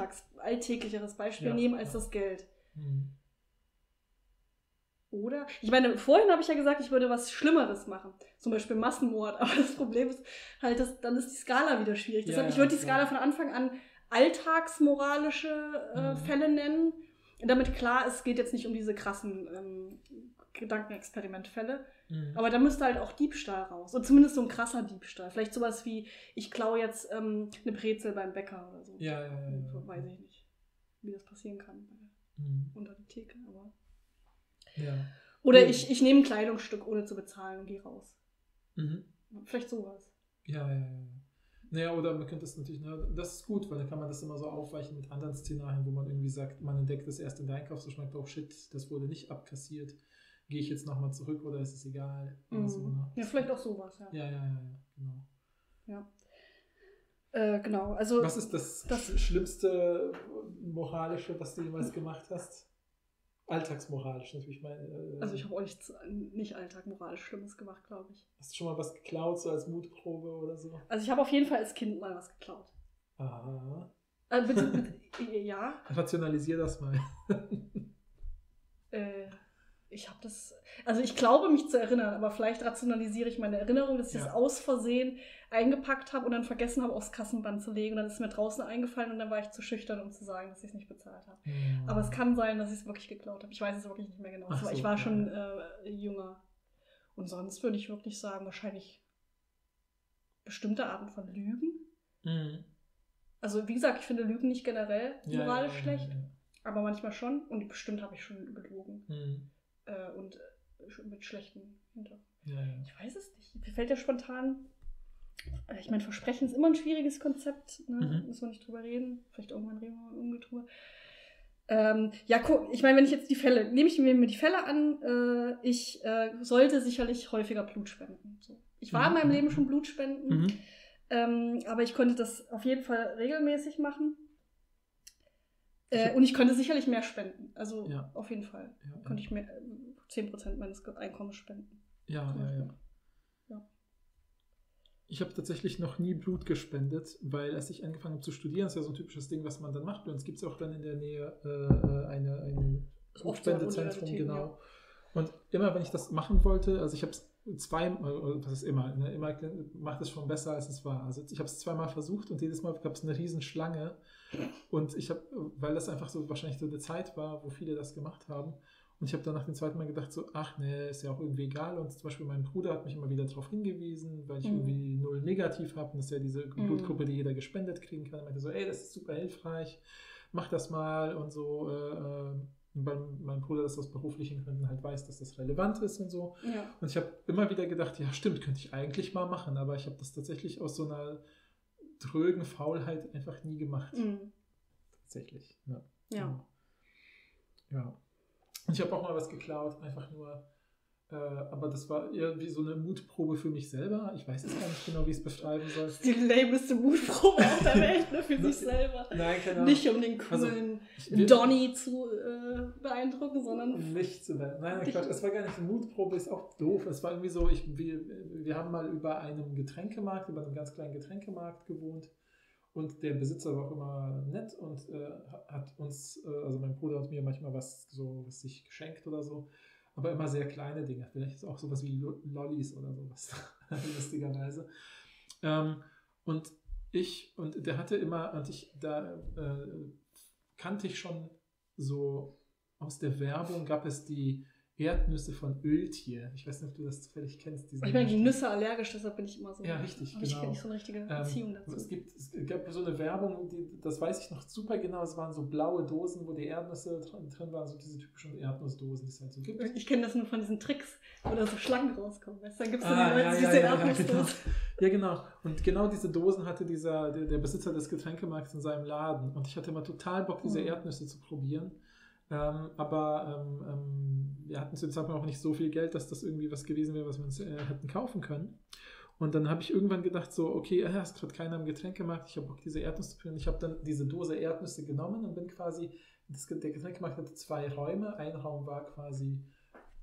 alltäglicheres Beispiel nehmen als das Geld. Mhm. Oder? Ich meine, vorhin habe ich ja gesagt, ich würde was Schlimmeres machen. Zum Beispiel Massenmord. Aber das Problem ist halt, dann ist die Skala wieder schwierig. Deshalb, ich würde die Skala von Anfang an alltagsmoralische Fälle nennen. Damit klar ist, es geht jetzt nicht um diese krassen Gedankenexperimentfälle. Mhm. Aber da müsste halt auch Diebstahl raus. Und zumindest so ein krasser Diebstahl. Vielleicht sowas wie, ich klaue jetzt eine Brezel beim Bäcker oder so. Ja. Weiß ich nicht, wie das passieren kann. Unter die Theke, aber... Ja. Oder ich nehme ein Kleidungsstück, ohne zu bezahlen, und gehe raus. Mhm. Vielleicht sowas. Ja. Naja, oder man könnte es natürlich, das ist gut, weil dann kann man das immer so aufweichen mit anderen Szenarien, wo man irgendwie sagt, man entdeckt das erst in der Einkaufsverschmack, oh shit, das wurde nicht abkassiert. Gehe ich jetzt nochmal zurück oder ist es egal? Mhm. So, ne? Ja, vielleicht auch sowas, genau. Ja. Genau, also... Was ist das schlimmste Moralische, was du jemals gemacht hast? Alltagsmoralisch natürlich. Also ich habe auch nicht alltagsmoralisch Schlimmes gemacht, glaube ich. Hast du schon mal was geklaut, so als Mutprobe oder so? Also ich habe auf jeden Fall als Kind mal was geklaut. Aha. Bitte, ja. Rationalisier das mal. Ich habe das... Also ich glaube, mich zu erinnern, aber vielleicht rationalisiere ich meine Erinnerung, dass ich das aus Versehen eingepackt habe und dann vergessen habe, aufs Kassenband zu legen. Und dann ist es mir draußen eingefallen und dann war ich zu schüchtern, um zu sagen, dass ich es nicht bezahlt habe. Ja. Aber es kann sein, dass ich es wirklich geklaut habe. Ich weiß es wirklich nicht mehr genau. Ach so, aber ich war schon jünger. Und sonst würde ich wirklich sagen, wahrscheinlich bestimmte Arten von Lügen. Mhm. Also wie gesagt, ich finde Lügen nicht generell moralisch schlecht, aber manchmal schon. Und bestimmt habe ich schon gelogen. Mhm. Und mit schlechten Hintergrund. Ja. Ich weiß es nicht. Mir fällt ja spontan, ich meine, Versprechen ist immer ein schwieriges Konzept, ne? Müssen wir nicht drüber reden. Vielleicht irgendwann reden wir Ungetue. Ich meine, wenn ich jetzt die Fälle, nehme ich mir die Fälle an, ich sollte sicherlich häufiger Blut spenden. So. Ich war in meinem Leben schon Blutspenden, aber ich konnte das auf jeden Fall regelmäßig machen. Und ich könnte sicherlich mehr spenden. Also auf jeden Fall. Ja, könnte ich mehr 10% meines Einkommens spenden. Ja. Ich habe tatsächlich noch nie Blut gespendet, weil als ich angefangen habe zu studieren, ist ja so ein typisches Ding, was man dann macht. Bei uns gibt es auch dann in der Nähe ein Blutspendezentrum, genau. Ja. Und immer, wenn ich das machen wollte, also ich habe es zweimal, das ist immer, ne? Immer macht es schon besser, als es war. Also ich habe es zweimal versucht und jedes Mal gab es eine Riesenschlange. Und ich habe, weil das einfach so wahrscheinlich so eine Zeit war, wo viele das gemacht haben. Und ich habe dann nach dem zweiten Mal gedacht, so, ach ne, ist ja auch irgendwie egal. Und zum Beispiel mein Bruder hat mich immer wieder darauf hingewiesen, weil ich irgendwie null negativ habe. Und das ist ja diese Blutgruppe, die jeder gespendet kriegen kann. Er meinte so, ey, das ist super hilfreich, mach das mal und so. Weil mein Bruder das aus beruflichen Gründen halt weiß, dass das relevant ist und so. Ja. Und ich habe immer wieder gedacht, ja stimmt, könnte ich eigentlich mal machen. Aber ich habe das tatsächlich aus so einer trögen Faulheit einfach nie gemacht. Mhm. Tatsächlich, ja. Ja. Ja. Und ich habe auch mal was geklaut, einfach nur, aber das war irgendwie so eine Mutprobe für mich selber. Ich weiß jetzt gar nicht genau, wie ich es beschreiben soll. Die labelste Mutprobe auf der Welt, nur für sich selber. Nein, keine Ahnung. Nicht um den coolen also, Donny zu beeindrucken, sondern... Nicht zu beeindrucken. Nein, Quatsch, es war gar nicht eine Mutprobe, ist auch doof. Es war irgendwie so, wir haben mal über einem ganz kleinen Getränkemarkt gewohnt. Und der Besitzer war auch immer nett und hat uns, also mein Bruder und mir, manchmal was sich geschenkt oder so. Aber immer sehr kleine Dinge. Vielleicht ist auch sowas wie Lollis oder sowas, lustigerweise. Kannte ich schon so aus der Werbung, gab es die Erdnüsse von Öltier. Ich weiß nicht, ob du das zufällig kennst. Ich bin gegen Nüsse allergisch, deshalb bin ich immer so... Ja, richtig, genau. Ich habe nicht so eine richtige Beziehung dazu. Es gab so eine Werbung, das weiß ich noch super genau, es waren so blaue Dosen, wo die Erdnüsse drin waren, so diese typischen Erdnussdosen, die es halt so gibt. Ich kenne das nur von diesen Tricks, wo da so Schlangen rauskommen. Weißt? Dann gibt es diese Erdnussdosen. Ja, genau. Und genau diese Dosen hatte der Besitzer des Getränkemarkts in seinem Laden. Und ich hatte immer total Bock, diese Erdnüsse zu probieren. Wir hatten zu dem Zeitpunkt auch nicht so viel Geld, dass das irgendwie was gewesen wäre, was wir uns hätten kaufen können. Und dann habe ich irgendwann gedacht so, okay, es ist gerade keiner im Getränkemarkt, ich habe Bock, diese Erdnüsse zu probieren. Ich habe dann diese Dose Erdnüsse genommen und bin quasi, der Getränkemarkt hatte zwei Räume. Ein Raum war quasi,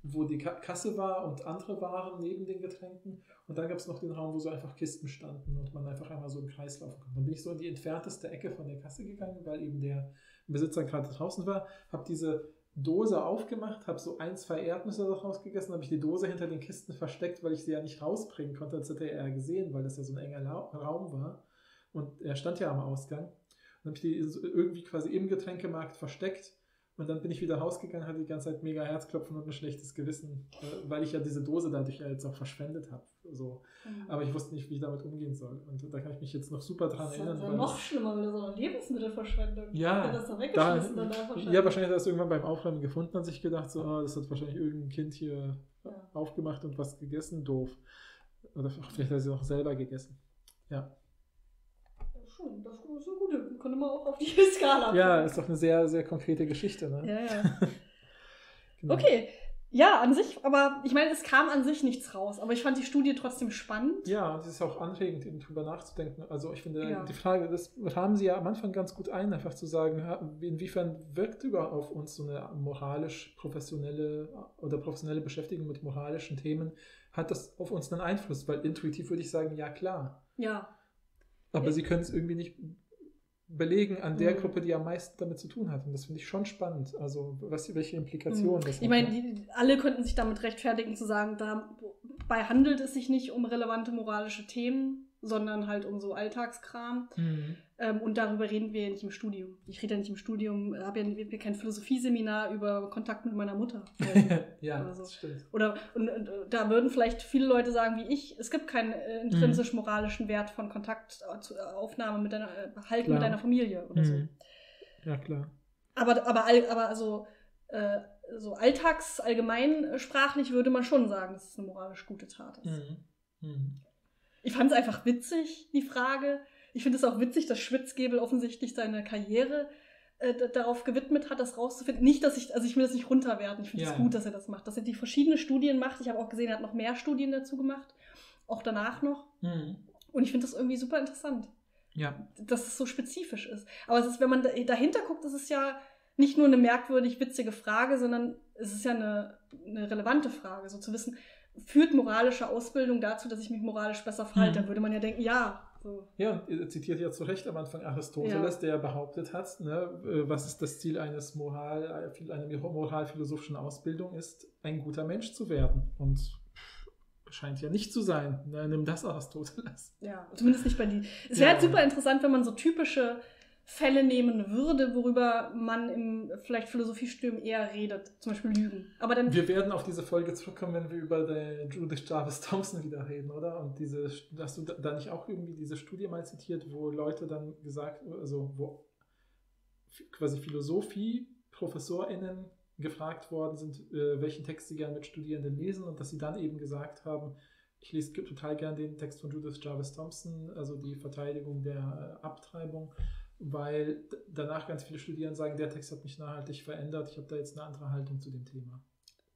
wo die Kasse war und andere waren neben den Getränken. Und dann gab es noch den Raum, wo so einfach Kisten standen und man einfach einmal so im Kreis laufen konnte. Dann bin ich so in die entfernteste Ecke von der Kasse gegangen, weil eben der Besitzer gerade draußen war, habe diese Dose aufgemacht, habe so 1, 2 Erdnüsse daraus gegessen, habe ich die Dose hinter den Kisten versteckt, weil ich sie ja nicht rausbringen konnte, das hätte er gesehen, weil das ja so ein enger Raum war und er stand ja am Ausgang. Und habe ich die irgendwie quasi im Getränkemarkt versteckt und dann bin ich wieder rausgegangen, hatte die ganze Zeit mega Herzklopfen und ein schlechtes Gewissen, weil ich ja diese Dose dadurch ja jetzt auch verschwendet habe. So. Aber ich wusste nicht, wie ich damit umgehen soll. Und da kann ich mich jetzt noch super dran erinnern. Das ist ja noch schlimmer, wenn so eine Lebensmittelverschwendung. Ja, hat das weggeschmissen wahrscheinlich. Ja, wahrscheinlich hat er es irgendwann beim Aufräumen gefunden und sich gedacht, so, das hat wahrscheinlich irgendein Kind hier aufgemacht und was gegessen. Doof. Oder vielleicht hat er sie auch selber gegessen. Ja. Schon, das ist so gut. Das könnte man auch auf die Skala machen. Ja, ist doch eine sehr, sehr konkrete Geschichte. Ne? Ja, ja. Genau. Okay. Ja, an sich, aber ich meine, es kam an sich nichts raus, aber ich fand die Studie trotzdem spannend. Ja, und es ist auch anregend, eben drüber nachzudenken. Also ich finde, die Frage, das haben sie ja am Anfang ganz gut ein, einfach zu sagen, inwiefern wirkt überhaupt auf uns so eine professionelle Beschäftigung mit moralischen Themen, hat das auf uns einen Einfluss? Weil intuitiv würde ich sagen, ja klar. Ja. Aber sie können es irgendwie nicht belegen an der Gruppe, die am meisten damit zu tun hat. Und das finde ich schon spannend. Also welche Implikationen das hat. Ich meine, alle könnten sich damit rechtfertigen, zu sagen, dabei handelt es sich nicht um relevante moralische Themen, sondern halt um so Alltagskram. Mhm. Und darüber reden wir ja nicht im Studium. Ich rede ja nicht im Studium, habe ja kein Philosophieseminar über Kontakt mit meiner Mutter. Ja, oder so. Das stimmt. Und da würden vielleicht viele Leute sagen, wie ich, es gibt keinen intrinsisch moralischen Wert von Kontaktaufnahme mit deiner Haltung mit deiner Familie oder so. Ja, klar. Aber so allgemein sprachlich würde man schon sagen, dass es eine moralisch gute Tat ist. Mhm. Mhm. Ich fand es einfach witzig, die Frage. Ich finde es auch witzig, dass Schwitzgebel offensichtlich seine Karriere darauf gewidmet hat, das rauszufinden. Nicht, dass ich will das nicht runterwerten. Ich finde es gut, dass er das macht. Dass er die verschiedenen Studien macht. Ich habe auch gesehen, er hat noch mehr Studien dazu gemacht. Auch danach noch. Mhm. Und ich finde das irgendwie super interessant. Ja. Dass es so spezifisch ist. Aber es ist, wenn man dahinter guckt, ist es ja nicht nur eine merkwürdig witzige Frage, sondern es ist ja eine relevante Frage. So zu wissen, führt moralische Ausbildung dazu, dass ich mich moralisch besser verhalte? Dann würde man ja denken, ja. So. Ja, und ihr zitiert ja zu Recht am Anfang Aristoteles, der behauptet hat, was ist das Ziel einer moralphilosophischen Ausbildung ist, ein guter Mensch zu werden. Und scheint ja nicht zu sein. Nimm das, Aristoteles. Ja, zumindest nicht bei die. Es wäre halt super interessant, wenn man so typische Fälle nehmen würde, worüber man im vielleicht Philosophiestürmen eher redet, zum Beispiel Lügen. Aber dann wir werden auf diese Folge zurückkommen, wenn wir über Judith Jarvis Thompson wieder reden, oder? Und diese, hast du da nicht auch irgendwie diese Studie mal zitiert, wo Leute dann gesagt, also wo quasi Philosophie-ProfessorInnen gefragt worden sind, welchen Text sie gerne mit Studierenden lesen, und dass sie dann eben gesagt haben, ich lese total gern den Text von Judith Jarvis Thompson, also die Verteidigung der Abtreibung, weil danach ganz viele Studierende sagen, der Text hat mich nachhaltig verändert, ich habe da jetzt eine andere Haltung zu dem Thema.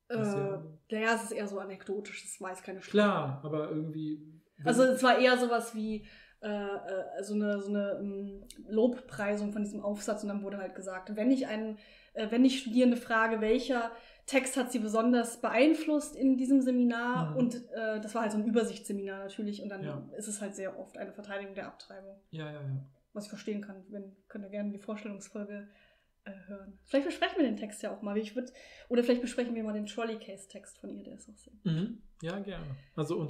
Naja, es ist eher so anekdotisch, das weiß keine Studie. Klar, aber irgendwie... Also es war eher sowas wie so eine Lobpreisung von diesem Aufsatz, und dann wurde halt gesagt, wenn ich Studierende frage, welcher Text hat sie besonders beeinflusst in diesem Seminar, und das war halt so ein Übersichtsseminar natürlich, und dann ist es halt sehr oft eine Verteidigung der Abtreibung. Ja. Was ich verstehen kann, könnt ihr gerne die Vorstellungsfolge hören. Vielleicht besprechen wir den Text ja auch mal. Oder vielleicht besprechen wir mal den Trolley-Case-Text von ihr, der ist auch sehr gut. Mhm. Ja, gerne. Also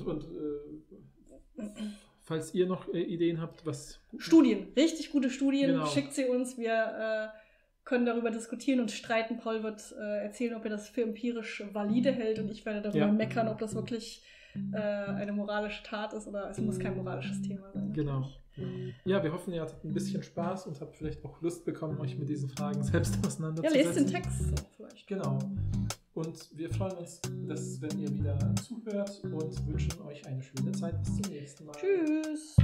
falls ihr noch Ideen habt, was... Studien, richtig gute Studien, genau. Schickt sie uns. Wir können darüber diskutieren und streiten. Paul wird erzählen, ob er das für empirisch valide hält, und ich werde darüber meckern, ob das wirklich eine moralische Tat ist, oder es muss kein moralisches Thema sein. Genau. Ja, wir hoffen, ihr hattet ein bisschen Spaß und habt vielleicht auch Lust bekommen, euch mit diesen Fragen selbst auseinanderzusetzen. Ja, lest den Text vielleicht. Genau. Und wir freuen uns, wenn ihr wieder zuhört, und wünschen euch eine schöne Zeit. Bis zum nächsten Mal. Tschüss.